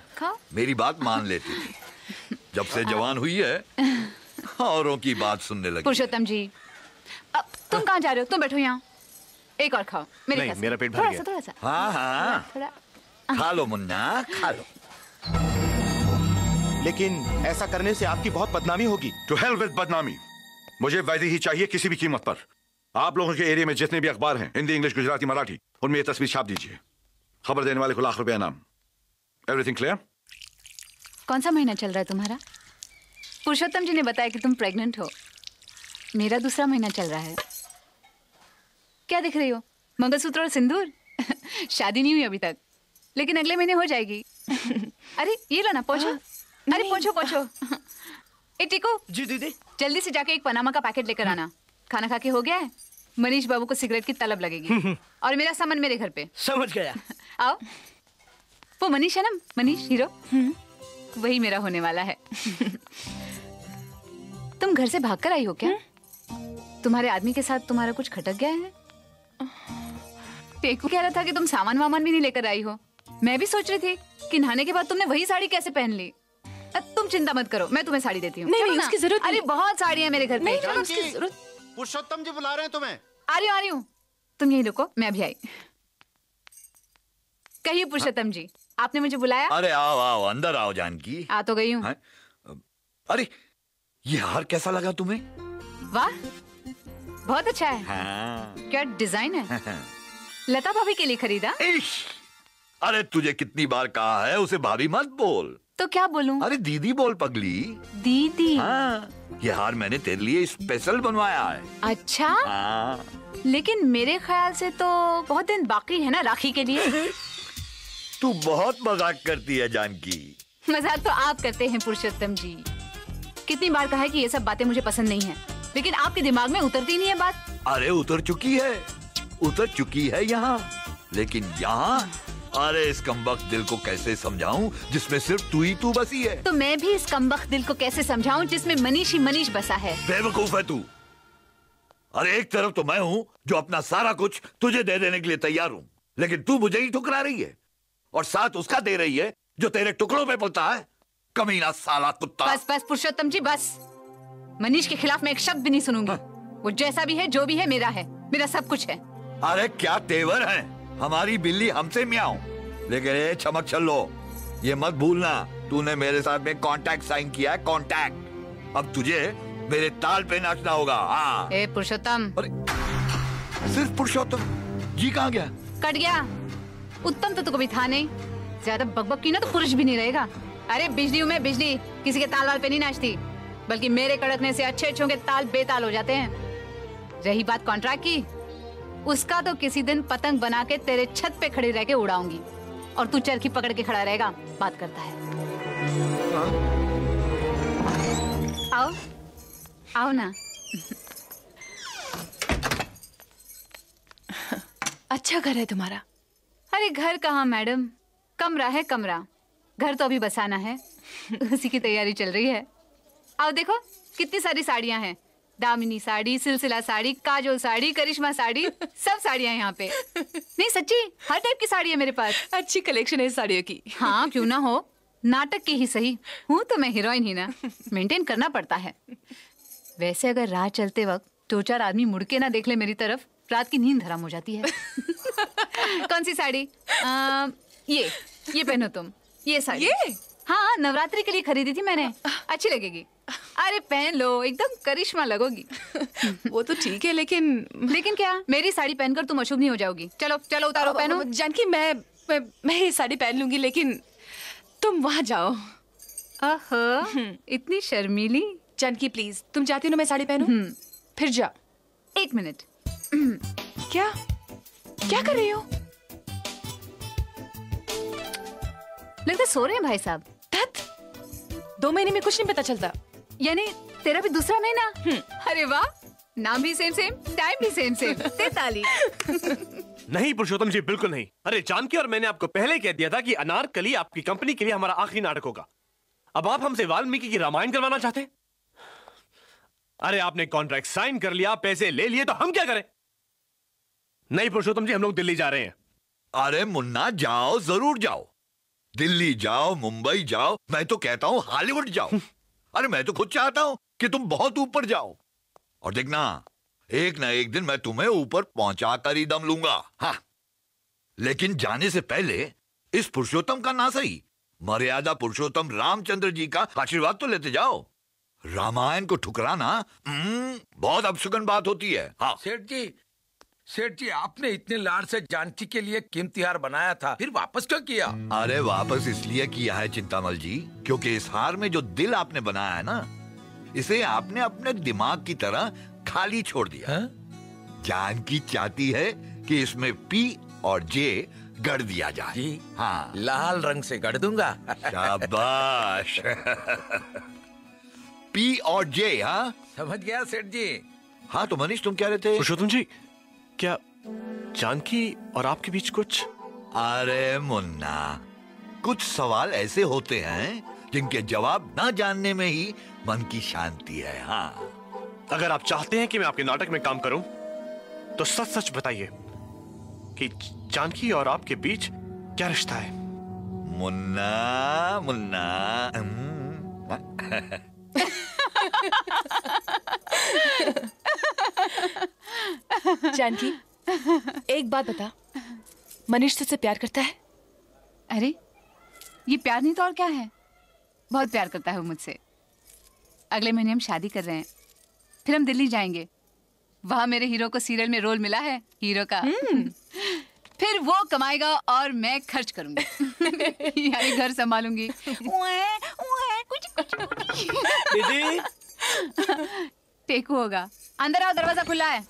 मेरी बात मान लेती थी, जब से जवान हुई है औरों की बात सुनने लगी। पुरुषोत्तम जी, अब तुम कहाँ जा रहे हो? तुम बैठो यहाँ, एक और खाओ। मेरे नहीं, मेरा पेट भर गया। थोड़ा सा, हाँ हाँ, खा लो मुन्ना, खा लो। लेकिन ऐसा करने से आपकी बहुत बदनामी होगी। टू हेल विद बदनामी, मुझे वैदेही चाहिए किसी भी कीमत पर। आप लोगों के एरिया में जितने भी अखबार हैं, हिंदी, इंग्लिश, गुजराती, मराठी, उनमें ये तस्वीर छाप दीजिए। खबर देने वाले को लाख रुपया इनाम। Everything clear? कौन सा महीना चल रहा है तुम्हारा? पुरुषोत्तम जी ने बताया कि तुम प्रेग्नेंट हो। मेरा दूसरा महीना चल रहा है। क्या दिख रही हो? मंगलसूत्र और सिंदूर? शादी नहीं हुई अभी तक, लेकिन अगले महीने हो जाएगी। अरे ये लो ना पोछो। अरे पोछो पोछो। ए टीकू जी, दीदी जल्दी से जाके एक पनामा का पैकेट लेकर आना। खाना खा के हो गया है? मनीष बाबू को सिगरेट की तलब लगेगी। और मेरा सामान मेरे घर पे। समझ गया। आओ, वो मनीष है ना, मनीष हीरो, वही मेरा होने वाला है। तुम घर से भागकर आई हो क्या? तुम्हारे आदमी के साथ तुम्हारा कुछ खटक गया है? टेकू कह रहा था कि तुम सामान वामान भी नहीं लेकर आई हो। मैं भी सोच रही थी कि नहाने के बाद तुमने वही साड़ी कैसे पहन ली। तुम चिंता मत करो, मैं तुम्हें साड़ी देती हूँ। नहीं, उसकी जरूरत नहीं। अरे बहुत साड़ी है मेरे घर पे। पुरुषोत्तम जी बुला रहे हैं तुम्हें। आ रही हूँ, आ रही हूँ, तुम यही रुको, मैं अभी आई। कहिए पुरुषोत्तम जी, आपने मुझे बुलाया? अरे आओ आओ, अंदर आओ जानकी। आ तो गई हूँ। अरे ये हार कैसा लगा तुम्हें? वाह, बहुत अच्छा है। हाँ। क्या डिजाइन है? हाँ। लता भाभी के लिए खरीदा? इश, अरे तुझे कितनी बार कहा है उसे भाभी मत बोल। तो क्या बोलूं? अरे दीदी बोल पगली। दीदी? हाँ, ये हार मैंने तेरे लिए स्पेशल बनवाया है। अच्छा? हाँ। लेकिन मेरे ख्याल से तो बहुत दिन बाकी है ना राखी के लिए। तू बहुत मजाक करती है जानकी। मजाक तो आप करते हैं पुरुषोत्तम जी। कितनी बार कहा है कि ये सब बातें मुझे पसंद नहीं है, लेकिन आपके दिमाग में उतरती नहीं है बात। अरे उतर चुकी है, उतर चुकी है यहाँ। लेकिन यहाँ, अरे इस कमबख्त दिल को कैसे समझाऊं जिसमें सिर्फ तू ही तू बसी है। तो मैं भी इस कमबख्त दिल को कैसे समझाऊं जिसमें मनीष ही मनीष बसा है। बेवकूफ है तू। अरे एक तरफ तो मैं हूँ जो अपना सारा कुछ तुझे दे देने के लिए तैयार हूँ, लेकिन तू मुझे ही ठुकरा रही है और साथ उसका दे रही है जो तेरे टुकड़ों पे पलता है। कमीना साला कुत्ता। बस बस पुरुषोत्तम जी बस, मनीष के खिलाफ मैं एक शब्द भी नहीं सुनूंगी। हाँ। वो जैसा भी है, जो भी है, मेरा है, मेरा सब कुछ है। अरे क्या तेवर है हमारी बिल्ली, हमसे म्याऊं। लेकिन ये चमक चलो, ये मत भूलना तूने मेरे साथ में कॉन्ट्रैक्ट साइन किया है, कॉन्ट्रैक्ट। अब तुझे मेरे ताल पे नाचना होगा। हाँ। ए पुरुषोत्तम। सिर्फ पुरुषोत्तम जी कहाँ गया? कट गया। उत्तम तो तुमको भी था नहीं। ज्यादा बकबक की ना तो पुरुष भी नहीं रहेगा। अरे बिजली में बिजली किसी के ताल वाल पे नहीं नाचती, बल्कि मेरे कड़कने से अच्छे अच्छों के ताल बेताल हो जाते हैं। रही बात कॉन्ट्रैक्ट की, उसका तो किसी दिन पतंग बना के तेरे छत पे खड़े रह के उड़ाऊंगी और तू चरखी पकड़ के खड़ा रहेगा। बात करता है। आओ आओ ना। अच्छा घर है तुम्हारा। अरे घर कहाँ मैडम, कमरा है कमरा। घर तो अभी बसाना है, उसी की तैयारी चल रही है। आओ देखो कितनी सारी साड़ियाँ हैं। दामिनी साड़ी, सिलसिला साड़ी, काजोल साड़ी, करिश्मा साड़ी, सब साड़ियाँ यहाँ पे। नहीं सच्ची, हर टाइप की साड़ी है मेरे पास। अच्छी कलेक्शन है साड़ियों की। हाँ क्यों ना हो, नाटक की ही सही, हूँ तो मैं हीरोइन ही ना, मेंटेन करना पड़ता है। वैसे अगर राह चलते वक्त दो चार आदमी मुड़के ना देख ले मेरी तरफ, रात की नींद हराम हो जाती है। कौन सी साड़ी? आ, ये ये पहनो तुम, ये साड़ी। ये? हाँ, नवरात्रि के लिए खरीदी थी मैंने, अच्छी लगेगी। अरे पहन लो, एकदम करिश्मा लगोगी। वो तो ठीक है, लेकिन लेकिन क्या? मेरी साड़ी पहनकर तुम अशुभ नहीं हो जाओगी। चलो चलो उतारो, पहनो। जानकी, मैं मैं, मैं ये साड़ी पहन लूंगी, लेकिन तुम वहाँ जाओ। अहो, इतनी शर्मीली। जानकी प्लीज, तुम चाहती हो ना मैं साड़ी पहनूं? फिर जा। एक मिनट, क्या क्या कर रही हो? लगता सो रहे हैं भाई साहब। दो महीने में कुछ नहीं पता चलता। यानी तेरा भी दूसरा महीना? अरे वाह, नाम भी सेम सेम, टाइम भी सेम सेम। नहीं पुरुषोत्तम जी, बिल्कुल नहीं। अरे जानकी, और मैंने आपको पहले कह दिया था कि अनारकली आपकी कंपनी के लिए हमारा आखिरी नाटक होगा। अब आप हमसे वाल्मीकि की रामायण करवाना चाहते? अरे आपने कॉन्ट्रैक्ट साइन कर लिया, पैसे ले लिए, तो हम क्या करें? नहीं पुरुषोत्तम जी, हम लोग दिल्ली जा रहे हैं। अरे मुन्ना, जाओ, जरूर जाओ, दिल्ली जाओ, मुंबई जाओ, मैं तो कहता हूँ हॉलीवुड जाओ। अरे मैं तो खुद चाहता हूँ कि तुम बहुत ऊपर जाओ, और देखना एक ना एक दिन मैं तुम्हें ऊपर पहुंचा कर ही दम लूंगा। हाँ, लेकिन जाने से पहले इस पुरुषोत्तम का ना सही, मर्यादा पुरुषोत्तम रामचंद्र जी का आशीर्वाद तो लेते जाओ। रामायण को ठुकराना बहुत अपशगुन बात होती है। हाँ सेठ जी, सेठ जी, आपने इतने लाड़ से जानकी के लिए कीमती हार बनाया था, फिर वापस क्यों किया? अरे वापस इसलिए किया है चिंतामल जी, क्योंकि इस हार में जो दिल आपने बनाया है ना, इसे आपने अपने दिमाग की तरह खाली छोड़ दिया। हा? जानकी चाहती है कि इसमें पी और जे गढ़ दिया जाए। जी? हाँ, लाल रंग से गढ़ दूंगा। शाबाश। पी और जे। हाँ समझ गया सेठ जी। हाँ तो मनीष, तुम क्या रहे थे? पुरुषोत्तम जी, क्या जानकी और आपके बीच कुछ? अरे मुन्ना, कुछ सवाल ऐसे होते हैं जिनके जवाब ना जानने में ही मन की शांति है। हाँ, अगर आप चाहते हैं कि मैं आपके नाटक में काम करूं, तो सच सच बताइए कि जानकी और आपके बीच क्या रिश्ता है? मुन्ना मुन्ना। जानकी, एक बात बता, मनीष तुझसे प्यार करता है? अरे ये प्यार नहीं तो और क्या है, बहुत प्यार करता है वो मुझसे। अगले महीने हम शादी कर रहे हैं, फिर हम दिल्ली जाएंगे, वहाँ मेरे हीरो को सीरियल में रोल मिला है, हीरो का। फिर वो कमाएगा और मैं खर्च करूंगी, यानी घर संभालूंगी। टेकू होगा। अंदर आओ, दरवाजा खुला है।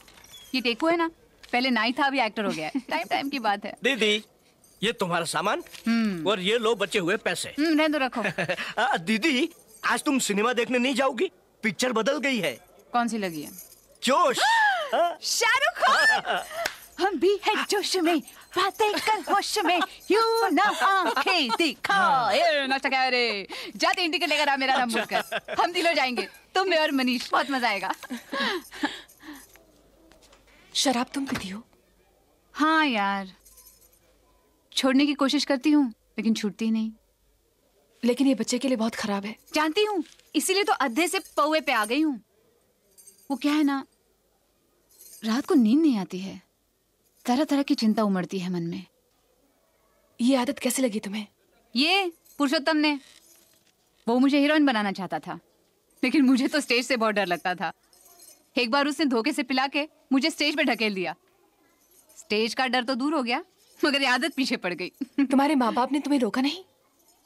ये टेकू है ना, पहले ना ही था, अभी एक्टर हो गया है। टाइम टाइम की बात है। दीदी, ये तुम्हारा सामान और ये लो बचे हुए पैसे। रहने दो, रखो। दीदी, आज तुम सिनेमा देखने नहीं जाओगी? पिक्चर बदल गई है। कौन सी लगी है? जोश। शाहरुख खान। हम भी है जोश में, बातें कर होश में, यूं ना आंखें दिखाओ। ये नाश्ता क्या रे? जाते इंडिकेट लेकर आ, मेरा नाम बोलकर। हम दिल्ली जाएंगे, तुम, मैं और मनीष, बहुत मजा आएगा। शराब तुम पीती हो? हाँ यार, छोड़ने की कोशिश करती हूँ, लेकिन छूटती नहीं। लेकिन ये बच्चे के लिए बहुत खराब है। जानती हूँ, इसीलिए तो अधे से पौवे पे आ गई हूँ। वो क्या है ना, रात को नींद नहीं आती है, तरह तरह की चिंता उमड़ती है मन में। ये आदत कैसे लगी तुम्हें? ये पुरुषोत्तम ने, वो मुझे हीरोइन बनाना चाहता था, लेकिन मुझे तो स्टेज से बहुत डर लगता था। एक बार उसने धोखे से पिला के मुझे स्टेज पे ढकेल दिया। स्टेज का डर तो दूर हो गया, मगर आदत पीछे पड़ गई। तुम्हारे माँ बाप ने तुम्हें रोका नहीं?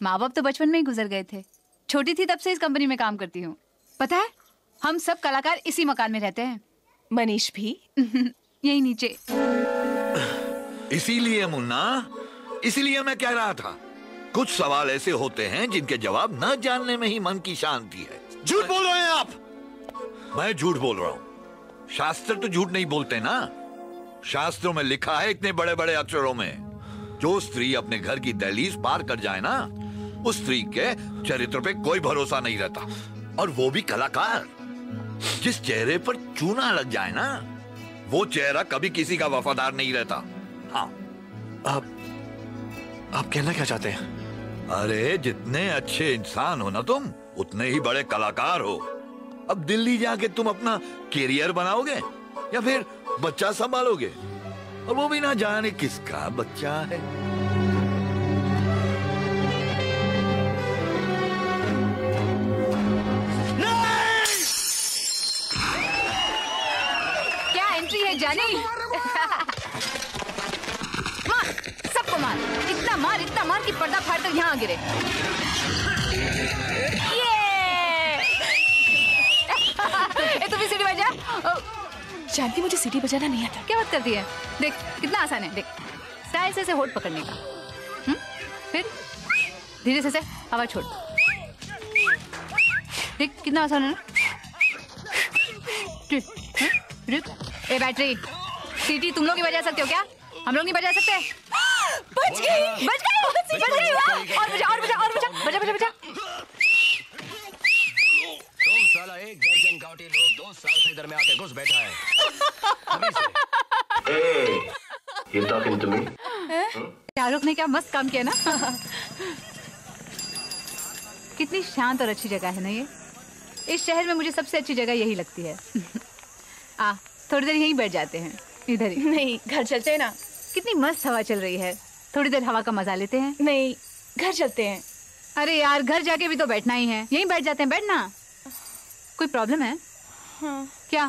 माँ बाप तो बचपन में ही गुजर गए थे। छोटी थी तब से इस कंपनी में काम करती हूँ। पता है, हम सब कलाकार इसी मकान में रहते हैं। मनीष भी यही नीचे। इसीलिए मुन्ना, इसीलिए मैं कह रहा था, कुछ सवाल ऐसे होते हैं जिनके जवाब न जानने में ही मन की शांति है। झूठ बोल रहे हैं आप। मैं झूठ बोल रहा हूँ? शास्त्र तो झूठ नहीं बोलते ना। शास्त्रों में लिखा है इतने बड़े बड़े अक्षरों में, जो स्त्री अपने घर की दहलीज पार कर जाए ना, उस स्त्री के चरित्र पे कोई भरोसा नहीं रहता। और वो भी कलाकार। जिस चेहरे पर चूना लग जाए ना, वो चेहरा कभी किसी का वफादार नहीं रहता। हाँ। आप आप कहना क्या चाहते हैं? अरे जितने अच्छे इंसान हो ना तुम, उतने ही बड़े कलाकार हो। अब दिल्ली जाके तुम अपना करियर बनाओगे या फिर बच्चा संभालोगे? और वो भी ना जाने किसका बच्चा है। क्या एंट्री है जानी। मार सबको, मार इतना मार इतना मार कि पर्दा फाड़कर यहाँ गिरे। ये तो भी सीटी बजा। जानती मुझे सीटी बजाना नहीं आता। क्या बात करती है, देख कितना आसान है। देख स्टाइल से होठ पकड़ने का, हम्म, फिर धीरे से से आवाज छोड़। देख कितना आसान है ना। ए बैटरी, सीटी तुम लोग ही बजा सकते हो क्या? हम लोग नहीं बजा सकते। बच गई बच गई बच गई। और बजा और बजा और बजा बजा बजा बजा। एक दर्जन गांवटी लोग दो साल से इधर में आके घुस बैठा है। ए, शाहरुख ने क्या मस्त काम किया ना। कितनी शांत और अच्छी जगह है ना ये। इस शहर में मुझे सबसे अच्छी जगह यही लगती है। आ थोड़ी देर यहीं बैठ जाते हैं। इधर ही नहीं, घर चलते हैं ना। कितनी मस्त हवा चल रही है, थोड़ी देर हवा का मजा लेते हैं। नहीं, घर चलते हैं। अरे यार, घर जाके भी तो बैठना ही है, यहीं बैठ जाते हैं। बैठना, कोई प्रॉब्लम है? हाँ। क्या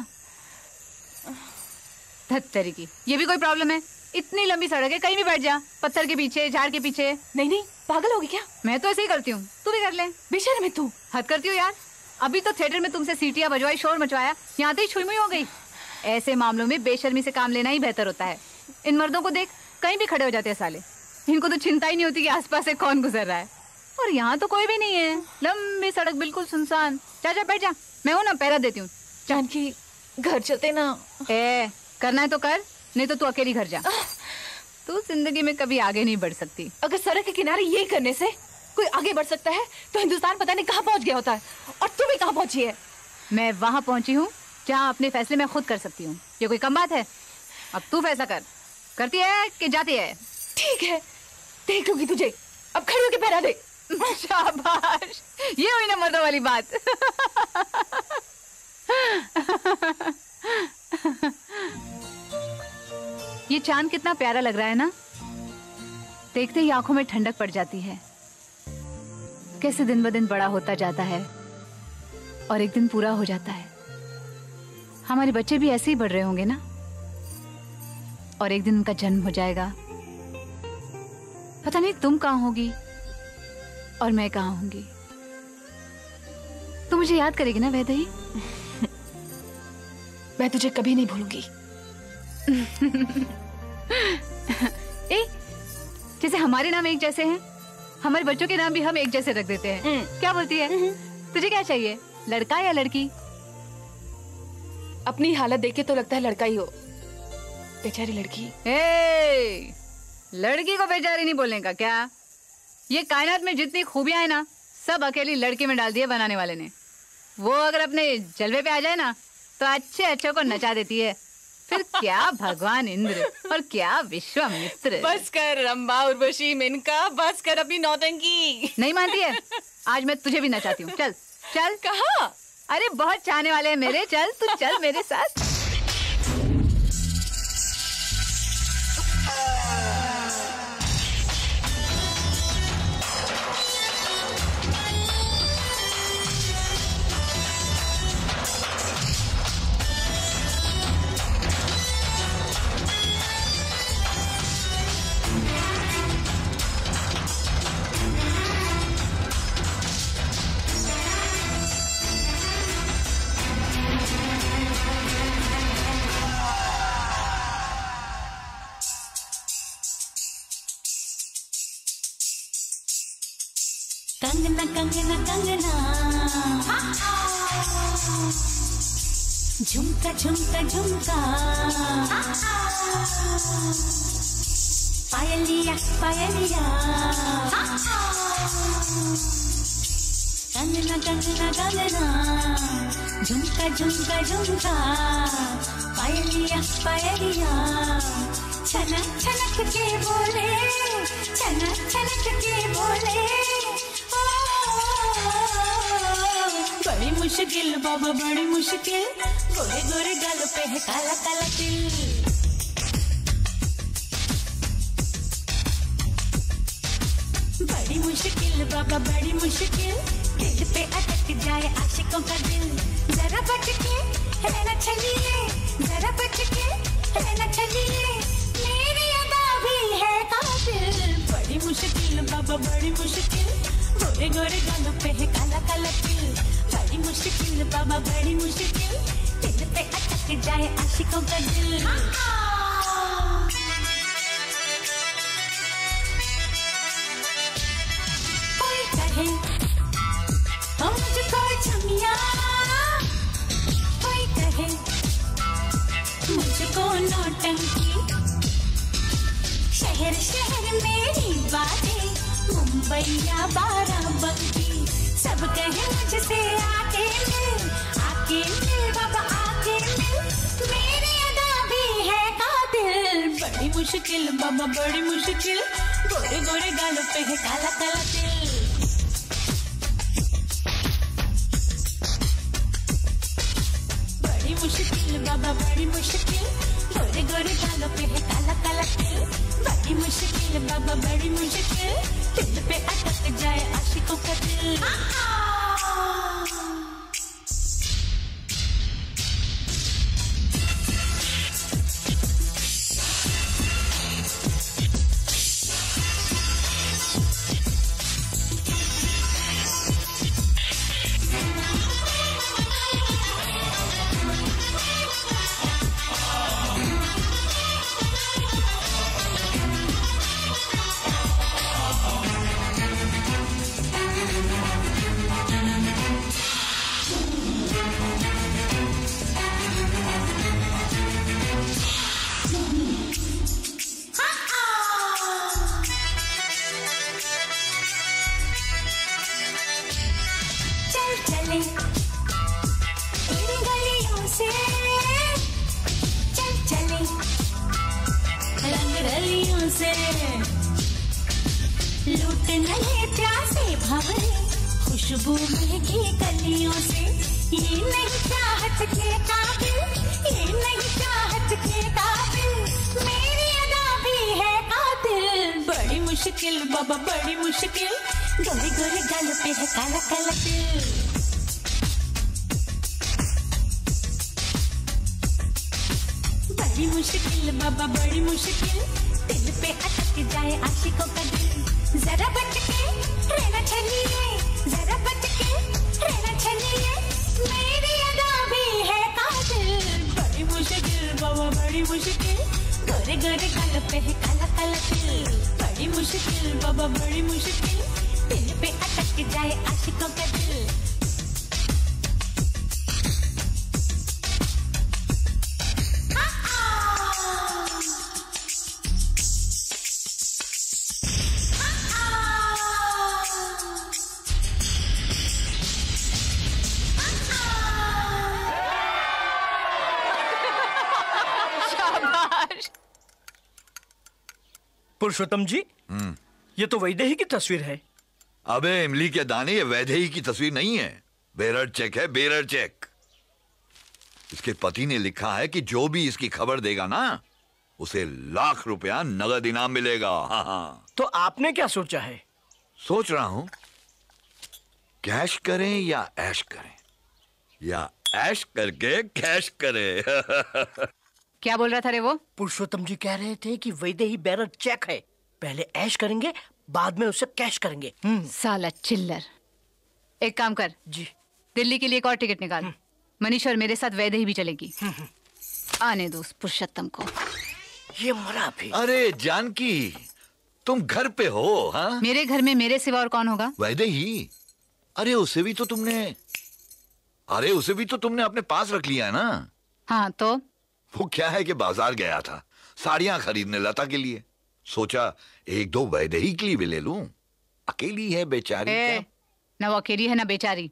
धत्तरी की, ये भी कोई प्रॉब्लम है? इतनी लंबी सड़क है, कहीं भी बैठ जा, पत्थर के पीछे, झाड़ के पीछे। नहीं नहीं, पागल होगी क्या? मैं तो ऐसे ही करती हूँ, तू भी कर ले। बेशर्म है तू। हद करती हूँ यार, अभी तो थिएटर में तुमसे सीटियाँ बजवाई, शोर मचवाया, यहाँ तो ही छुईमुई हो गई। ऐसे मामलों में बेशर्मी से काम लेना ही बेहतर होता है। इन मर्दों को देख, कहीं भी खड़े हो जाते हैं साले। इनको तो चिंता ही नहीं होती कि आसपास से कौन गुजर रहा है। और यहाँ तो कोई भी नहीं है, लंबी सड़क, बिल्कुल सुनसान। चाचा बैठ जा, मैं हूँ ना, पैरा देती हूँ। जानकी, घर चलते ना। ए, करना है तो कर, नहीं तो तू अकेली घर जा। तू जिंदगी में कभी आगे नहीं बढ़ सकती। अगर सड़क के किनारे ये करने से कोई आगे बढ़ सकता है तो हिंदुस्तान पता नहीं कहाँ पहुँच गया होता है। और तू भी कहाँ पहुँची है? मैं वहाँ पहुँची हूँ जहाँ अपने फैसले मैं खुद कर सकती हूँ। ये कोई कम बात है? अब तू फैसला कर, करती है कि जाती है? ठीक है, देख लूंगी तुझे, अब खड़े होके पैरा दे। शाबाश, ये हुई ना मर्दों वाली बात। ये चांद कितना प्यारा लग रहा है ना, देखते ही आंखों में ठंडक पड़ जाती है। कैसे दिन ब दिन बड़ा होता जाता है और एक दिन पूरा हो जाता है। हमारे बच्चे भी ऐसे ही बढ़ रहे होंगे ना, और एक दिन उनका जन्म हो जाएगा। पता नहीं तुम कहाँ होगी और मैं कहाँ होंगी। तू मुझे याद करेगी ना वैदेही? मैं तुझे कभी नहीं भूलूंगी। ए, जैसे हमारे नाम एक जैसे हैं, हमारे बच्चों के नाम भी हम एक जैसे रख देते हैं। क्या बोलती है? तुझे क्या चाहिए, लड़का या लड़की? अपनी हालत देख के तो लगता है लड़का ही हो। बेचारी लड़की। ए, लड़की को बेचारी नहीं बोलने का क्या? ये कायनात में जितनी खूबियां हैं ना, सब अकेली लड़की में डाल दिए बनाने वाले ने। वो अगर अपने जलवे पे आ जाए ना तो अच्छे अच्छे को नचा देती है। फिर क्या भगवान इंद्र और क्या विश्वामित्र। बस कर रंभा, उर्वशी, मेनका, बस कर अपनी नौटंकी। नहीं मानती है, आज मैं तुझे भी नचाती हूँ। चल चल। कहाँ? अरे बहुत चाहने वाले हैं मेरे, चल तू चल मेरे साथ। कंगना कंगना कंगना, झुमका झुमका झुमका, पायलिया पायलिया, कंगना कंगना कंगना, झुमका झुमका झुमका, पायलिया पायलिया, छनक छनक के बोले, छनक छनक के बोले, बड़ी मुश्किल बाबा बड़ी मुश्किल, गोरे गोरे गाल पे है काला काला तिल। बड़ी मुश्किल बाबा बड़ी मुश्किल, दिल पे अटक जाए आशिकों का दिल। जरा बच के है ना चलिए, जरा बच के है ना चलिए, मेरी अदा भी है कातिल। बड़ी मुश्किल बाबा बड़ी मुश्किल, गोरे गोरे गालों पे है काला काला तिल। बड़ी मुश्किल बाबा बड़ी मुश्किल, दिल पे अटक जाए आशिकों का दिल। कोई कहे तो मुझको चमिया, कोई कहे मुझको नौटंकी। शहर शहर मेरी बातें, मुंबई या बाराबंकी, सब कहे मुझसे आके मिल, आके मिल बाबा आके मिल, मेरी अदा भी है कातिल। बड़ी मुश्किल बाबा बड़ी मुश्किल, गोरे गोरे गालों पे है काला काला तिल। बड़ी मुश्किल बाबा बड़ी मुश्किल, गोरे गोरे गालों पे है काला काला तिल। बड़ी मुश्किल बाबा बड़ी मुश्किल, दिल पे अटक जाए आशिकों का दिल। चल गलियों से चल चले, रंग गलियों से लूट न ले प्यासे भंवरे, खुशबू महकी गलियों से। ये नहीं चाहत के काबिल, ये नहीं चाहत के काबिल, मेरी अदा भी है कातिल। बड़ी मुश्किल बाबा बड़ी मुश्किल, गोरे गोरे गाल पे है काला काला तिल। बड़ी मुश्किल बाबा बड़ी मुश्किल, दिल पे अटक जाए आशिकों का दिल। जरा बच के रहना चलिए, जरा बच के रहना चलिए, मेरी अदा भी है कातिल। बड़ी मुश्किल बाबा बड़ी मुश्किल, गोरे गोरे गालों पे है काला काला तिल। बड़ी मुश्किल बाबा बड़ी मुश्किल, दिल पे अटक जाए आशिकों का दिल। पुरुषोत्तम जी, ये तो वैदेही की तस्वीर है। अबे इमली के दाने, ये वैदेही की तस्वीर नहीं है, बेरर चेक है, बेरर चेक। इसके पति ने लिखा है कि जो भी इसकी खबर देगा ना, उसे लाख रुपया नगद इनाम मिलेगा। हाँ हाँ। तो आपने क्या सोचा है? सोच रहा हूं, कैश करें या ऐश करें, या ऐश करके कैश करें। क्या बोल रहा था रे वो? पुरुषोत्तम जी कह रहे थे कि वैदेही बैरल चेक है, पहले ऐश करेंगे बाद में उसे कैश करेंगे। साला चिल्लर। एक काम कर जी, दिल्ली के लिए एक और टिकट निकाल। मनीष और मेरे साथ वैदेही भी चलेगी। आने दो पुरुषोत्तम को, ये मरा भी। अरे जानकी, तुम घर पे हो? हाँ, मेरे घर में मेरे सिवा और कौन होगा? वैदेही। अरे उसे भी तो तुमने अरे उसे भी तो तुमने अपने पास रख लिया है ना। हाँ तो वो क्या है कि बाजार गया था साड़ियां खरीदने लता के लिए, सोचा एक दो वैदेही के लिए भी ले लूं। अकेली है बेचारी। ए, ना वो अकेली है ना बेचारी,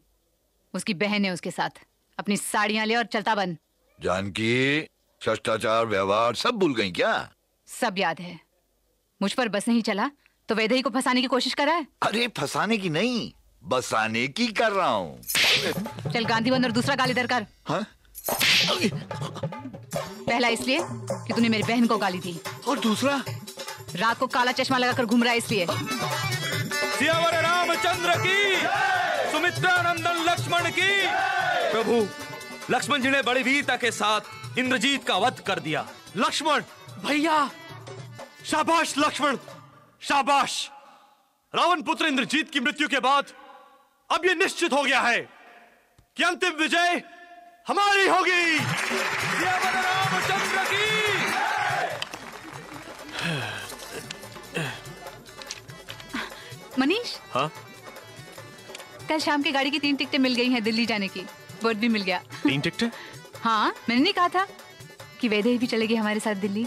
उसकी बहन है उसके साथ। अपनी साड़ियां ले और चलता बन। जानकी, शिष्टाचार व्यवहार सब भूल गई क्या? सब याद है। मुझ पर बस नहीं चला तो वैदेही को फंसाने की कोशिश करा है। अरे फंसाने की नहीं, बसाने की कर रहा हूँ। चल गांधी बन और दूसरा गाली दर कर। हाँ? पहला इसलिए कि तूने मेरी बहन को गाली दी और दूसरा रात को काला चश्मा लगाकर घूम रहा है इसलिए। सियावर रामचंद्र की, सुमित्रा नंदन लक्ष्मण की। प्रभु लक्ष्मण जी ने बड़ी वीरता के साथ इंद्रजीत का वध कर दिया। लक्ष्मण भैया, शाबाश लक्ष्मण, शाबाश। रावण पुत्र इंद्रजीत की मृत्यु के बाद अब यह निश्चित हो गया है कि अंतिम विजय हमारी होगी। सियावर रामचंद्र की। मनीष, हाँ? कल शाम की गाड़ी की तीन टिकटें मिल गई हैं दिल्ली जाने की। बर्थ भी मिल गया। तीन टिकटें? हाँ, मैंने नहीं कहा था कि वैदेही भी चलेगी हमारे साथ दिल्ली?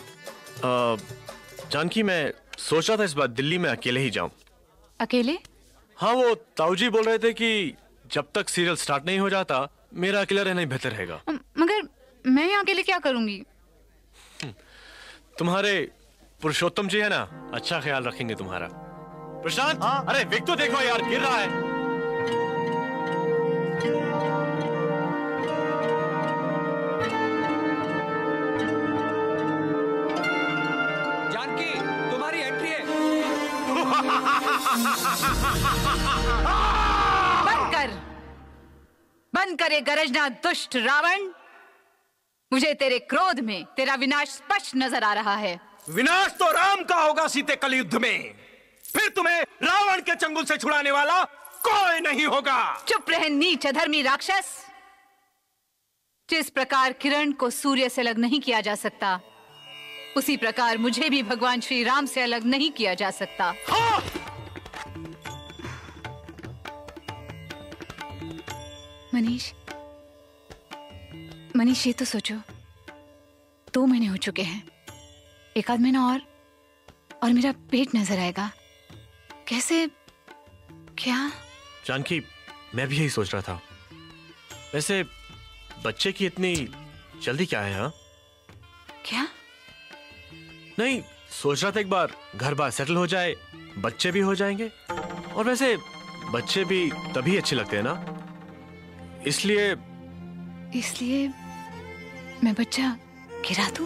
जानकी, मैं सोच रहा था इस बार दिल्ली में अकेले ही जाऊं। अकेले? हाँ, वो ताऊजी बोल रहे थे कि जब तक सीरियल स्टार्ट नहीं हो जाता मेरा अकेला रहना ही बेहतर रहेगा। मगर मैं यहाँ अकेले क्या करूंगी? तुम्हारे पुरुषोत्तम जी है ना, अच्छा ख्याल रखेंगे तुम्हारा। प्रशांत, हाँ? अरे विक तो देखो यार, गिर रहा है। जानकी, तुम्हारी एंट्री है। बंद कर, बंद करे गरजना दुष्ट रावण। मुझे तेरे क्रोध में तेरा विनाश स्पष्ट नजर आ रहा है। विनाश तो राम का होगा सीते कल युद्ध में। फिर तुम्हें रावण के चंगुल से छुड़ाने वाला कोई नहीं होगा। चुप रहे नीच अधर्मी राक्षस। जिस प्रकार किरण को सूर्य से अलग नहीं किया जा सकता, उसी प्रकार मुझे भी भगवान श्री राम से अलग नहीं किया जा सकता। हाँ! मनीष, मनीष ये तो सोचो, दो महीने हो चुके हैं। एक आध महीना और और मेरा पेट नजर आएगा। कैसे? क्या? जानकी, मैं भी यही सोच रहा था। वैसे बच्चे की इतनी जल्दी क्या है? हाँ? क्या? नहीं, सोच रहा था एक बार घर बार सेटल हो जाए, बच्चे भी हो जाएंगे। और वैसे बच्चे भी तभी अच्छे लगते हैं ना, इसलिए। इसलिए मैं बच्चा गिरा दूं?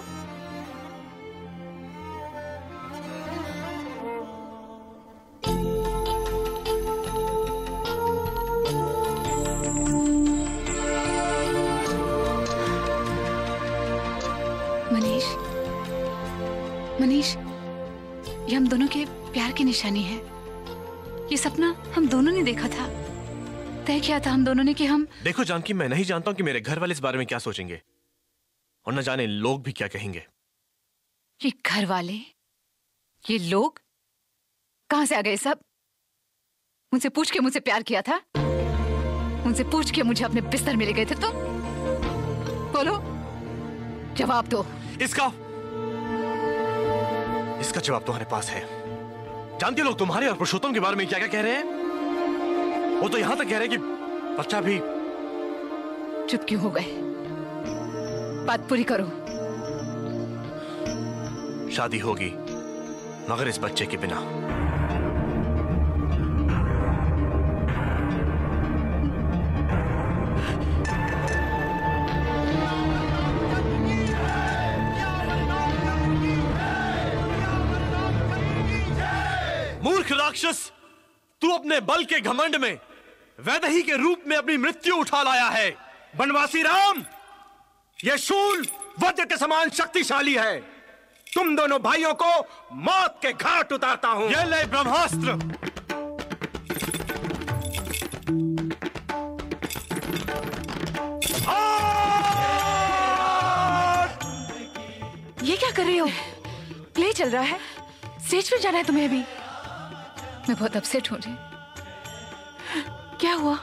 मनीष, ये हम दोनों के प्यार की निशानी है। ये सपना हम दोनों ने देखा था, तय किया था हम दोनों ने कि हम। देखो जानकी, मैं नहीं जानता हूं कि मेरे घर वाले इस बारे में क्या सोचेंगे और न जाने लोग भी क्या कहेंगे। ये घर वाले, ये लोग कहां से आ गए सब? उनसे पूछ के मुझसे प्यार किया था, उनसे पूछ के मुझे अपने बिस्तर में ले गए थे तुम। बोलो, जवाब दो इसका। इसका जवाब तुम्हारे पास है। जानते लोग तुम्हारे और पुरुषोत्तम के बारे में क्या क्या कह रहे हैं? वो तो यहां तक कह रहे हैं कि बच्चा भी। चुप क्यों हो गए? बात पूरी करो। शादी होगी, मगर इस बच्चे के बिना। राक्षस, तू अपने बल के घमंड में वैदेही के रूप में अपनी मृत्यु उठा लाया है। बनवासी राम, यह शूल वज्र के समान शक्तिशाली है। तुम दोनों भाइयों को मौत के घाट उतारता हूं। यह ले ब्रह्मास्त्र। ये क्या कर रही हो? प्ले चल रहा है, स्टेज पर जाना है तुम्हें अभी। मैं बहुत अपसेट हो रही। क्या हुआ?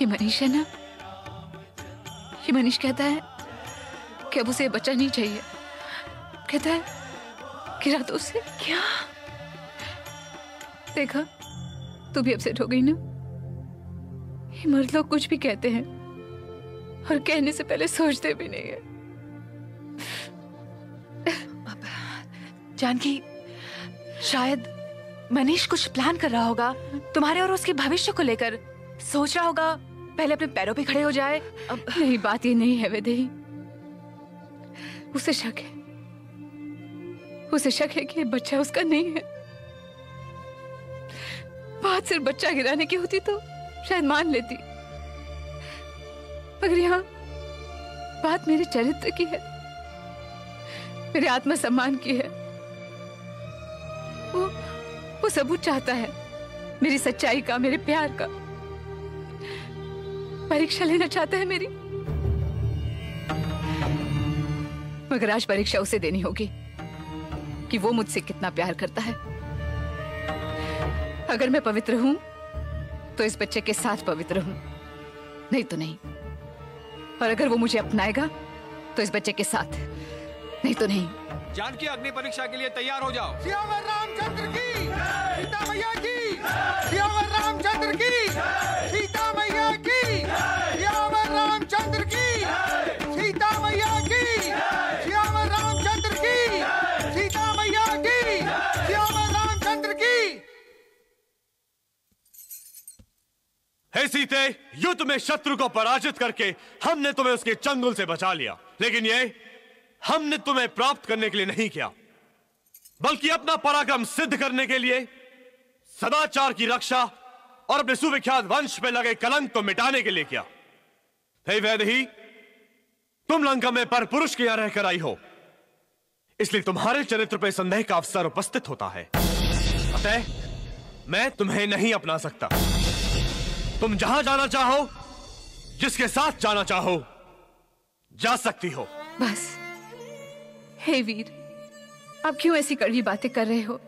ये मनीष है ना, ये मनीष कहता है कि अब उसे बच्चा नहीं चाहिए। कहता है गिरा दो उसे। क्या? देखा, तू भी अपसेट हो गई ना। ये मर्द लोग कुछ भी कहते हैं और कहने से पहले सोचते भी नहीं है। जानकी, शायद मनीष कुछ प्लान कर रहा होगा तुम्हारे और उसके भविष्य को लेकर, सोच रहा होगा पहले अपने पैरों पे खड़े हो जाए। अब नहीं, बात ये नहीं है वैदेही, उसे शक है, उसे शक है कि बच्चा उसका नहीं है। बात सिर्फ बच्चा गिराने की होती तो शायद मान लेती, मगर यहाँ बात मेरे चरित्र की है, मेरे आत्मसम्मान की है। वो वो सबूत चाहता है मेरी सच्चाई का, मेरे प्यार का। परीक्षा लेना चाहता है मेरी, मगर आज परीक्षा उसे देनी होगी कि वो मुझसे कितना प्यार करता है। अगर मैं पवित्र हूं तो इस बच्चे के साथ पवित्र हूं, नहीं तो नहीं। और अगर वो मुझे अपनाएगा तो इस बच्चे के साथ, नहीं तो नहीं। जानकी, अग्नि परीक्षा के लिए तैयार हो जाओ। सियावर रामचंद्र की, सीता मैया की, सियावर रामचंद्र की, सीता मैया की, सियावर रामचंद्र की, सीता मैया की, सियावर रामचंद्र की, सीता मैया की, सियावर रामचंद्र की। हे सीते, युद्ध में शत्रु को पराजित करके हमने तुम्हें उसके चंगुल से बचा लिया, लेकिन ये हमने तुम्हें प्राप्त करने के लिए नहीं किया, बल्कि अपना पराक्रम सिद्ध करने के लिए, सदाचार की रक्षा और अपने सुविख्यात वंश पे लगे कलंक को मिटाने के लिए किया। हे वैदेही, तुम लंका में परपुरुष के यहां रहकर आई हो, इसलिए तुम्हारे चरित्र पर संदेह का अवसर उपस्थित होता है। अतः मैं तुम्हें नहीं अपना सकता। तुम जहां जाना चाहो, जिसके साथ जाना चाहो, जा सकती हो। बस हे वीर, आप क्यों ऐसी कड़वी बातें कर रहे हो?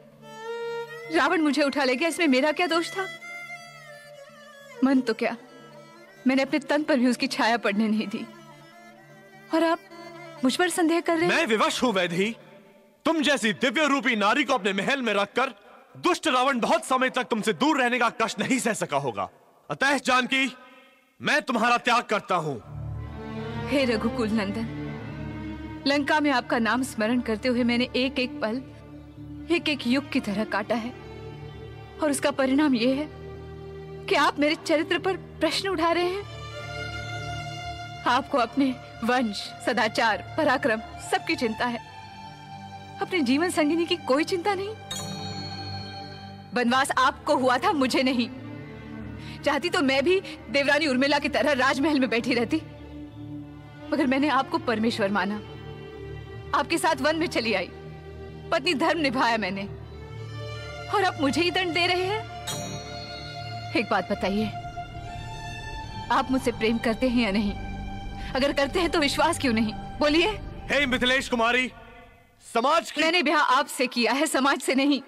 रावण मुझे उठा ले गया, इसमें मेरा क्या दोष था? मन तो क्या, मैंने अपने तन पर भी उसकी छाया पड़ने नहीं दी, और आप मुझ पर संदेह कर रहे हैं? मैं विवश हूं वैदेही, तुम जैसी दिव्य रूपी नारी को अपने महल में रखकर दुष्ट रावण बहुत समय तक तुमसे दूर रहने का कष्ट नहीं सह सका होगा। अतः जानकी, मैं तुम्हारा त्याग करता हूँ। हे रघुकुल नंदन, लंका में आपका नाम स्मरण करते हुए मैंने एक एक पल, एक एक युग की तरह काटा है, और उसका परिणाम यह है कि आप मेरे चरित्र पर प्रश्न उठा रहे हैं। आपको अपने वंश, सदाचार, पराक्रम सबकी चिंता है, अपने जीवन संगिनी की कोई चिंता नहीं। वनवास आपको हुआ था, मुझे नहीं। चाहती तो मैं भी देवरानी उर्मिला की तरह राजमहल में बैठी रहती, मगर मैंने आपको परमेश्वर माना, आपके साथ वन में चली आई, पत्नी धर्म निभाया मैंने, और आप मुझे ही दंड दे रहे हैं। एक बात बताइए, आप मुझसे प्रेम करते हैं या नहीं? अगर करते हैं तो विश्वास क्यों नहीं? बोलिए। हे मिथिलेश कुमारी, समाज की... मैंने ब्याह आपसे किया है, समाज से नहीं।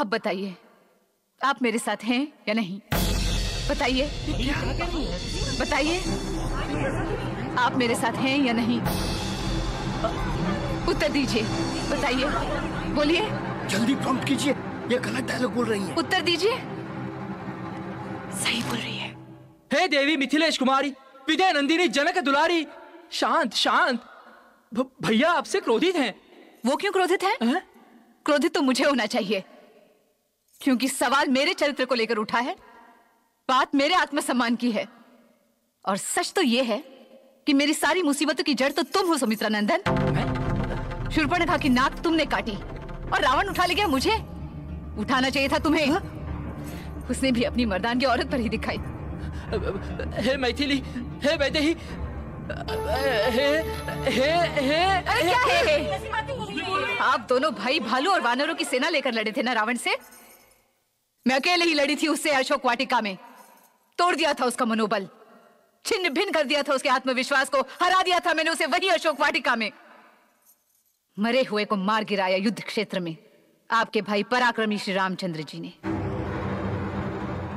आप बताइए, आप मेरे साथ हैं या नहीं? बताइए, बताइए, आप मेरे साथ हैं या नहीं? उत्तर दीजिए, बताइए, बोलिए। जल्दी प्रॉम्प्ट कीजिए, ये गलत डायलॉग बोल रही है। उत्तर दीजिए। सही बोल रही है। हे देवी मिथिलेश कुमारी, विजय नंदिनी जनक दुलारी, शांत शांत, भैया आपसे क्रोधित हैं। वो क्यों क्रोधित हैं? है? क्रोधित तो मुझे होना चाहिए, क्योंकि सवाल मेरे चरित्र को लेकर उठा है, बात मेरे आत्मसम्मान की है, और सच तो ये है कि मेरी सारी मुसीबतों की जड़ तो तुम हो सुमित्रा नंदन। शूर्पणखा की नाक तुमने काटी और रावण उठा ले गया मुझे। उठाना चाहिए था तुम्हें, हा? उसने भी अपनी मर्दानगी औरत पर ही दिखाई। हे मैथिली, हे वैदेही, हे हे हे अरे क्या है? आप दोनों भाई भालू और वानरों की सेना लेकर लड़े थे ना रावण से। मैं अकेले ही लड़ी थी उससे अशोक वाटिका में, तोड़ दिया था उसका मनोबल, छिन्न भिन्न कर दिया था उसके आत्मविश्वास को, हरा दिया था मैंने उसे वही अशोक वाटिका में। मरे हुए को मार गिराया युद्ध क्षेत्र में आपके भाई पराक्रमी श्री रामचंद्र जी ने।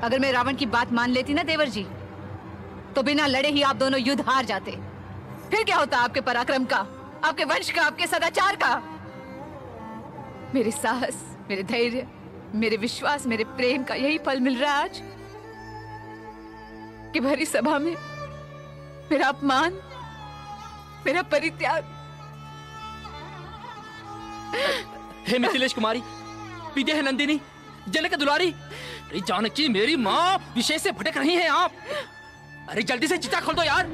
अगर मैं रावण की बात मान लेती ना देवर जी, तो बिना लड़े ही आप दोनों युद्ध हार जाते। फिर क्या होता आपके पराक्रम का, आपके वंश का, आपके सदाचार का? मेरे साहस, मेरे धैर्य, मेरे विश्वास, मेरे प्रेम का यही फल मिल रहा है आज कि भरी सभा में मेरा अपमान, मेरा परित्याग। हे मिथिलेश कुमारी, विजय है नंदिनी, जनक दुलारी, अरे जानकी मेरी माँ, विषय से भटक रही हैं आप। अरे जल्दी से चिता खोल दो यार।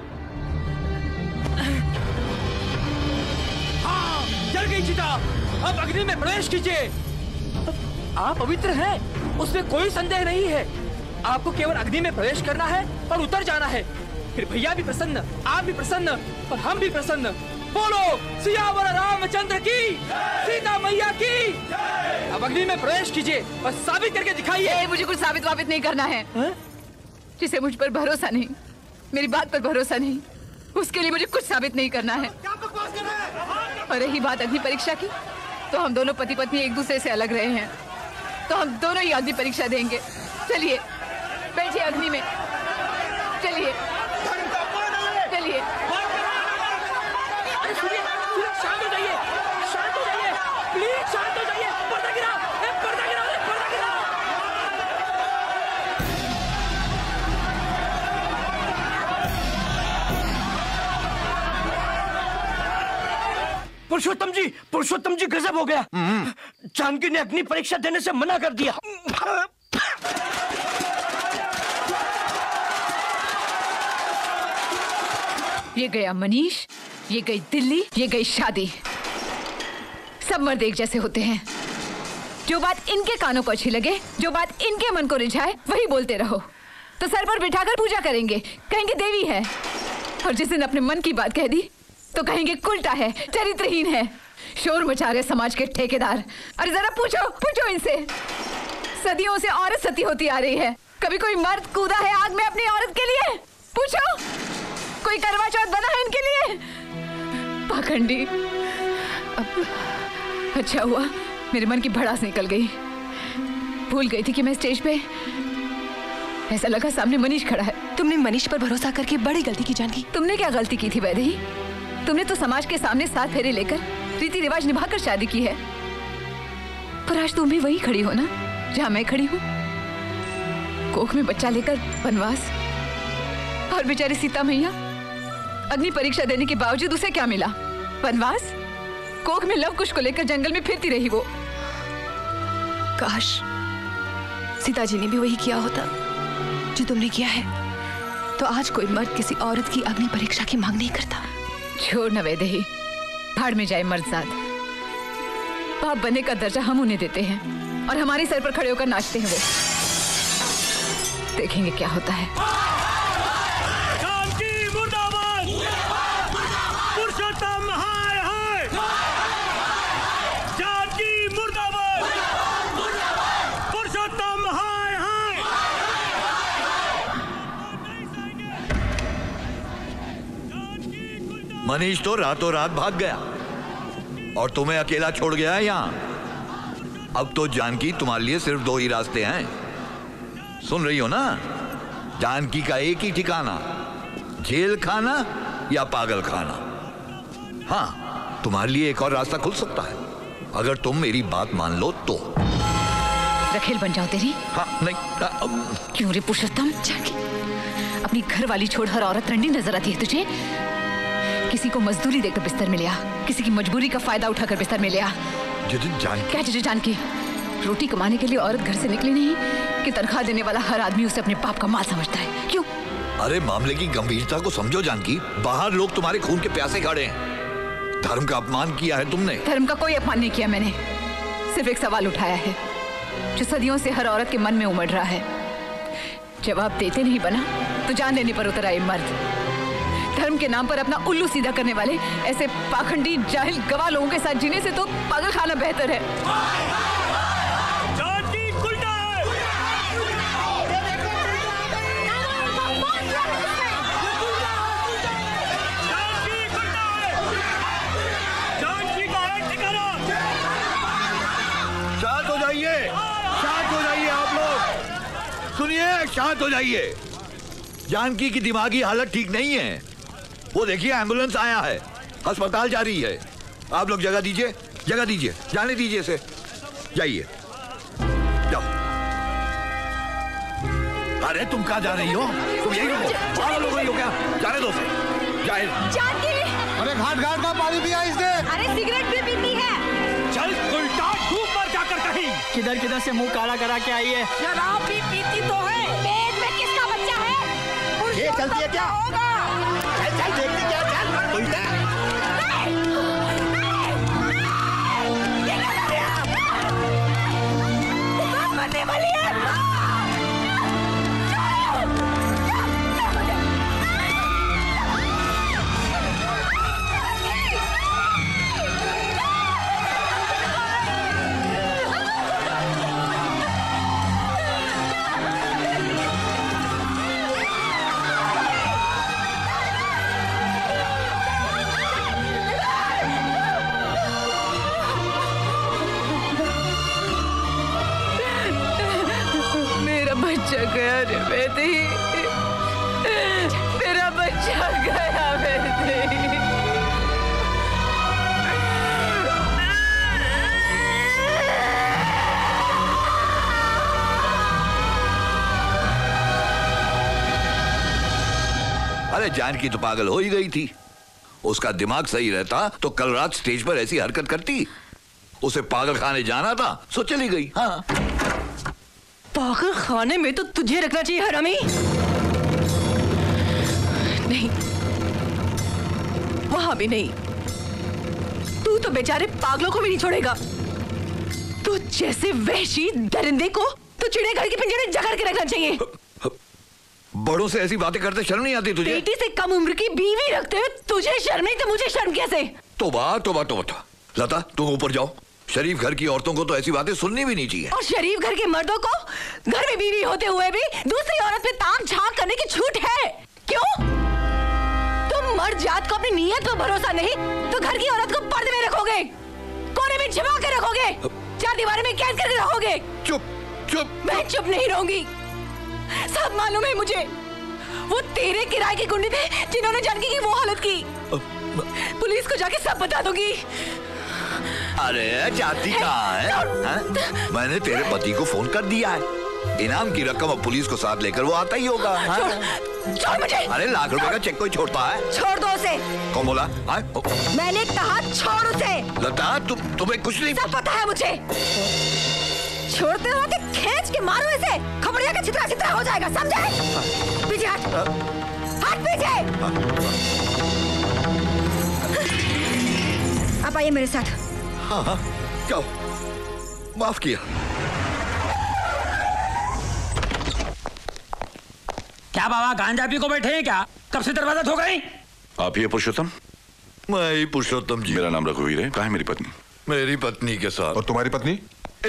हाँ, जल गई चिता, अब अग्नि में प्रवेश कीजिए। आप पवित्र हैं, उसमें कोई संदेह नहीं है। आपको केवल अग्नि में प्रवेश करना है और उतर जाना है। फिर भैया भी प्रसन्न, आप भी प्रसन्न और हम भी प्रसन्न। बोलो सियावर रामचंद्र की, सीता मैया की। अब अग्नि में प्रवेश कीजिए और साबित करके दिखाइए। मुझे कुछ साबित वाबित नहीं करना है। हा? जिसे मुझ पर भरोसा नहीं, मेरी बात पर भरोसा नहीं, उसके लिए मुझे कुछ साबित नहीं करना है। और रही बात अग्नि परीक्षा की, तो हम दोनों पति पत्नी एक दूसरे से अलग रहे हैं, तो हम दोनों ही अग्नि परीक्षा देंगे। चलिए बैठिए अग्नि में, चलिए चलिए। शांत हो जाइए, शांत हो जाइए, प्लीज शांत हो जाइए। पर्दा गिरा, पर्दा गिरा, पर्दा गिरा। पुरुषोत्तम जी, पुरुषोत्तम जी, गजब हो गया। जानकी ने अग्नि परीक्षा देने से मना कर दिया। ये गया मनीष, ये गई दिल्ली, ये गई शादी। सब मर्द एक जैसे होते हैं। जो बात इनके कानों को अच्छी लगे, जो बात इनके मन को रिझाए, वही बोलते रहो। तो सर पर बिठाकर पूजा करेंगे, कहेंगे देवी है। और जिस दिन अपने मन की बात कह दी तो कहेंगे कुलटा है, चरित्रहीन है। शोर मचा रहे समाज के ठेकेदार। अरे जरा पूछो, पूछो इनसे। सदियों से औरत सती होती आ रही है। कभी कोई मर्द कूदा है आग में अपनी औरत के लिए? पूछो। कोई करवा चौथ बना है इनके लिए? पाखंडी। अब अच्छा हुआ मेरे मन की भड़ास निकल गई। भूल गई थी कि मैं स्टेज पे। ऐसा लगा सामने मनीष खड़ा है। तुमने मनीष पर भरोसा करके बड़ी गलती की जानकी। तुमने क्या गलती की थी वैदेही? तुमने तो समाज के सामने सात फेरे लेकर रीति रिवाज निभाकर शादी की है। पर आज तुम भी वही खड़ी हो ना जहाँ मैं खड़ी हूँ। कोख में बच्चा लेकर वनवास, और बेचारी सीता मैया अग्नि परीक्षा देने के बावजूद उसे क्या मिला? वनवास। कोख में लवकुश को लेकर जंगल में फिरती रही वो। काश सीता जी ने भी वही किया होता जो तुमने किया है, तो आज कोई मर्द किसी औरत की अग्नि परीक्षा की मांग नहीं करता। छोड़ न वैदेही, भाड़ में जाए मर्दजात। बाप बनने का दर्जा हम उन्हें देते हैं और हमारे सर पर खड़े होकर नाचते हैं वो। देखेंगे क्या होता है। मनीष तो रातों रात भाग गया और तुम्हें अकेला छोड़ गया है यहाँ। अब तो जानकी तुम्हारे लिए सिर्फ दो ही रास्ते हैं। सुन रही हो ना? जानकी का एक ही ठिकाना, जेल खाना या पागल खाना। हाँ, तुम्हारे लिए एक और रास्ता खुल सकता है, अगर तुम मेरी बात मान लो तो। रखेल बन जाओ तेरी। हाँ, नहीं आ, अब... क्यों रे पुरुषोत्तम? जानकी अपनी घर वाली छोड़ हर औरत रंडी नजर आती है तुझे। किसी को मजदूरी देकर बिस्तर में लिया, किसी की मजबूरी का फायदा उठाकर बिस्तर में लिया। क्या जीजू जानकी? रोटी कमाने के लिए औरत घर से निकली नहीं कि तनख्वाह देने वाला हर आदमी उसे अपने पाप का माल समझता है। क्यों? अरे मामले की गंभीरता को समझो जानकी। बाहर लोग तुम्हारे खून के प्यासे खड़े हैं। धर्म का अपमान किया है तुमने। धर्म का कोई अपमान नहीं किया मैंने। सिर्फ एक सवाल उठाया है जो सदियों से हर औरत के मन में उमड़ रहा है। जवाब देते नहीं बना तो जान देने पर उतर आए मर्द। धर्म के नाम पर अपना उल्लू सीधा करने वाले ऐसे पाखंडी जाहिल गवाह लोगों के साथ जीने से तो पागल खाना बेहतर है। शांत हो जाइए, शांत हो जाइए आप लोग। सुनिए, शांत हो जाइए। जानकी की दिमागी हालत ठीक नहीं है। वो देखिए एम्बुलेंस आया है, अस्पताल जा रही है। आप लोग जगह दीजिए, जगह दीजिए, जाने दीजिए इसे। जाइए, जाओ। अरे तुम कहाँ जा रही हो? तुम यही रुको। आप लोग हो क्या? जाने दो से, जाए। अरे घाट घाट का पानी पिया इसने। अरे सिगरेट भी पीती है। चल उल्टा धूप पर जाकर कहीं। किधर किधर से मुंह काला करा के आई है? शराब भी पीती तो है। पेट में किसका बच्चा है? ये चलती है क्या? चल चल देखते क्या चल उल्टा। मरने वाली है। जानकी तो पागल हो ही गई थी। उसका दिमाग सही रहता तो कल रात स्टेज पर ऐसी हरकत करती। उसे पागल खाने जाना था सो चली गई। हाँ। पागल खाने में तो तुझे रखना चाहिए हरामी। नहीं, वहां भी नहीं। तू तो बेचारे पागलों को भी नहीं छोड़ेगा। तू जैसे वहशी दरिंदे को तो चिड़ियाघर के पिंजरे में जकड़ के रखना चाहिए। बड़ों से ऐसी बातें करते शर्म नहीं आती तुझे? बेटी से कम उम्र की बीवी रखते हो, तुझे शर्म नहीं तो मुझे शर्म कैसे? तौबा तौबा तौबा। लता तुम ऊपर जाओ। शरीफ घर की औरतों को तो ऐसी बातें सुननी भी नहीं चाहिए। और शरीफ घर के मर्दों को घर में बीवी होते हुए भी दूसरी औरत पे ताक झांक करने की छूट है। क्यों? तुम मर्द जात को अपनी नीयत पर भरोसा नहीं तो घर की औरत को पर्दे में रखोगे, कोने में छिपा के रखोगे, चार दीवारों में कैद करके रखोगे। चुप चुप। मैं चुप नहीं रहूंगी। सब मालूम है मुझे। वो तेरे किराए के गुंडे थे जिन्होंने जानकी की वो हालत की। पुलिस को जाके सब बता दूंगी। अरे जाती कहाँ है? हाँ? मैंने तेरे पति को फोन कर दिया है। इनाम की रकम अब पुलिस को साथ लेकर वो आता ही होगा। हाँ? छोड़, छोड़ मुझे। अरे लाख रुपए का चेक कोई छोड़ता है? छोड़ दो उसे। कौन बोला? हाँ? मैंने कहा छोड़ उसे। लता तु, तुम्हें कुछ नहीं पता है? मुझे छोड़ते हो तो खींच के मारो इसे। खबरिया का चित्रा चित्रा हो जाएगा, समझे? पीछे हट, हट पीछे। आप आइए मेरे साथ। हाँ हाँ जाओ। माफ किया। क्या बाबा गांजा पी को बैठे हैं क्या? कब से दरवाजा ठोक रहे? आप ही पुरुषोत्तम? मैं ही पुरुषोत्तम जी। मेरा नाम रघुवीर है। कहाँ है मेरी पत्नी? मेरी पत्नी के साथ। और तुम्हारी पत्नी?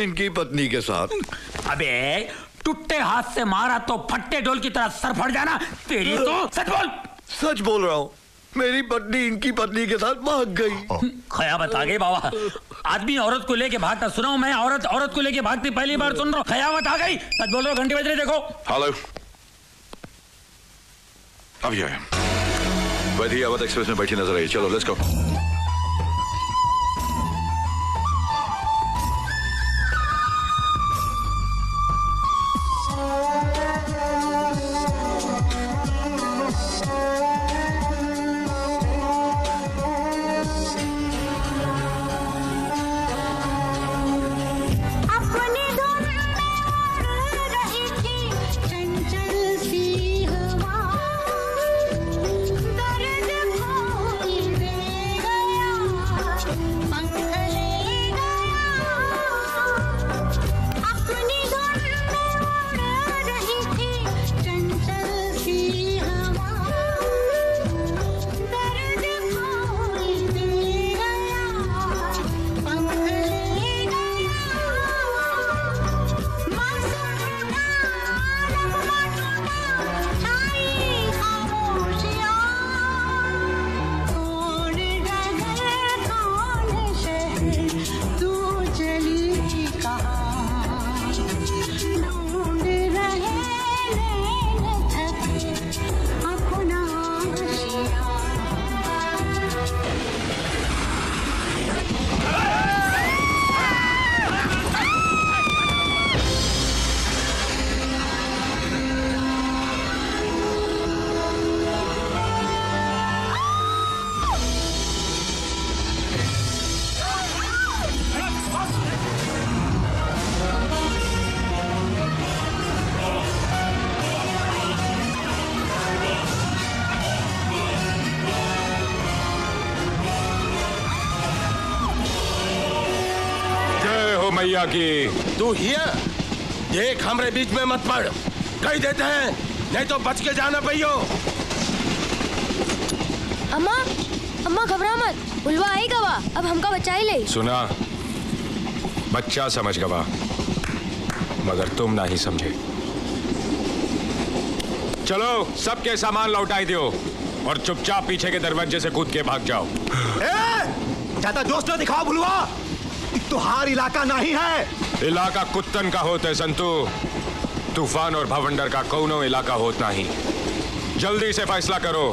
इनकी पत्नी के साथ। अबे टुट्टे हाथ से मारा तो फट्टे ढोल की तरह सर फट जाना तेरी तो। सच बोल। सच बोल रहा हूँ। मेरी पत्नी इनकी पत्नी के साथ भाग गई। खयाबत आ गई बाबा। आदमी औरत को लेके भागता सुना हूँ मैं। औरत औरत को लेके भागती पहली बार सुन रहा हूँ। खयाबत आ गई। सच बोल रहा हूँ। घंटी बज रही देखो। हेलो। अब ये वैधी अवध एक्सप्रेस में बैठी नजर आई। चलो लेट्स गो। गया कि तू हिया देख हमरे बीच में मत पड़, कही देते हैं नहीं तो बच के जाना पइयो। अम्मा अम्मा घबरा मत, उल्वा आई गवा, अब हमका बचा ही ले। सुना बच्चा समझ गवा मगर तुम ना ही समझे। चलो सबके सामान लौटाई दियो और चुपचाप पीछे के दरवाजे से कूद के भाग जाओ। ज्यादा जोश ना दिखाओ बुलवा, तुहार इलाका नहीं है। इलाका कुत्तन का होता है संतू, तूफान और भवंडर का कौनो इलाका होता नहीं। जल्दी से फैसला करो,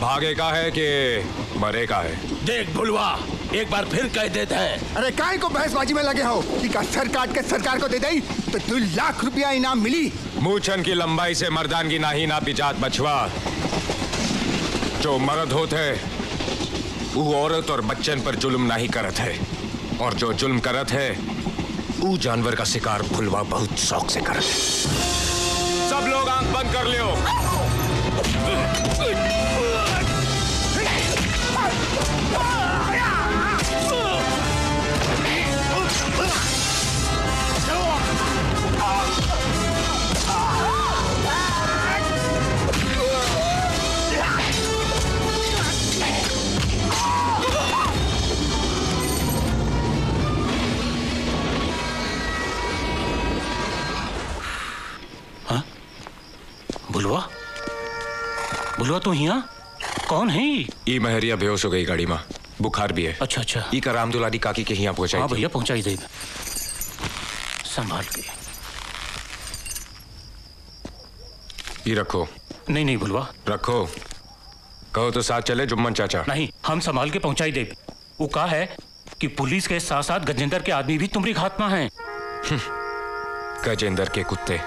भागे का है कि मरे का है। देख बुलवा एक बार फिर कह देते हैं। अरे काहे को बहसबाजी में लगे हो कि का सर काट के सरकार को दे दई तो दो लाख रुपया इनाम मिली। मूछन की लंबाई से मर्दानगी नाही नापी जात बछवा। जो मर्द होते वो औरत और बच्चन पर जुल्म नहीं करत है, और जो जुल्म करत है वो जानवर का शिकार भुलवा बहुत शौक से करत है। सब लोग आंख बंद कर लियो। हाँ? बुलवा बुलवा तू यहाँ कौन है? ये महरिया बेहोश हो गई गाड़ी में, बुखार भी है। अच्छा अच्छा, ये का राम दुलारी काकी के यहाँ पहुँचाई। हाँ भैया पहुँचाई दे, संभाल के। ये रखो। नहीं नहीं बुलवा रखो, कहो तो साथ चले जुम्मन चाचा। नहीं हम संभाल के पहुँचाई दे। वो कहा है कि पुलिस के साथ साथ गजेंद्र के आदमी भी तुम्हारी घात में हैं। गजेंद्र के कुत्ते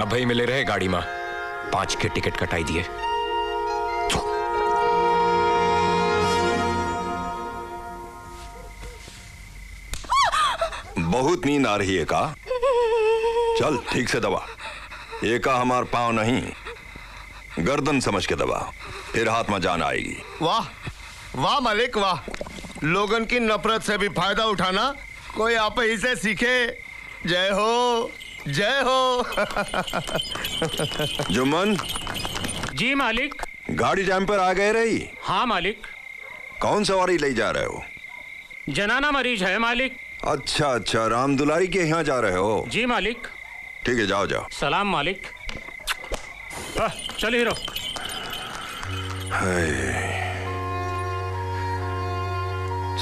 अब भाई मिले रहे गाड़ी में, पांच के टिकट कटाई दिए। बहुत नींद आ रही है का? चल ठीक से दबा। ये का हमार पाँव नहीं गर्दन समझ के दबा, फिर हाथ में जान आएगी। वाह वाह मालिक वाह, लोगन की नफरत से भी फायदा उठाना कोई आप ही से सीखे। जय हो जय हो। जुम्मन जी मालिक, गाड़ी जाम पर आ गए रही। हाँ मालिक। कौन सवारी ले जा रहे हो? जनाना मरीज है मालिक। अच्छा अच्छा, राम दुलारी के यहाँ जा रहे हो? जी मालिक। ठीक है जाओ जाओ। सलाम मालिक। चल हीरो।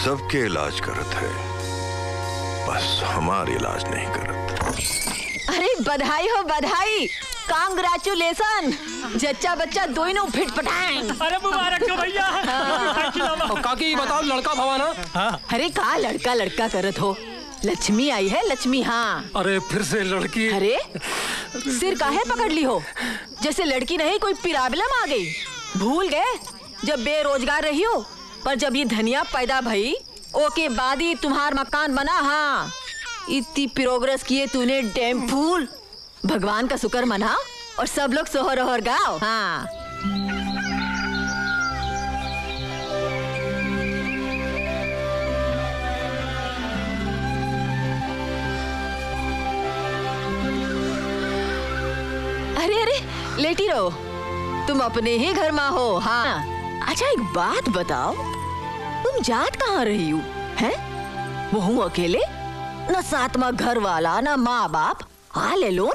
सबके इलाज करत है, बस हमारे इलाज नहीं करत। अरे बधाई हो बधाई, कांग्रेचुलेशन। जच्चा बच्चा दोनों फिट पटाए। अरे मुबारक हो भैया। काकी बताओ लड़का भवाना। अरे का लड़का लड़का करत हो, लक्ष्मी आई है लक्ष्मी। हाँ अरे फिर से लड़की। अरे सिर काहे पकड़ ली हो, जैसे लड़की नहीं कोई प्रॉब्लम आ गई। भूल गए जब बेरोजगार रही हो, पर जब ये धनिया पैदा भई ओके बाद ही तुम्हार मकान बना। हाँ इतनी प्रोग्रेस किए तूने डैम फूल। भगवान का शुक्र मना और सब लोग सोहर ओहर गाओ। हाँ अरे अरे लेटी रहो, तुम अपने ही घर में हो। हाँ अच्छा एक बात बताओ, तुम जात कहाँ रही हो? हैं वो हूँ अकेले, ना साथ में घर वाला ना माँ बाप। हाँ ले लो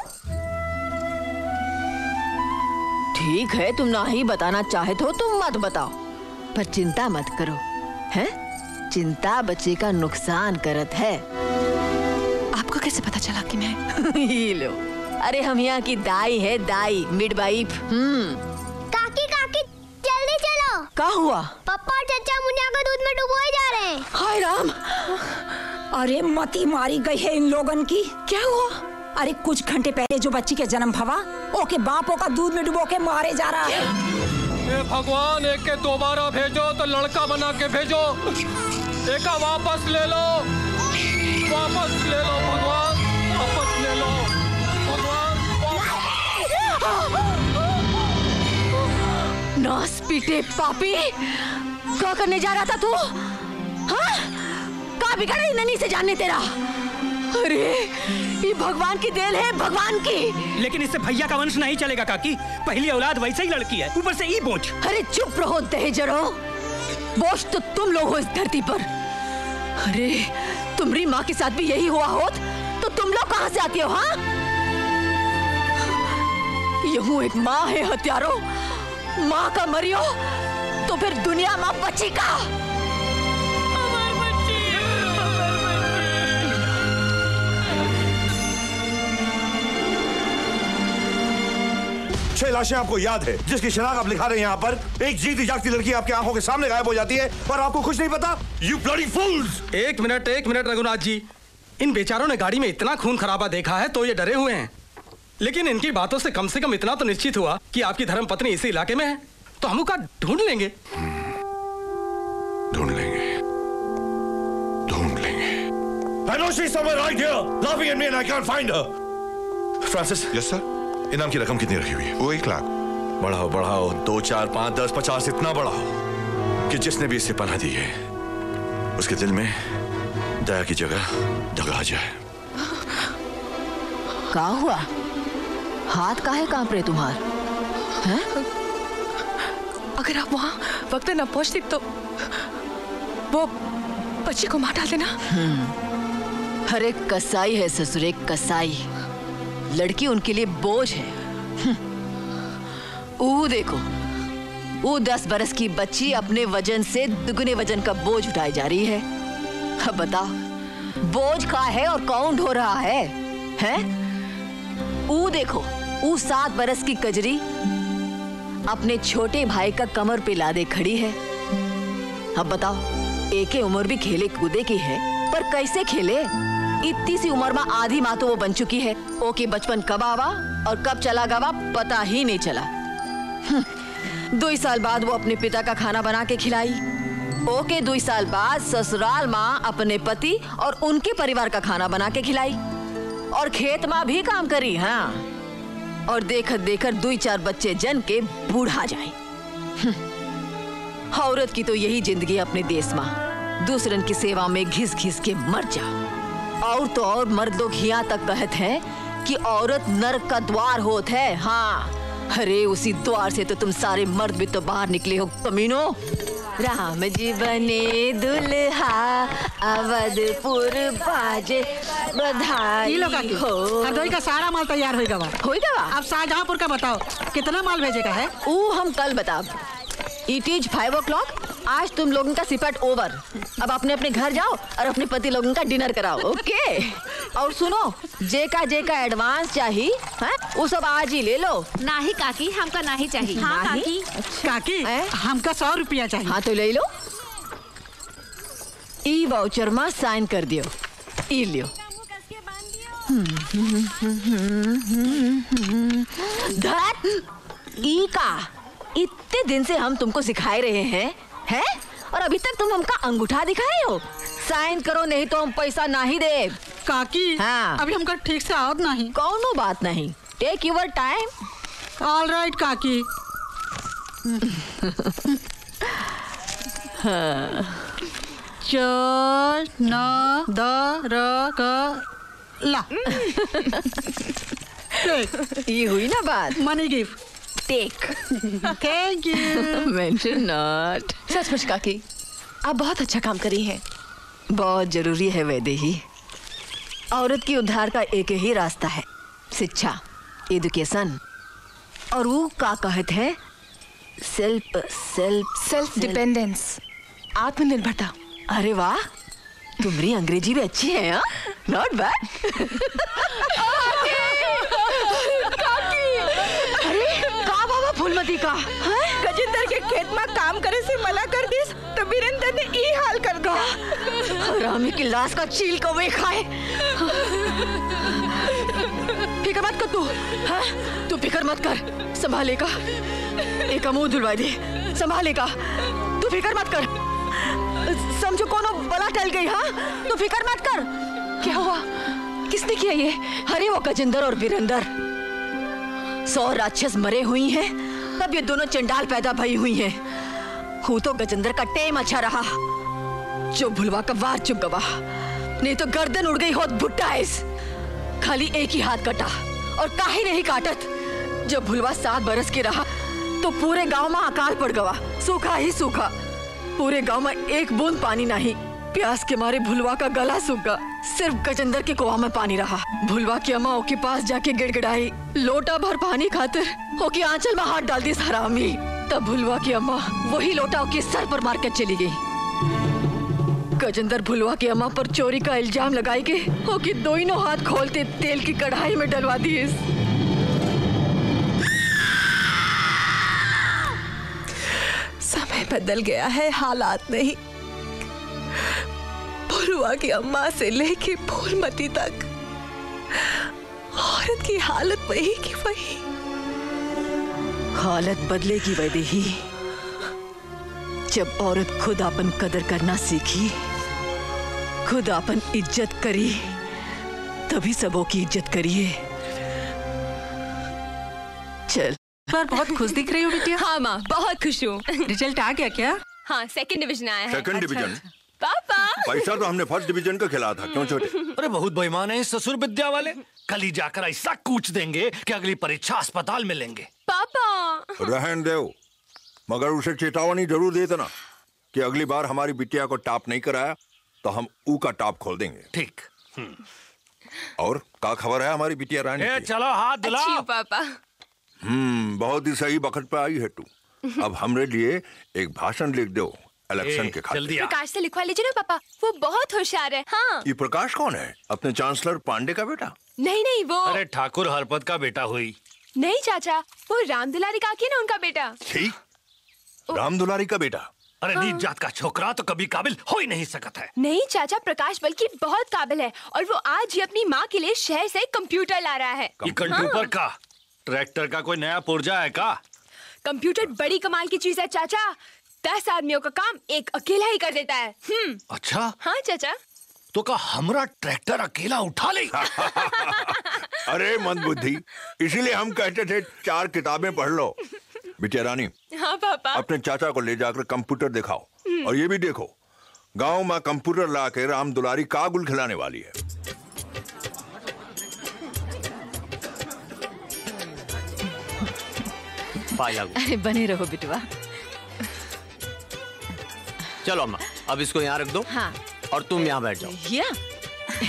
ठीक है, तुम ना ही बताना चाहते हो तुम मत बताओ, पर चिंता मत करो। हैं चिंता बच्चे का नुकसान करत है। आपको कैसे पता चला कि मैं? ये लो, अरे हम यहाँ की दाई है, दाई मिडवाइफ। हम्म। काकी काकी जल्दी चलो। क्या हुआ? पापा चाचा मुनिया का दूध में डुबोए जा रहे हैं। हाय राम, अरे मती मारी गई है इन लोगन की। क्या हुआ? अरे कुछ घंटे पहले जो बच्ची के जन्म भवा ओके बापों का दूध में डुबो के मारे जा रहा है। ए भगवान एक के दोबारा भेजो तो लड़का बना के भेजो, एका वापस ले लो, वापस ले लो भगवान, वापस ले लो भगवान। नस पीटे पापी, क्या करने जा रहा था तू? हाँ का बिगड़ा नन्ही से जानने तेरा। अरे ये भगवान की देन है, भगवान की। लेकिन इससे भैया का वंश नहीं चलेगा काकी, पहली औलाद वैसे ही लड़की है, ऊपर से ई बोझ। अरे चुप रहो दहेजरो, बोझ तो तुम लोग हो इस धरती पर। अरे तुम्हारी माँ के साथ भी यही हुआ हो तो तुम लोग कहाँ से आती हो? हाँ यू एक माँ है हत्यारो, माँ का मरियो तो फिर दुनिया माँ बची का। छह लाशें आपको याद है जिसकी शनाख्त आप लिखा रहे हैं यहाँ पर। एक जीती जागती लड़की आपकी आंखों के सामने गायब हो जाती है और आपको कुछ नहीं पता। You bloody fools. एक मिनट एक मिनट रघुनाथ जी, इन बेचारों ने गाड़ी में इतना खून खराबा देखा है तो ये डरे हुए हैं, लेकिन इनकी बातों से कम से कम इतना तो निश्चित हुआ कि आपकी धर्मपत्नी इसी इलाके में है, तो हम उसका ढूंढ लेंगे। ढूंढ लेंगे, ढूंढ लेंगे। I know she's somewhere right here, laughing at me and I can't find her. Francis, yes sir. इनाम की रकम कितनी रखी हुई है? वो एक लाख। बढ़ाओ बढ़ाओ, दो चार पाँच दस पचास इतना बढ़ाओ कि जिसने भी इससे पनाह दी है उसके दिल में दया की जगह दगा आ जाए। क्या हुआ? हाथ काहे कांप रहे तुम्हार? हैं? अगर आप वहाँ वक्त न पहुँचती तो वो बच्ची को मार डालते ना। हर एक कसाई है ससुरे, कसाई। लड़की उनके लिए बोझ है। वो देखो, वो दस बरस की बच्ची अपने वजन से दुगने वजन का बोझ उठाई जा रही है। अब बताओ बोझ का है और कौन ढो रहा है? हैं? वो देखो, वो सात बरस की कजरी अपने छोटे भाई का कमर पे लादे खड़ी है। अब बताओ, एक ही उम्र भी खेले कूदे की है, पर कैसे खेले? इतनी सी उम्र में आधी माँ तो वो बन चुकी है। ओके बचपन कब आवा और कब चला गवा पता ही नहीं चला। दो ही साल बाद वो अपने पिता का खाना बना के खिलाई। ओके दो ही साल बाद ससुराल माँ अपने पति और उनके परिवार का खाना बना के खिलाई और खेत माँ भी काम करी। हाँ और देखत देखत दो चार बच्चे जन के बूढ़ा जाए। औरत की तो यही जिंदगी अपने देश में, दूसरन की सेवा में घिस घिस के मर जा। और तो और मर्द लोग यहाँ तक कहत हैं कि औरत नरक का द्वार होत है। हाँ अरे उसी द्वार से तो तुम सारे मर्द भी तो बाहर निकले हो कमीनो। राम जी बने दुल्हा अवधपुर बाजे बधाई हो। हरदोई का सारा माल तैयार हो गया। अब शाहजहाँपुर का बताओ कितना माल भेजेगा है? वो हम कल बताओ। It is five o'clock. आज तुम लोगों का सिपट ओवर। अब अपने अपने घर जाओ और अपने पति लोगों का डिनर कराओ। ओके और सुनो, जे का जे का एडवांस चाहिए वो सब आज ही ले लो। नहीं काकी, हमका नहीं चाहिए। हाँ काकी, काकी हमका सौ रुपया चाहिए। हाँ तो ले लो, ई वाउचर में साइन कर दियो, ई लियो। धर ई का इतने दिन से हम तुमको सिखाए रहे हैं है? और अभी तक तुम हमका अंगूठा दिखाए हो। साइन करो नहीं तो हम पैसा नहीं दे। काकी हाँ। अभी हमका ठीक से आवत नहीं। कौनो बात नहीं, take your time. All right काकी। हाँ। च न द र क ला। ये हुई ना बात। Money gift take. Thank you. Mention not. सचमुच काकी आप बहुत अच्छा काम करी हैं। बहुत जरूरी है वैदेही। औरत की उद्धार का एक ही रास्ता है, शिक्षा, एजुकेशन। और वो क्या कहते हैं? सेल्फ सेल्फ सेल्फ डिपेंडेंस, आत्मनिर्भरता। अरे वाह, तुम्हारी अंग्रेजी भी अच्छी है। हाँ नॉट बैड। फूलमती का गजेंद्र के खेत में काम करे से मना कर दिस तो बीरेंद्र ने ई हाल कर दा। रामी की लाश का चील कौवे खाए। फिकर मत कर तू, हाँ तू फिकर मत कर, संभालेगा। एक मुँह धुलवा दे, संभालेगा। तू फिकर मत कर, समझो कोनो बला टल गई। हाँ तू फिकर मत कर। क्या हुआ? किसने किया ये? अरे वो गजेंद्र और बीरेंद्र। सौ राक्षस मरे हुई हैं, तब ये दोनों चंडाल पैदा भई हुई हैं। हूँ तो गजेंद्र का टेम अच्छा रहा, जो भुलवा का वार चुप गवा। नहीं तो गर्दन उड़ गई होत भुट्टा। इस खाली एक ही हाथ कटा और काही नहीं काटत। जब भुलवा सात बरस के रहा तो पूरे गांव में अकाल पड़ गवा, सूखा ही सूखा। पूरे गांव में एक बूंद पानी नहीं। प्यास के मारे भुलवा का गला सूखा, सिर्फ गजेंद्र के कुआ में पानी रहा। भुलवा की अम्मा ओके पास जाके गिड़गिड़ाई, लोटा भर पानी खातिर ओके आंचल में हाथ डाल दी हरामी। तब भुलवा की अम्मा वही लोटा ओके सर पर मारकर चली गई। गजेंद्र भुलवा की अम्मा पर चोरी का इल्जाम लगाई के ओके दोनों हाथ खोलते तेल की कढ़ाई में डलवा दी। समय बदल गया है, हालात नहीं। भुलवा की अम्मा से लेके फूलमती तक औरत की हालत वही की वही। हालत बदलेगी वैदेही जब औरत खुद अपन कदर करना सीखी, खुद अपन इज्जत करी, तभी सबों की इज्जत करिए। चल। पर बहुत खुश दिख रही हो बिटिया। हाँ माँ, बहुत खुश हूँ। रिजल्ट आ गया क्या? हाँ, सेकंड डिवीजन आया है। Second division? पापा पैसा तो हमने फर्स्ट डिवीजन का खेला था, क्यों छोटे? अरे बहुत बेईमान है ससुर विद्या वाले। कल ही जाकर ऐसा कूच देंगे कि अगली परीक्षा अस्पताल में लेंगे। पापा रहन देव, मगर उसे चेतावनी जरूर दे देना कि अगली बार हमारी बिटिया को टॉप नहीं कराया तो हम ऊ का टॉप खोल देंगे। ठीक। और क्या खबर है हमारी बिटिया रानी? चलो हाथ दिलाओ पापा। हम्म, बहुत ही सही बखत पे आई है तू। अब हमरे लिए एक भाषण लिख दो इलेक्शन के खातिर। प्रकाश से लिखवा लीजिए ना पापा, वो बहुत होशियार है। हाँ। ये प्रकाश कौन है? अपने चांसलर पांडे का बेटा? नहीं नहीं वो। अरे ठाकुर हरपत का बेटा हुई। नहीं चाचा, वो राम दुलारी काकी है ना उनका बेटा। ठीक, राम दुलारी का बेटा। अरे नीच जात का छोकरा तो कभी काबिल हो ही नहीं सकता है। नहीं चाचा, प्रकाश बल्कि बहुत काबिल है और वो आज ही अपनी माँ के लिए शहर से कंप्यूटर ला रहा है। कंप्यूटर का? ट्रैक्टर का कोई नया पुर्जा है का? कंप्यूटर बड़ी कमाल की चीज है चाचा, दस आदमियों का काम एक अकेला ही कर देता है। हम्म। अच्छा। हाँ चाचा। तो का हमरा ट्रैक्टर अकेला उठा ले। अरे मंदबुद्धि, इसीलिए हम कहते थे चार किताबें पढ़ लो। बिटिया रानी। हाँ पापा। अपने चाचा को ले जाकर कंप्यूटर दिखाओ और ये भी देखो गाँव में कंप्यूटर ला के राम दुलारी का गुल खिलाने वाली है। अरे बने रहो बिटवा। चलो अम्मा, अब इसको यहाँ रख दो। हाँ। और तुम यहाँ बैठ जाओ। या।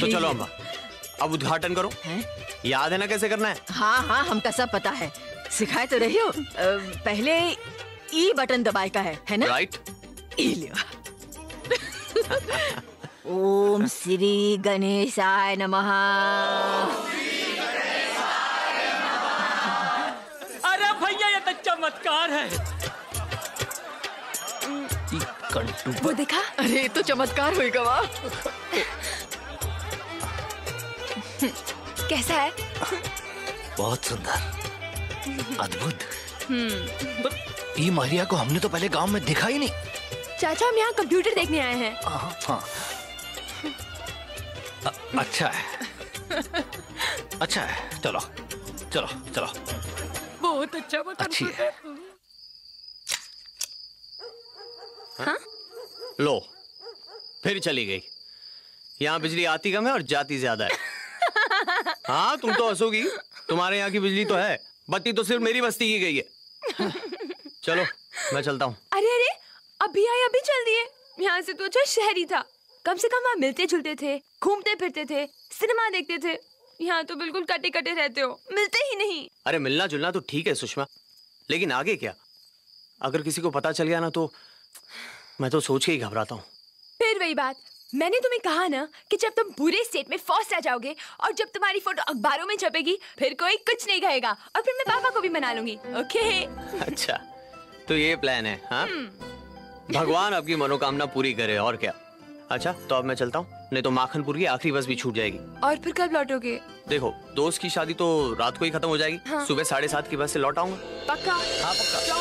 तो चलो अम्मा, अब उद्घाटन करो। है? याद है ना कैसे करना है? हाँ हाँ, हमका सब पता है, सिखाए तो रही हो। पहले ई बटन दबाए का है, है ना? राइट। ई लियो। ओम श्री गणेशाय नमः। चमत्कार है कंटू। वो देखा? अरे तो चमत्कार हुई गवा। कैसा है? बहुत सुंदर, अद्भुत। ये मारिया को हमने तो पहले गांव में देखा ही नहीं। चाचा हम यहाँ कंप्यूटर देखने आए हैं। हाँ। अच्छा है, अच्छा है। चलो चलो चलो। बहुत अच्छा बता। अच्छी है। हाँ? लो, फिर चली गई। यहाँ बिजली आती कम है और जाती ज्यादा है। हाँ तुम तो हंसोगी, तुम्हारे यहाँ की बिजली तो है, बत्ती तो सिर्फ मेरी बस्ती की गई है। चलो मैं चलता हूँ। अरे अरे, अभी आए अभी चल दिए? यहाँ से तो अच्छा शहर ही था, कम से कम वहाँ मिलते जुलते थे, घूमते फिरते थे, सिनेमा देखते थे। यहाँ तो बिल्कुल कटे कटे रहते हो, मिलते ही नहीं। अरे मिलना जुलना तो ठीक है सुषमा, लेकिन आगे क्या? अगर किसी को पता चल गया ना तो मैं तो सोच के ही घबराता हूँ। फिर वही बात, मैंने तुम्हें कहा ना कि जब तुम बुरे स्टेट में फॉस आ जाओगे और जब तुम्हारी फोटो अखबारों में छपेगी फिर कोई कुछ नहीं कहेगा और फिर मैं पापा को भी मना लूंगी। ओके। अच्छा तो ये प्लान है। हाँ? भगवान आपकी मनोकामना पूरी करे और क्या। अच्छा तो अब मैं चलता हूँ, नहीं तो माखनपुर की आखिरी बस भी छूट जाएगी। और फिर कब लौटोगे? देखो दोस्त की शादी तो रात को ही खत्म हो जाएगी। हाँ। सुबह साढ़े सात की बस से लौट आऊंगा। पक्का? हाँ पक्का।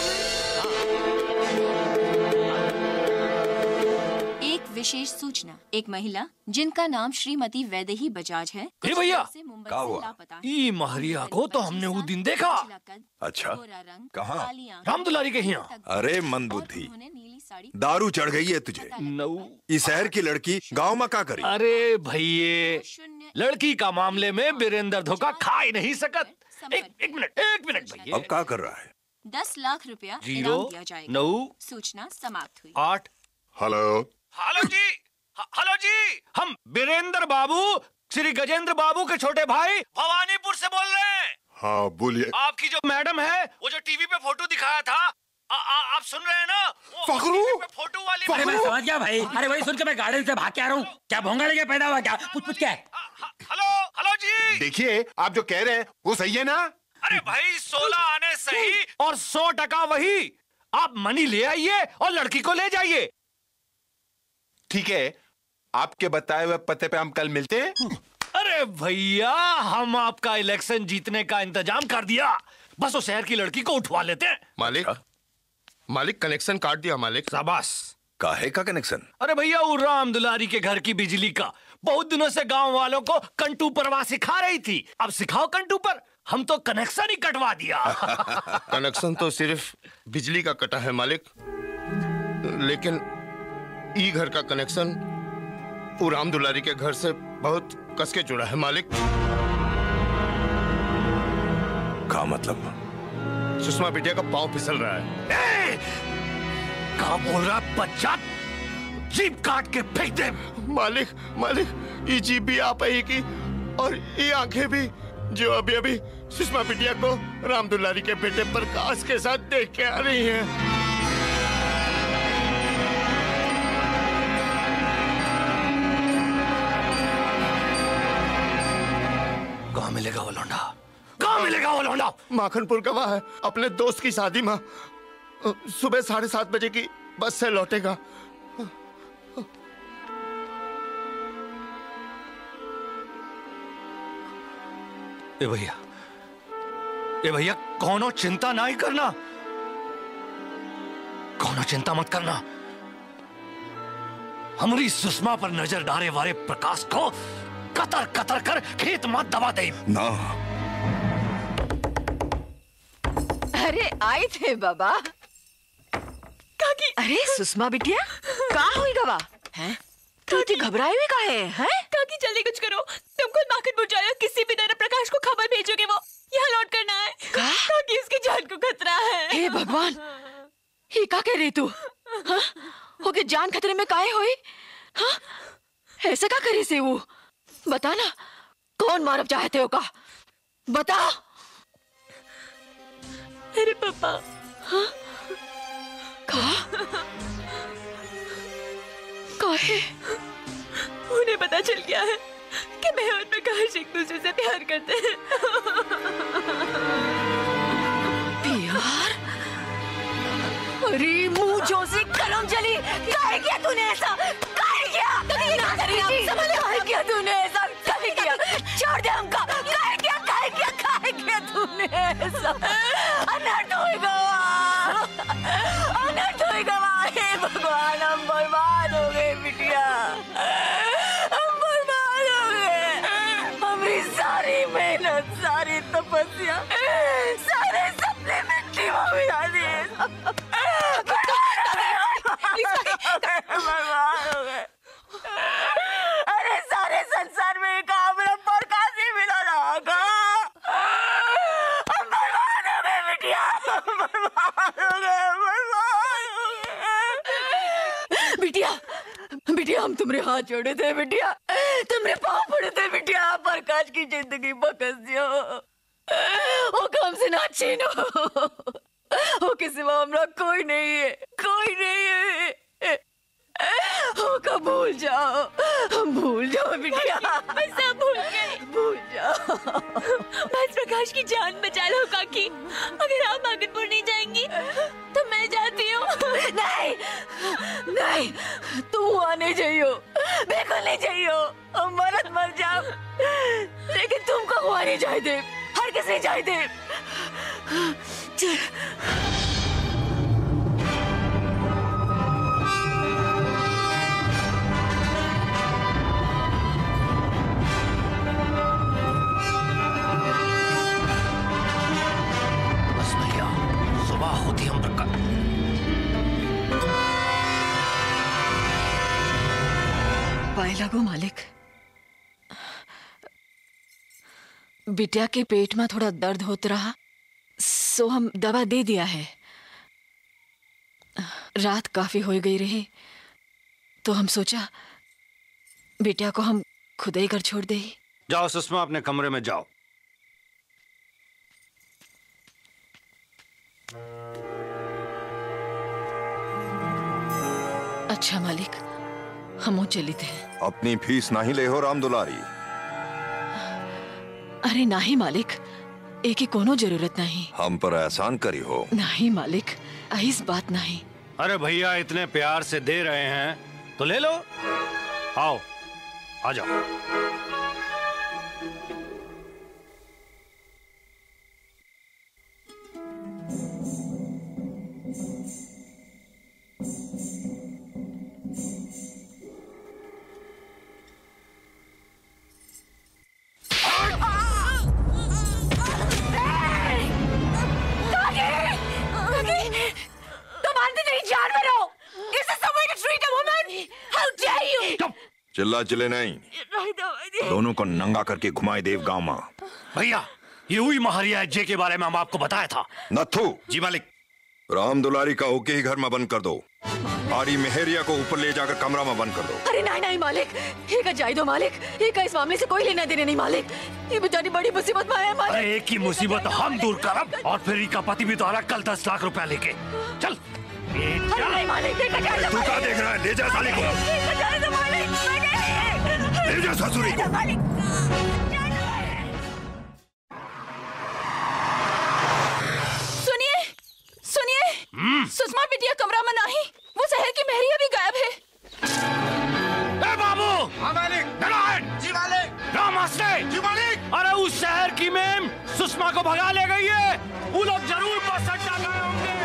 एक विशेष सूचना, एक महिला जिनका नाम श्रीमती वैदेही बजाज है भैया क्या हुआ? ये महरिया को तो हमने वो दिन देखा। अच्छा कहाँ? राम दुलारी के यहाँ। अरे मन बुद्धि दारू चढ़ गई है तुझे। इस शहर की लड़की गांव में का करी? अरे भैया लड़की का मामले में वीरेंद्र धोखा खा ही नहीं सकत। एक मिनट एक मिनट भैया अब क्या कर रहा है? दस लाख रुपया इनाम दिया जाएगा। नौ सूचना समाप्त हुई। आठ हेलो हेलो जी हेलो जी हम वीरेंद्र बाबू श्री गजेंद्र बाबू के छोटे भाई भवानीपुर से बोल रहे हैं। हाँ बोलिए। आपकी जो मैडम है वो जो टीवी पे फोटो दिखाया था आ, आ, आप सुन रहे हैं ना? फखरू फोटो वाली। अरे मैं समझ गया भाई। अरे वही सुनकर मैं गार्डन से भाग के आ रहा हूँ। क्या भोंगा लेके पैदा हुआ क्या? कुछ कुछ क्या है? हेलो हेलो जी देखिए आप जो कह रहे हैं वो सही है ना? अरे भाई सोलह आने सही और सौ टका वही। आप मनी ले आइए और लड़की को ले जाइए। ठीक है आपके बताए हुए पते पे हम कल मिलते हैं। अरे भैया हम आपका इलेक्शन जीतने का इंतजाम कर दिया, बस वो शहर की लड़की को उठवा लेते हैं। मालिक मालिक कनेक्शन काट दिया मालिक। शाबाश। काहे का कनेक्शन? अरे भैया वो राम दुलारी के घर की बिजली का। बहुत दिनों से गांव वालों को कंटू परवा सिखा रही थी, अब सिखाओ कंटू पर। हम तो कनेक्शन ही कटवा दिया। कनेक्शन तो सिर्फ बिजली का कटा है मालिक, लेकिन ई घर का कनेक्शन वो राम दुलारी के घर से बहुत कसके जुड़ा है मालिक। का मतलब? सुषमा बिटिया का पाँव फिसल रहा है। क्या बोल रहा बच्चा? जीप काट के फेंक दे। मालिक मालिक ये जीप भी आप ही की और ये आंखें भी जो अभी अभी सुषमा बिटिया को राम दुलारी के बेटे प्रकाश के साथ देख के आ रही है। कहाँ मिलेगा वो लौंडा? कहाँ मिलेगा वो लौंडा? माखनपुर गवाह है, अपने दोस्त की शादी में सुबह साढ़े सात बजे की बस से लौटेगा। ए भैया ए भैया कोनो चिंता नहीं करना, कोनो चिंता मत करना। हमारी सुषमा पर नजर डाले वाले प्रकाश को कतर कतर कर खेत मत दबा दे ना। अरे आए थे बाबा काकी। अरे सुषमा बिटिया कहाँ हुई गवा है? तू तो घबराए हुए का है, है? काकी जल्दी कुछ करो, तुम खुद माखनपुर जाओ, किसी भी तरह प्रकाश को खबर भेजोगे वो यहाँ लौट करना है। का? काकी उसकी जान को खतरा है। हे भगवान ये का कह रही तू? ओके जान खतरे में काहे हुई? ऐसा का करे से वो बता ना, कौन मारव चाहते हो का बता। अरे पापा हाँ? काहे? उन्हें पता चल गया है कि मैं और प्रकाश एक दूसरे से प्यार करते हैं। प्यार? अरे मुँह जोशी कलम जली, काहे किया तूने ऐसा? काहे किया? काहे किया तूने ऐसा? छोड़ दे हमका। काहे किया काहे किया काहे किया तूने ऐसा? अनर्थ हुई गवा, अनर्थ हुई गवा। हे भगवान हम बर्बाद हो गए बिटिया, हम बर्बाद हो गए। हमारी सारी मेहनत सारी तपस्या सारे सपने मिट्टी में मिला दिए। बर्बाद हो गए। अरे सारे संसार में काम बिटिया, बिटिया हम तुम्हारे हाथ जोड़े थे बिटिया, तुम्हारे पाँव पड़े थे बिटिया। प्रकाश की जिंदगी बकस दियो, वो काम से ना छीनो, वो किसी में हमरा कोई नहीं है, कोई नहीं है। वो का भूल जाओ, हम भूल जाओ बिटिया, सब भूल गए, भूल जाओ। बस प्रकाश की जान बचा लो काकी, अगर आप माखनपुर नहीं जाएंगी तो मैं जाती हूँ। नहीं नहीं तू आने चाहिए, बिल्कुल नहीं चाहिए, हम मरत मर जाओ, लेकिन तुमको हुआ नहीं चाहिए, हर किसी चाहिए। बहुत ही अम्र का। पाए लागो मालिक, बिटिया के पेट में थोड़ा दर्द होता रहा, सो हम दवा दे दिया है। रात काफी हो गई रही, तो हम सोचा बिटिया को हम खुद ही घर छोड़ दे। जाओ सुषमा, अपने कमरे में जाओ। अच्छा मालिक, हम चले थे। अपनी फीस नहीं ले हो राम दुलारी। अरे नहीं मालिक, एक ही कोनो जरूरत नहीं। हम पर एहसान करी हो। नहीं मालिक, इस बात नहीं। अरे भैया, इतने प्यार से दे रहे हैं तो ले लो। आओ, आ जाओ। चिल्ला चिल्ले नहीं, दोनों को नंगा करके घुमाए देव गाँव में। भैया, ये हुई महारिया जे के बारे में हम आपको बताया था। नथु जी मालिक, राम दुलारी का होके ही घर में बंद कर दो। आरी मेहरिया को ऊपर ले जाकर कमरा में बंद कर दो। अरे नहीं नहीं मालिक, ये का जाय दो मालिक, ये का इस मामले से कोई लेना देने नहीं मालिक। ये बेचारी बड़ी मुसीबत में है मालिक। अरे एक ही मुसीबत हम दूर करब, और फिर इसका पति भी द्वारा कल दस लाख रुपया लेके चल। तू क्या देख रहा है, ले जा साली को, ले जा ससुरी को। सुनिए सुनिए, सुषमा बिटिया कमरा में नहीं, वो शहर की मेहरिया भी गायब है। ए बाबू, जी मालिक, नमस्ते जी मालिक। अरे उस शहर की मेम सुषमा को भगा ले गई है, वो लोग जरूर बस अड्डा गए होंगे।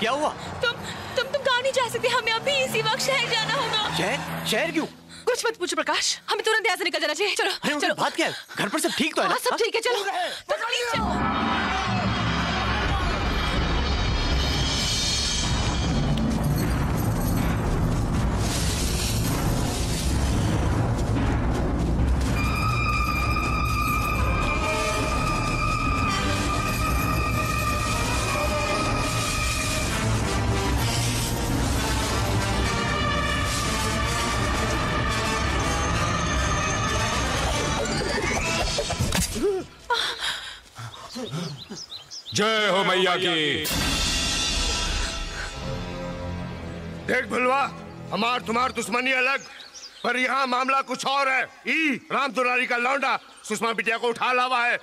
क्या हुआ? तुम तुम तुम कहाँ नहीं जा सकते, हमें अभी इसी वक्त शहर जाना होगा। शहर शहर क्यों? कुछ मत पूछो प्रकाश, हमें तुरंत यहाँ से निकल जाना चाहिए। चलो चलो, चलो। बात क्या है, घर पर सब ठीक तो है ना? सब ठीक है, चलो तो जय हो मैया की। देख भुलवा, हमार तुम्हार दुश्मनी अलग, पर यहाँ मामला कुछ और है। ई राम दुलारी का लौंडा सुषमा बिटिया को उठा लावा है,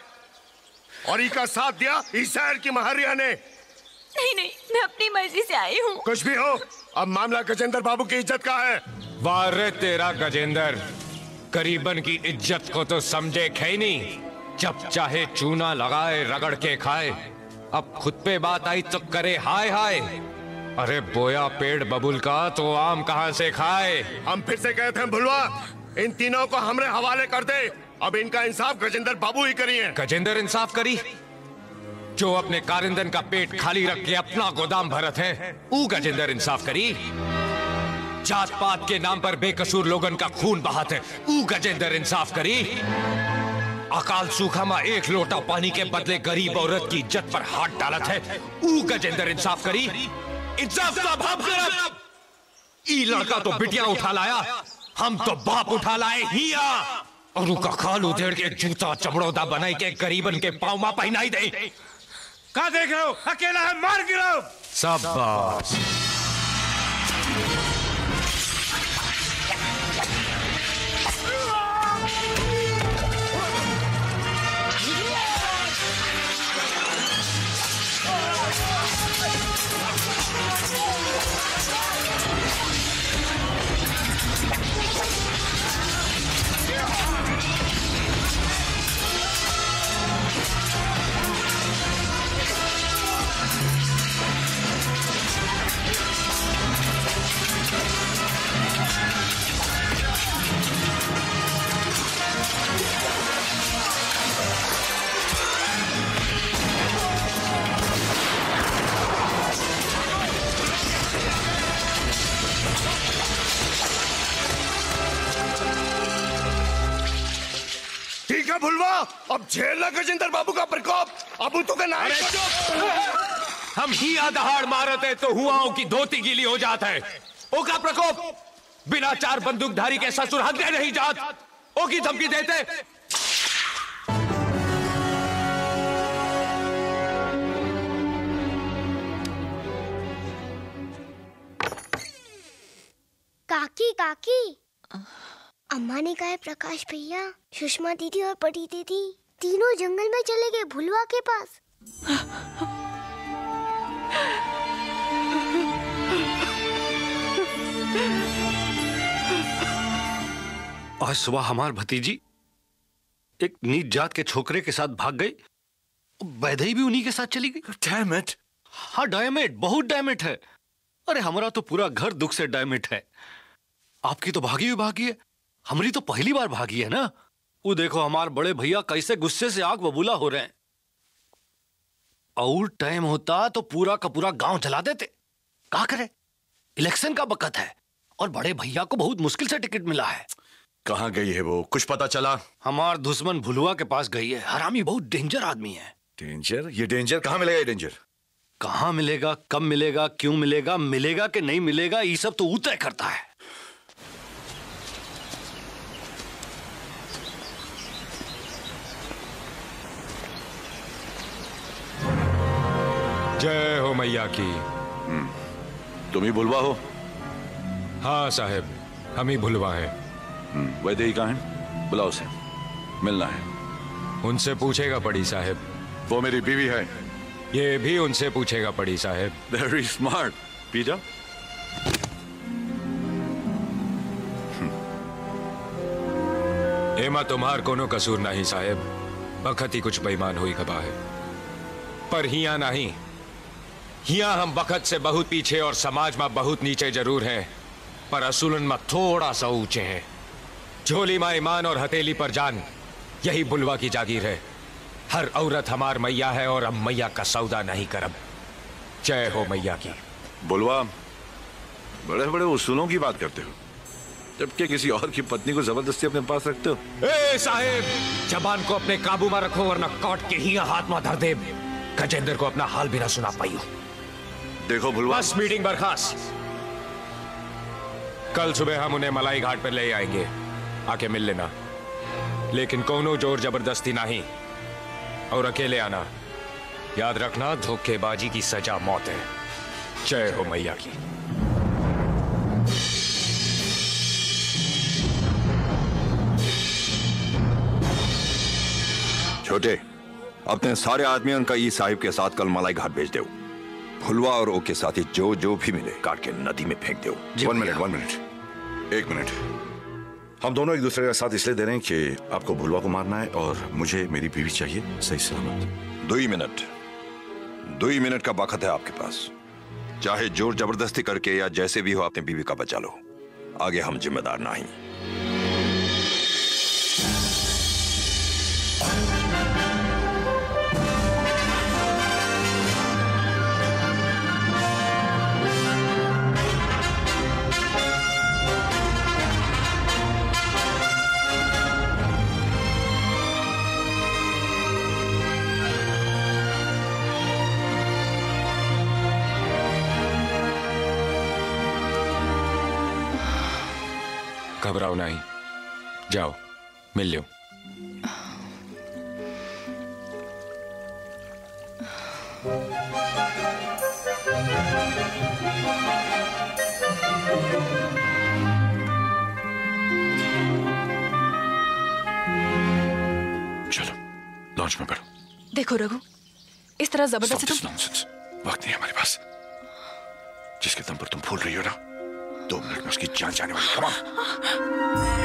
और ई का साथ दिया इस शहर की महारिया ने। नहीं नहीं, मैं अपनी मर्जी से आई हूँ। कुछ भी हो, अब मामला गजेंद्र बाबू की इज्जत का है। वारे तेरा गजेंद्र, करीबन की इज्जत को तो समझे खैनी, जब चाहे चूना लगाए रगड़ के खाए। अब खुद पे बात आई तो करे हाय हाय। अरे बोया पेड़ बबुल का, तो आम कहाँ से खाए। हम फिर से कहते हैं भुलवा, इन तीनों को हमरे हवाले कर दे। अब इनका इंसाफ गजेंद्र बाबू ही करिए। गजेंद्र इंसाफ करी, जो अपने कारिंदन का पेट खाली रख के अपना गोदाम भरत है, वो गजेंद्र इंसाफ करी। जात पात के नाम पर बेकसूर लोगन का खून बहात है, वो गजेंद्र इंसाफ करी। अकाल सूखा में एक लोटा पानी के बदले गरीब औरत की इज्जत पर हाथ डालत है, ऊ गजेंद्र इंसाफ करी। इंसाफ का बाप करब। ई लड़का तो बिटिया उठा लाया, हम तो बाप उठा लाए हिया। और उनका खाल उधेड़ के जूता चमड़ौदा बनाई के गरीबन के पाँव में पहनाई दे। क्या देख रहे हो, अकेला है, मार गिराओ। सब बास ठीक है भुलवा, अब झेलना गजेंद्र बाबू का प्रकोप। अब तो का नाम हम ही आधार मारते तो हुआओं की धोती गीली हो जाता है। ओ का प्रकोप बिना चार बंदूकधारी के ससुर हदे नहीं जात। ओ की धमकी देते काकी काकी अम्मा ने कहा है प्रकाश भैया, सुषमा दीदी और पटी दीदी तीनों जंगल में चले गए भुलवा के पास। आज सुबह हमार भतीजी एक नीच जात के छोकरे के साथ भाग गई, बैधई भी उन्हीं के साथ चली गई। डायमेट, हाँ डायमेट, बहुत डायमेट है। अरे हमारा तो पूरा घर दुख से डायमेट है, आपकी तो भागी हुई भागी है, हमरी तो पहली बार भागी है ना। वो देखो हमारे बड़े भैया कैसे गुस्से से आग बबूला हो रहे हैं। और टाइम होता तो पूरा का पूरा गांव जला देते। क्या करे, इलेक्शन का वक्त है और बड़े भैया को बहुत मुश्किल से टिकट मिला है। कहाँ गई है वो, कुछ पता चला? हमार दुश्मन भुलवा के पास गई है। हरामी बहुत डेंजर आदमी है। डेंजर? ये डेंजर कहाँ मिलेगा? ये डेंजर कहाँ मिलेगा, कब मिलेगा, क्यों मिलेगा, मिलेगा कि नहीं मिलेगा, ये सब तो उतरे करता है। जय हो मैया की। तुम ही भुलवा हो? हाँ साहब, हम ही भुलवा हैं। वैदेही कहाँ है? बुलाओ उसे, मिलना है। उनसे पूछेगा पड़ी साहब। वो मेरी बीवी है। ये भी उनसे पूछेगा पड़ी साहब। Very smart. पी जाओ। एमा तुम्हार कोनो कसूर नहीं साहब, बखत ही कुछ बेईमान हुई गबा है। पर हिया नहीं, हिया हम बखत से बहुत पीछे और समाज में बहुत नीचे जरूर है, पर असूलन में थोड़ा सा ऊंचे हैं। झोली में ईमान और हथेली पर जान, यही भुलवा की जागीर है। हर औरत हमार मैया है और हम मैया का सौदा नहीं करब। जय हो मैया की। भुलवा, बड़े बड़े उसूलों की बात करते हो, जबकि किसी और की पत्नी को जबरदस्ती अपने पास रखते हो। ए साहेब, जबान को अपने काबू में रखो वरना काट के ही हाथ में धर दे। गजेंद्र को अपना हाल भी ना सुना पाई हो। देखो भुलवा, बस मीटिंग बर्खास्त। कल सुबह हम उन्हें मलाई घाट पर ले आएंगे, आके मिल लेना, लेकिन कोनो जोर जबरदस्ती नहीं और अकेले आना। याद रखना, धोखेबाजी की सजा मौत है। जय हो मैया की। छोटे, अपने सारे आदमियों का ई साहिब के साथ कल मलाई घाट भेज दो। भुलवा और ओ के साथी जो जो भी मिले काट के नदी में फेंक दो। वन मिनट वन मिनट एक मिनट। हम दोनों एक दूसरे का साथ इसलिए दे रहे हैं कि आपको भुलवा को मारना है और मुझे मेरी बीवी चाहिए सही सलामत। दो ही मिनट, दो ही मिनट का वक्त है आपके पास। चाहे जोर जबरदस्ती करके या जैसे भी हो, आपने बीवी का बचा लो। आगे हम जिम्मेदार नहीं। घबराओ नहीं, जाओ मिल लो। चलो लॉन्च में करो। देखो रघु, इस तरह जबरदस्ती तुम नॉनसेंस। वक्त नहीं है हमारे पास। जिसके दम पर तुम फूल रही हो ना, दो मिनट में उसकी जान जाने वाली। कमाल।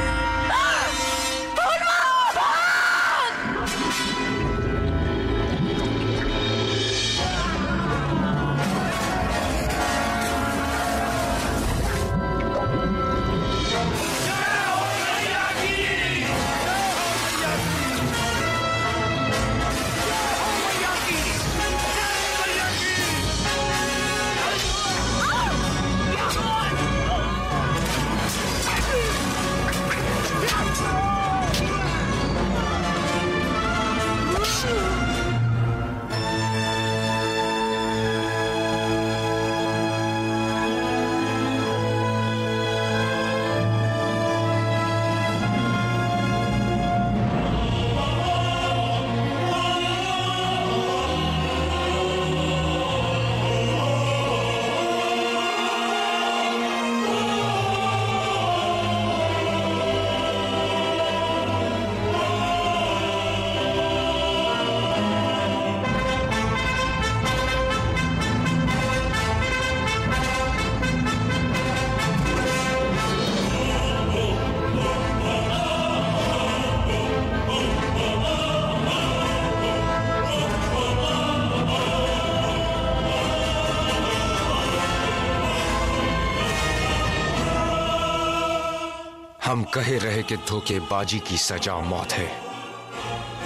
हम कहे रहे कि धोखेबाजी की सजा मौत है,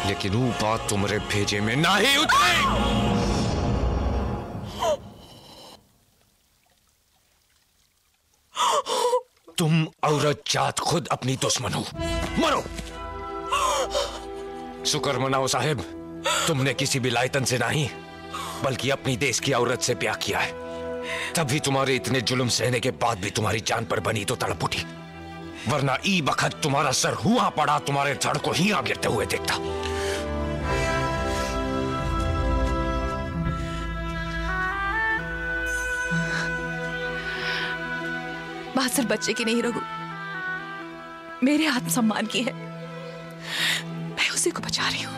लेकिन वो बात तुम्हारे भेजे में ना ही उतरी। तुम औरत-जात खुद अपनी दुश्मन हो। मरो। शुक्र मनाओ साहिब, तुमने किसी भी लायतन से नहीं बल्कि अपनी देश की औरत से प्यार किया है। तभी तुम्हारे इतने जुल्म सहने के बाद भी तुम्हारी जान पर बनी तो तड़प उठी, वरना ई बखत तुम्हारा सर हुआ पड़ा तुम्हारे धड़ को ही गिरते हुए देखता। बात सिर्फ बच्चे की नहीं रघु, मेरे आत्मसम्मान की है। मैं उसी को बचा रही हूं।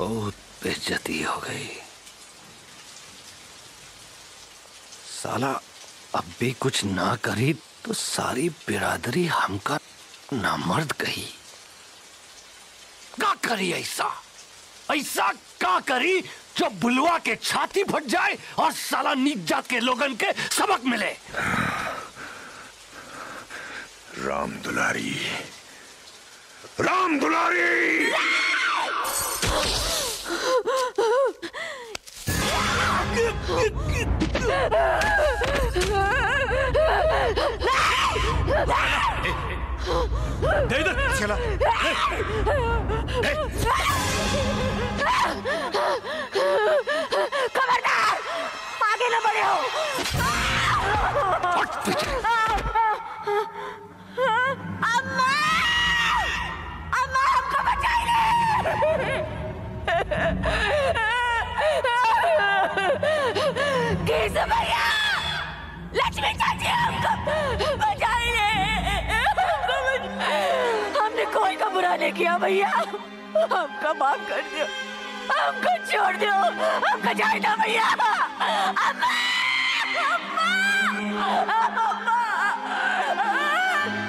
बहुत बेइज्जती हो गई। साला अब भी कुछ ना करी तो सारी बिरादरी हमका नामर्द कही। क्या करी ऐसा ऐसा क्या करी जो बुलवा के छाती फट जाए और साला नीच जात के लोगन के सबक मिले। राम दुलारी, राम दुलारी। दे दे चला। खबरदार आगे न बढ़े हो। अम्मा, अम्मा हमको बचाइए। भैया, लक्ष्मी चाची हमको बचाइए। हमने कोई का बुरा नहीं किया भैया, हमको माफ कर दो, हमको छोड़ दो, हमको जाने दो भैया। अम्मा, अम्मा, अम्मा,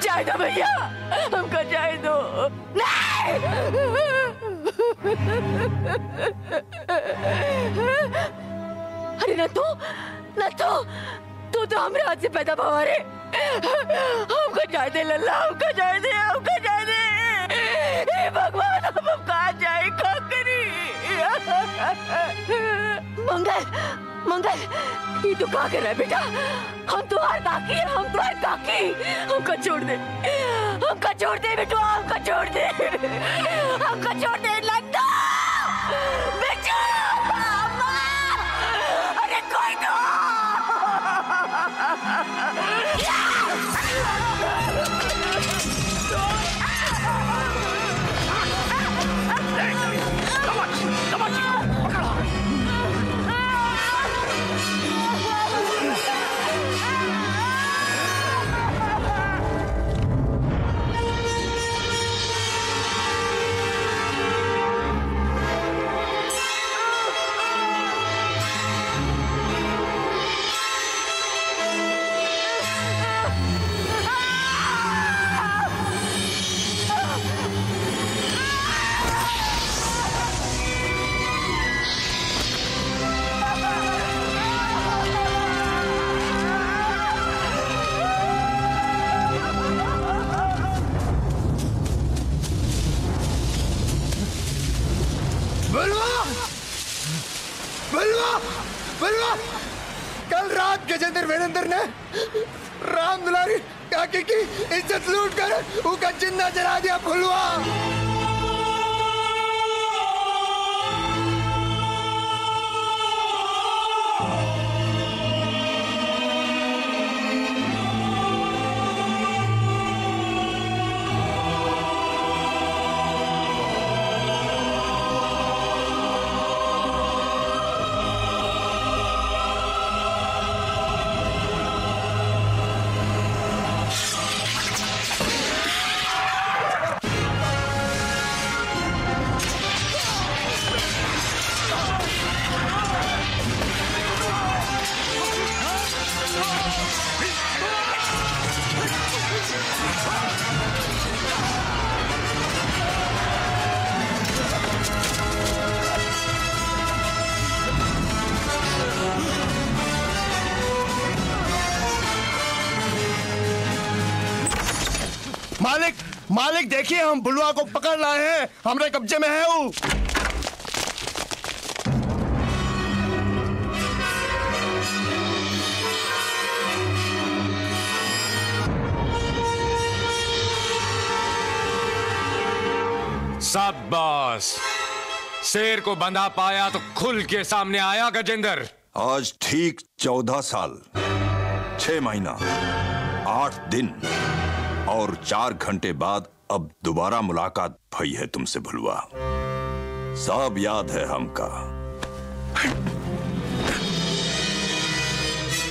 जाने दो भैया, हमको जाने दो। नहीं अरे नत्थू, नत्थू, तू तो हमारे हाथ से पैदा भवा रे। हमको जाए दे लल्ला, हमको जाए दे, हमको जाए दे। हे भगवान, हम अब कहाँ जाए, क्या करी। मंगल, मंगल, ये तू क्या कर रहा है बेटा। हम तुम्हारे काकी हैं, हम तुम्हारे काकी। हमको छोड़ दे, हमको छोड़ दे बेटू, हमको छोड़ दे, हमको छोड़ दे नत्थू। बेटा गजेंद्र वीरेंद्र ने राम दुलारी काकी की इज्जत लूट कर उनका जिंदा जला दिया। फुलवा मालिक मालिक देखिए, हम बुलवा को पकड़ लाए हैं, हमारे कब्जे में है वो। शाबाश, शेर को बंधा पाया तो खुल के सामने आया गजेंद्र। आज ठीक चौदह साल छह महीना आठ दिन और चार घंटे बाद अब दोबारा मुलाकात भई है तुमसे भुलवा। सब याद है हमका।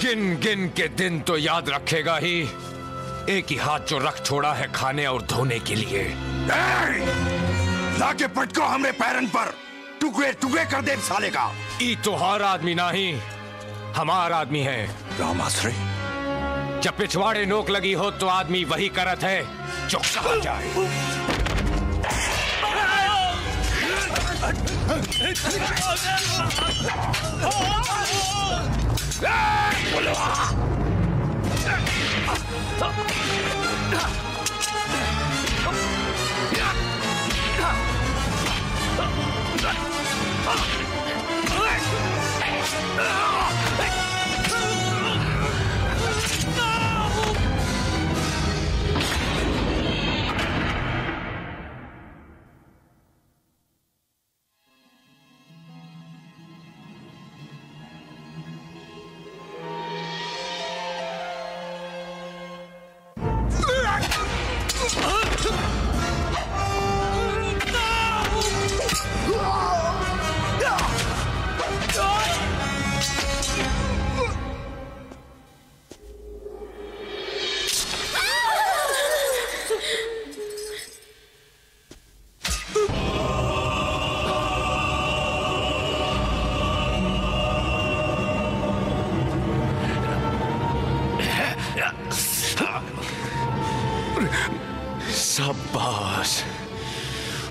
गिन गिन के दिन तो याद रखेगा ही। एक ही हाथ जो रख छोड़ा है खाने और धोने के लिए। लाके पटको हमरे पैरन पर, टुकड़े टुकड़े कर दे साले का। ई तोहार आदमी नहीं, हमारा आदमी है। राम आश्रय, जब पिछवाड़े नोक लगी हो तो आदमी वही करत है जो कहा जाए।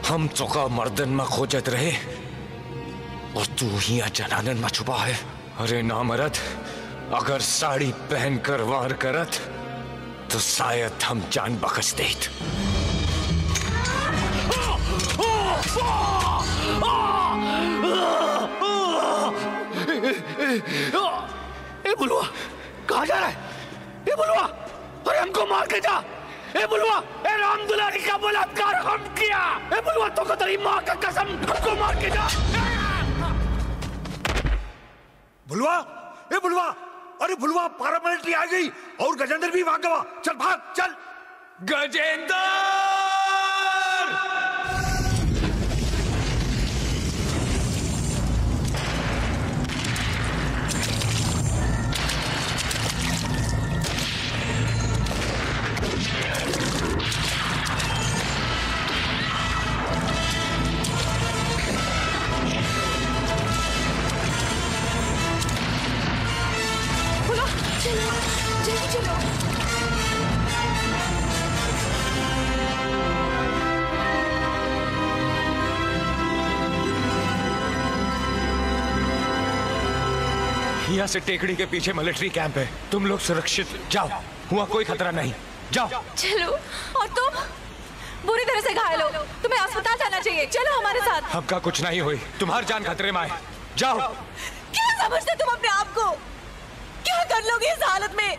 हम चौका मर्दन में खोजत रहे और तू ही जनानन में छुपा है। अरे ना मरद, अगर साड़ी पहन कर वार करत तो शायद हम जान बख्श देत। ए बुलवा, कहाँ जा रहा है? ए बुलवा, अरे हमको मार के जा। ए बुलवा, ए राम दुलारी का बलात्कार हम किया। ए बुलवा, तो तेरी माँ का कसम, हमको मार के जा। बुलवा, ए बुलवा, अरे बुलवा पारामिलिट्री आ गई और गजेंद्र भी भाग गया। चल भाग, चल। गजेंद्र, यहाँ से टेकड़ी के पीछे मिलिट्री कैंप है, तुम लोग सुरक्षित जाओ, वहाँ कोई खतरा नहीं। जाओ। चलो, और तुम बुरी तरह से घायल हो, तुम्हें अस्पताल जाना चाहिए। चलो हमारे साथ। हमका कुछ नहीं हुई, तुम्हारी जान खतरे में है। जाओ। क्या समझते तुम अपने आप को? क्या कर लोगे इस हालत में?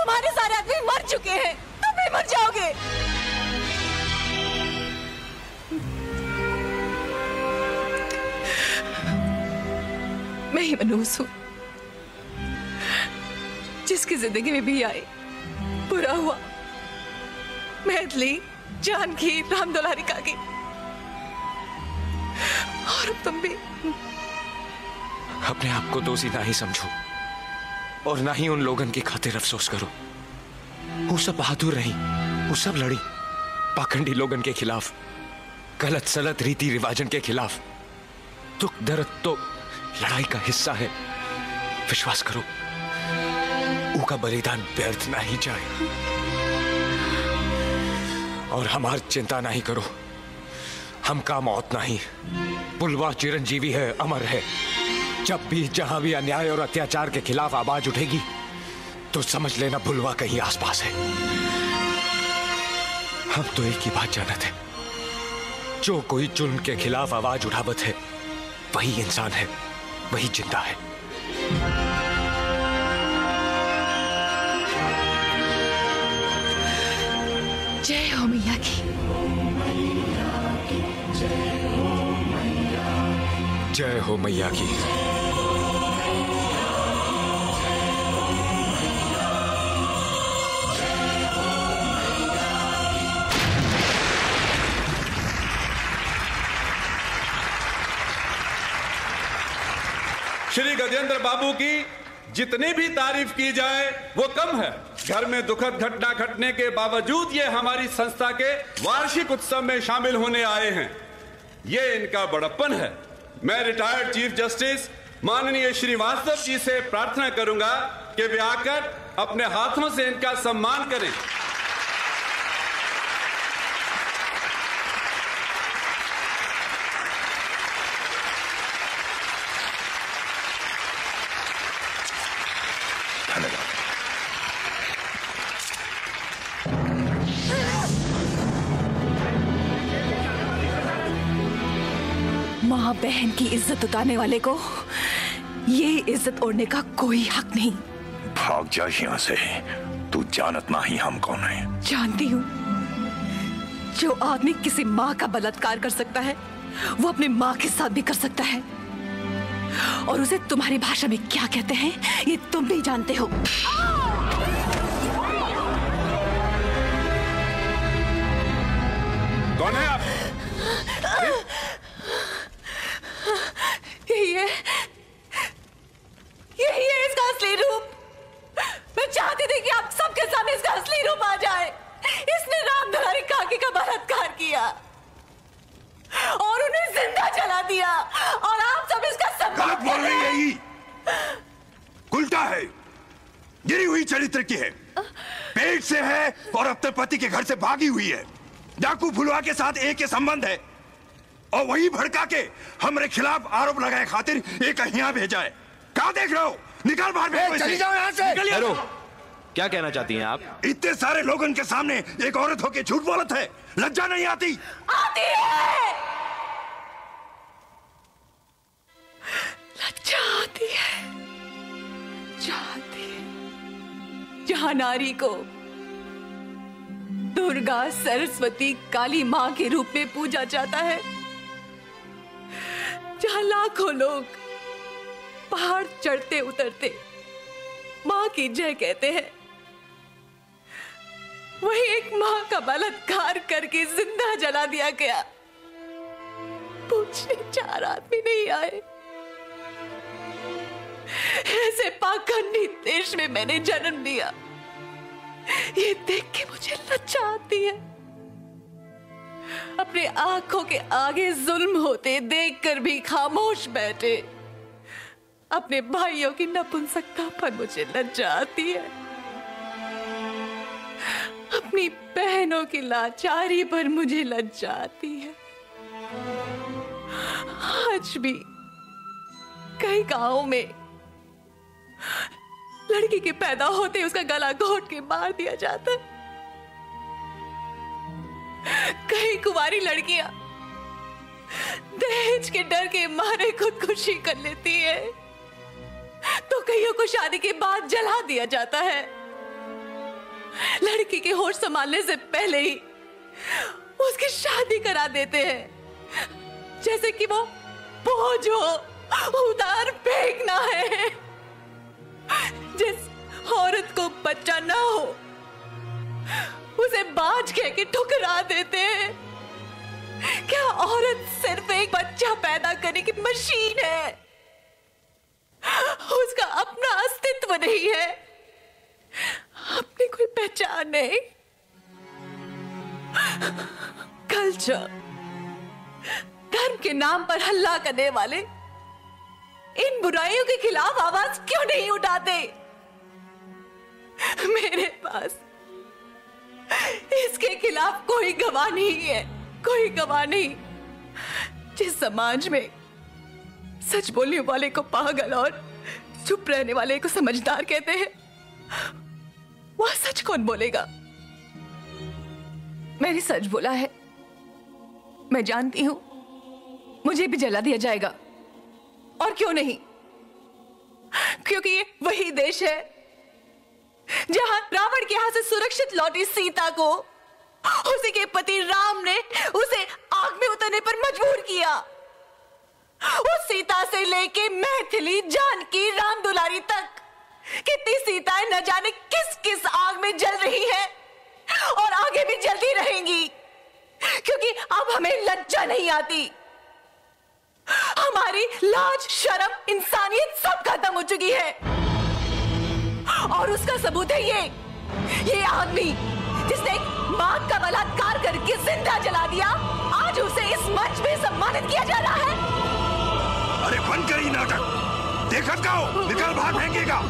तुम्हारे सारे आदमी मर चुके हैं, तुम भी मर जाओगे। मैं ही मनहूस हूँ, जिसकी जिंदगी में भी आई बुरा हुआ। मैथिली, जानकी, राम दुलारी काकी, और तुम भी। अपने आप को दोषी ना ही समझो और ना ही उन लोगन की खातिर अफसोस करो। वो सब बहादुर रही, वो सब लड़ी पाखंडी लोगन के खिलाफ, गलत सलत रीति रिवाजन के खिलाफ। दुख दर्द तो लड़ाई का हिस्सा है, विश्वास करो, उनका बलिदान व्यर्थ ना ही जाए। और हमारी चिंता नहीं करो, हम का मौत नहीं। बुलवा चिरंजीवी है, अमर है। जब भी जहां भी अन्याय और अत्याचार के खिलाफ आवाज उठेगी तो समझ लेना बुलवा कहीं आसपास है। हम तो एक ही बात जानत है, जो कोई जुल्म के खिलाफ आवाज उठावत है वही इंसान है, वही जिंदा है। जय हो मैया की जय हो मैया की। श्री गजेंद्र बाबू की जितनी भी तारीफ की जाए वो कम है। घर में दुखद घटना घटने के बावजूद ये हमारी संस्था के वार्षिक उत्सव में शामिल होने आए हैं, ये इनका बड़प्पन है। मैं रिटायर्ड चीफ जस्टिस माननीय श्रीवास्तव जी से प्रार्थना करूंगा कि वे आकर अपने हाथों से इनका सम्मान करें। माँ बहन की इज्जत उतारने वाले को ये इज्जत ओढ़ने का कोई हक नहीं। भाग जा यहाँ से, तू जानत ना ही हम कौन है। जानती हूँ, जो आदमी किसी माँ का बलात्कार कर सकता है वो अपनी माँ के साथ भी कर सकता है, और उसे तुम्हारी भाषा में क्या कहते हैं ये तुम भी जानते हो। कौन है आप? ये, ये, ये इसका असली रूप। मैं चाहती थी कि आप सबके सामने इसका असली रूप आ जाए। इसने रामधारी काकी का बलात्कार किया और उन्हें जिंदा जला दिया, और आप सब इसका सब गलत बोल रही है। यही उल्टा है, गिरी हुई चरित्र की है, पेट से है और अपने पति के घर से भागी हुई है। डाकू फुलवा के साथ एक के संबंध है और वही भड़का के हमारे खिलाफ आरोप लगाए खातिर एक यहाँ भेजा है। कहाँ देख रहे हो? निकाल बाहर, भेज चली जाओ यहाँ से। हेलो, क्या कहना चाहती हैं आप? इतने सारे लोगों के सामने एक औरत होके झूठ बोलत है, लज्जा नहीं आती? आती है, लज्जा आती है। चाहती है जहाँ नारी को दुर्गा, सरस्वती, काली माँ के रूप में पूजा जाता है, जहाँ लाखों लोग पहाड़ चढ़ते उतरते माँ की जय कहते हैं, वही एक माँ का बलात्कार करके जिंदा जला दिया गया। पूछने चार आदमी नहीं आए। ऐसे पाखंडी देश में मैंने जन्म लिया, ये देख के मुझे लज्जा आती है। अपने आंखों के आगे जुल्म होते देखकर भी खामोश बैठे अपने भाइयों की नपुंसकता पर मुझे लज्जा आती है। अपनी बहनों की लाचारी पर मुझे लज्जा आती है। आज भी कई गांवों में लड़की के पैदा होते उसका गला घोंट के मार दिया जाता है। कई कुंवारी लड़कियां दहेज के डर के मारे खुदकुशी कर लेती है, तो कईयों को शादी के बाद जला दिया जाता है। लड़की के होश संभालने से पहले ही उसकी शादी करा देते हैं, जैसे कि वो बोझ हो, उधार फेंकना है। जिस औरत को बच्चा ना हो उसे बाज कह के ठुकरा देते हैं। क्या औरत सिर्फ एक बच्चा पैदा करने की मशीन है? उसका अपना अस्तित्व नहीं है, अपनी कोई पहचान नहीं। कल्चर, धर्म के नाम पर हल्ला करने वाले इन बुराइयों के खिलाफ आवाज क्यों नहीं उठाते? मेरे पास इसके खिलाफ कोई गवाह नहीं है, कोई गवाह नहीं। जिस समाज में सच बोलने वाले को पागल और चुप रहने वाले को समझदार कहते हैं, वह सच कौन बोलेगा? मैंने सच बोला है। मैं जानती हूं मुझे भी जला दिया जाएगा, और क्यों नहीं, क्योंकि ये वही देश है जहां रावण के हाथ से सुरक्षित लौटी सीता को उसी के पति राम ने उसे आग में उतरने पर मजबूर किया। उस सीता से लेके मैथिली, जानकी, राम दुलारी तक कितनी सीताएं न जाने किस किस आग में जल रही है और आगे भी जलती रहेंगी, क्योंकि अब हमें लज्जा नहीं आती। हमारी लाज, शर्म, इंसानियत सब खत्म हो चुकी है, और उसका सबूत है ये ये आदमी जिसने एक मां का बलात्कार करके जिंदा जला दिया। आज उसे इस मंच में सम्मानित किया जा रहा है। अरे बंद करिए नाटक, देखा क्या हो, निकल बाहर फेंकेगा।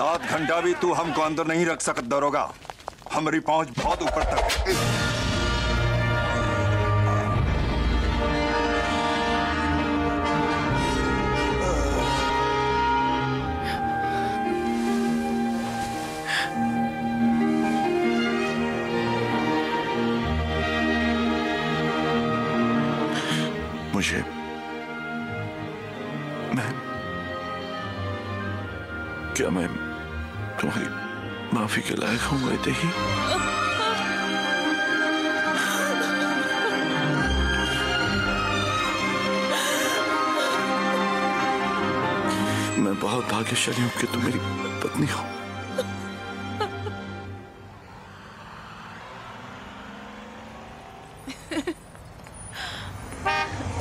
सात घंटा भी तू हमको अंदर नहीं रख सकता दरोगा, हमारी पहुंच बहुत ऊपर तक। मुझे मैं क्या मैं तुम्हारी माफी के लायक हूँ? मैं देही मैं बहुत भाग्यशाली हूँ कि तुम मेरी पत्नी हो।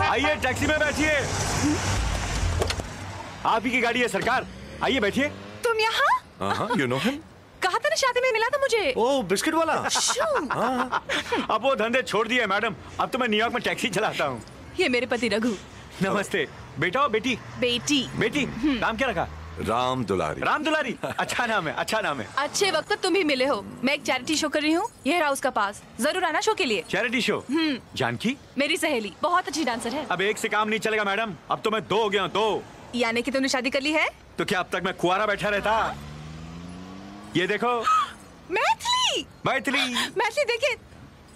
आइए टैक्सी में बैठिए। आप ही की गाड़ी है सरकार, आइए बैठिए। तुम यहाँ? You know him? कहा था ना शादी में मिला था मुझे। ओ, बिस्किट वाला। अब वो धंधे छोड़ दिए मैडम, अब तो मैं न्यूयॉर्क में टैक्सी चलाता हूँ। ये मेरे पति रघु। नमस्ते। बेटा और बेटी? बेटी। बेटी, नाम क्या रखा? राम दुलारी। राम दुलारी, अच्छा नाम है, अच्छा नाम है। अच्छे वक्त तुम ही मिले हो। मैं एक चैरिटी शो कर रही हूँ, यह रहा उसका पास, जरूर आना शो के लिए। Charity show? जानकी मेरी सहेली, बहुत अच्छी डांसर है। अब एक से काम नहीं चलेगा मैडम, अब तो मैं दो हो गया हूँ, दो। यानी कि तुमने शादी कर ली है? तो क्या अब तक मैं कुआरा बैठा रहता? ये देखो मैथिली, मैथिली, मैथिली। देखिए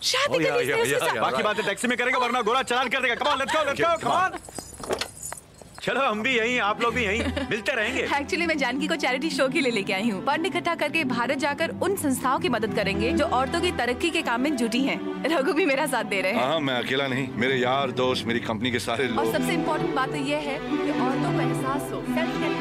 शादी कर ली उसके साथ। बाकी बातें टैक्सी में करेगा, वरना गोरा चालान कर देगा। कमाल, लेट्स गो, लेट्स गो, कमाल। चलो हम भी यहीं, आप लोग भी यहीं, मिलते रहेंगे। एक्चुअली मैं जानकी को चैरिटी शो के लिए लेके आई हूँ। फंड इकट्ठा करके भारत जाकर उन संस्थाओं की मदद करेंगे जो औरतों की तरक्की के काम में जुटी हैं। रघु भी मेरा साथ दे रहे हैं। हाँ, मैं अकेला नहीं, मेरे यार दोस्त, मेरी कंपनी के सारे लोग। और सबसे इम्पोर्टेंट बात तो ये है कि औरतों को एहसास हो,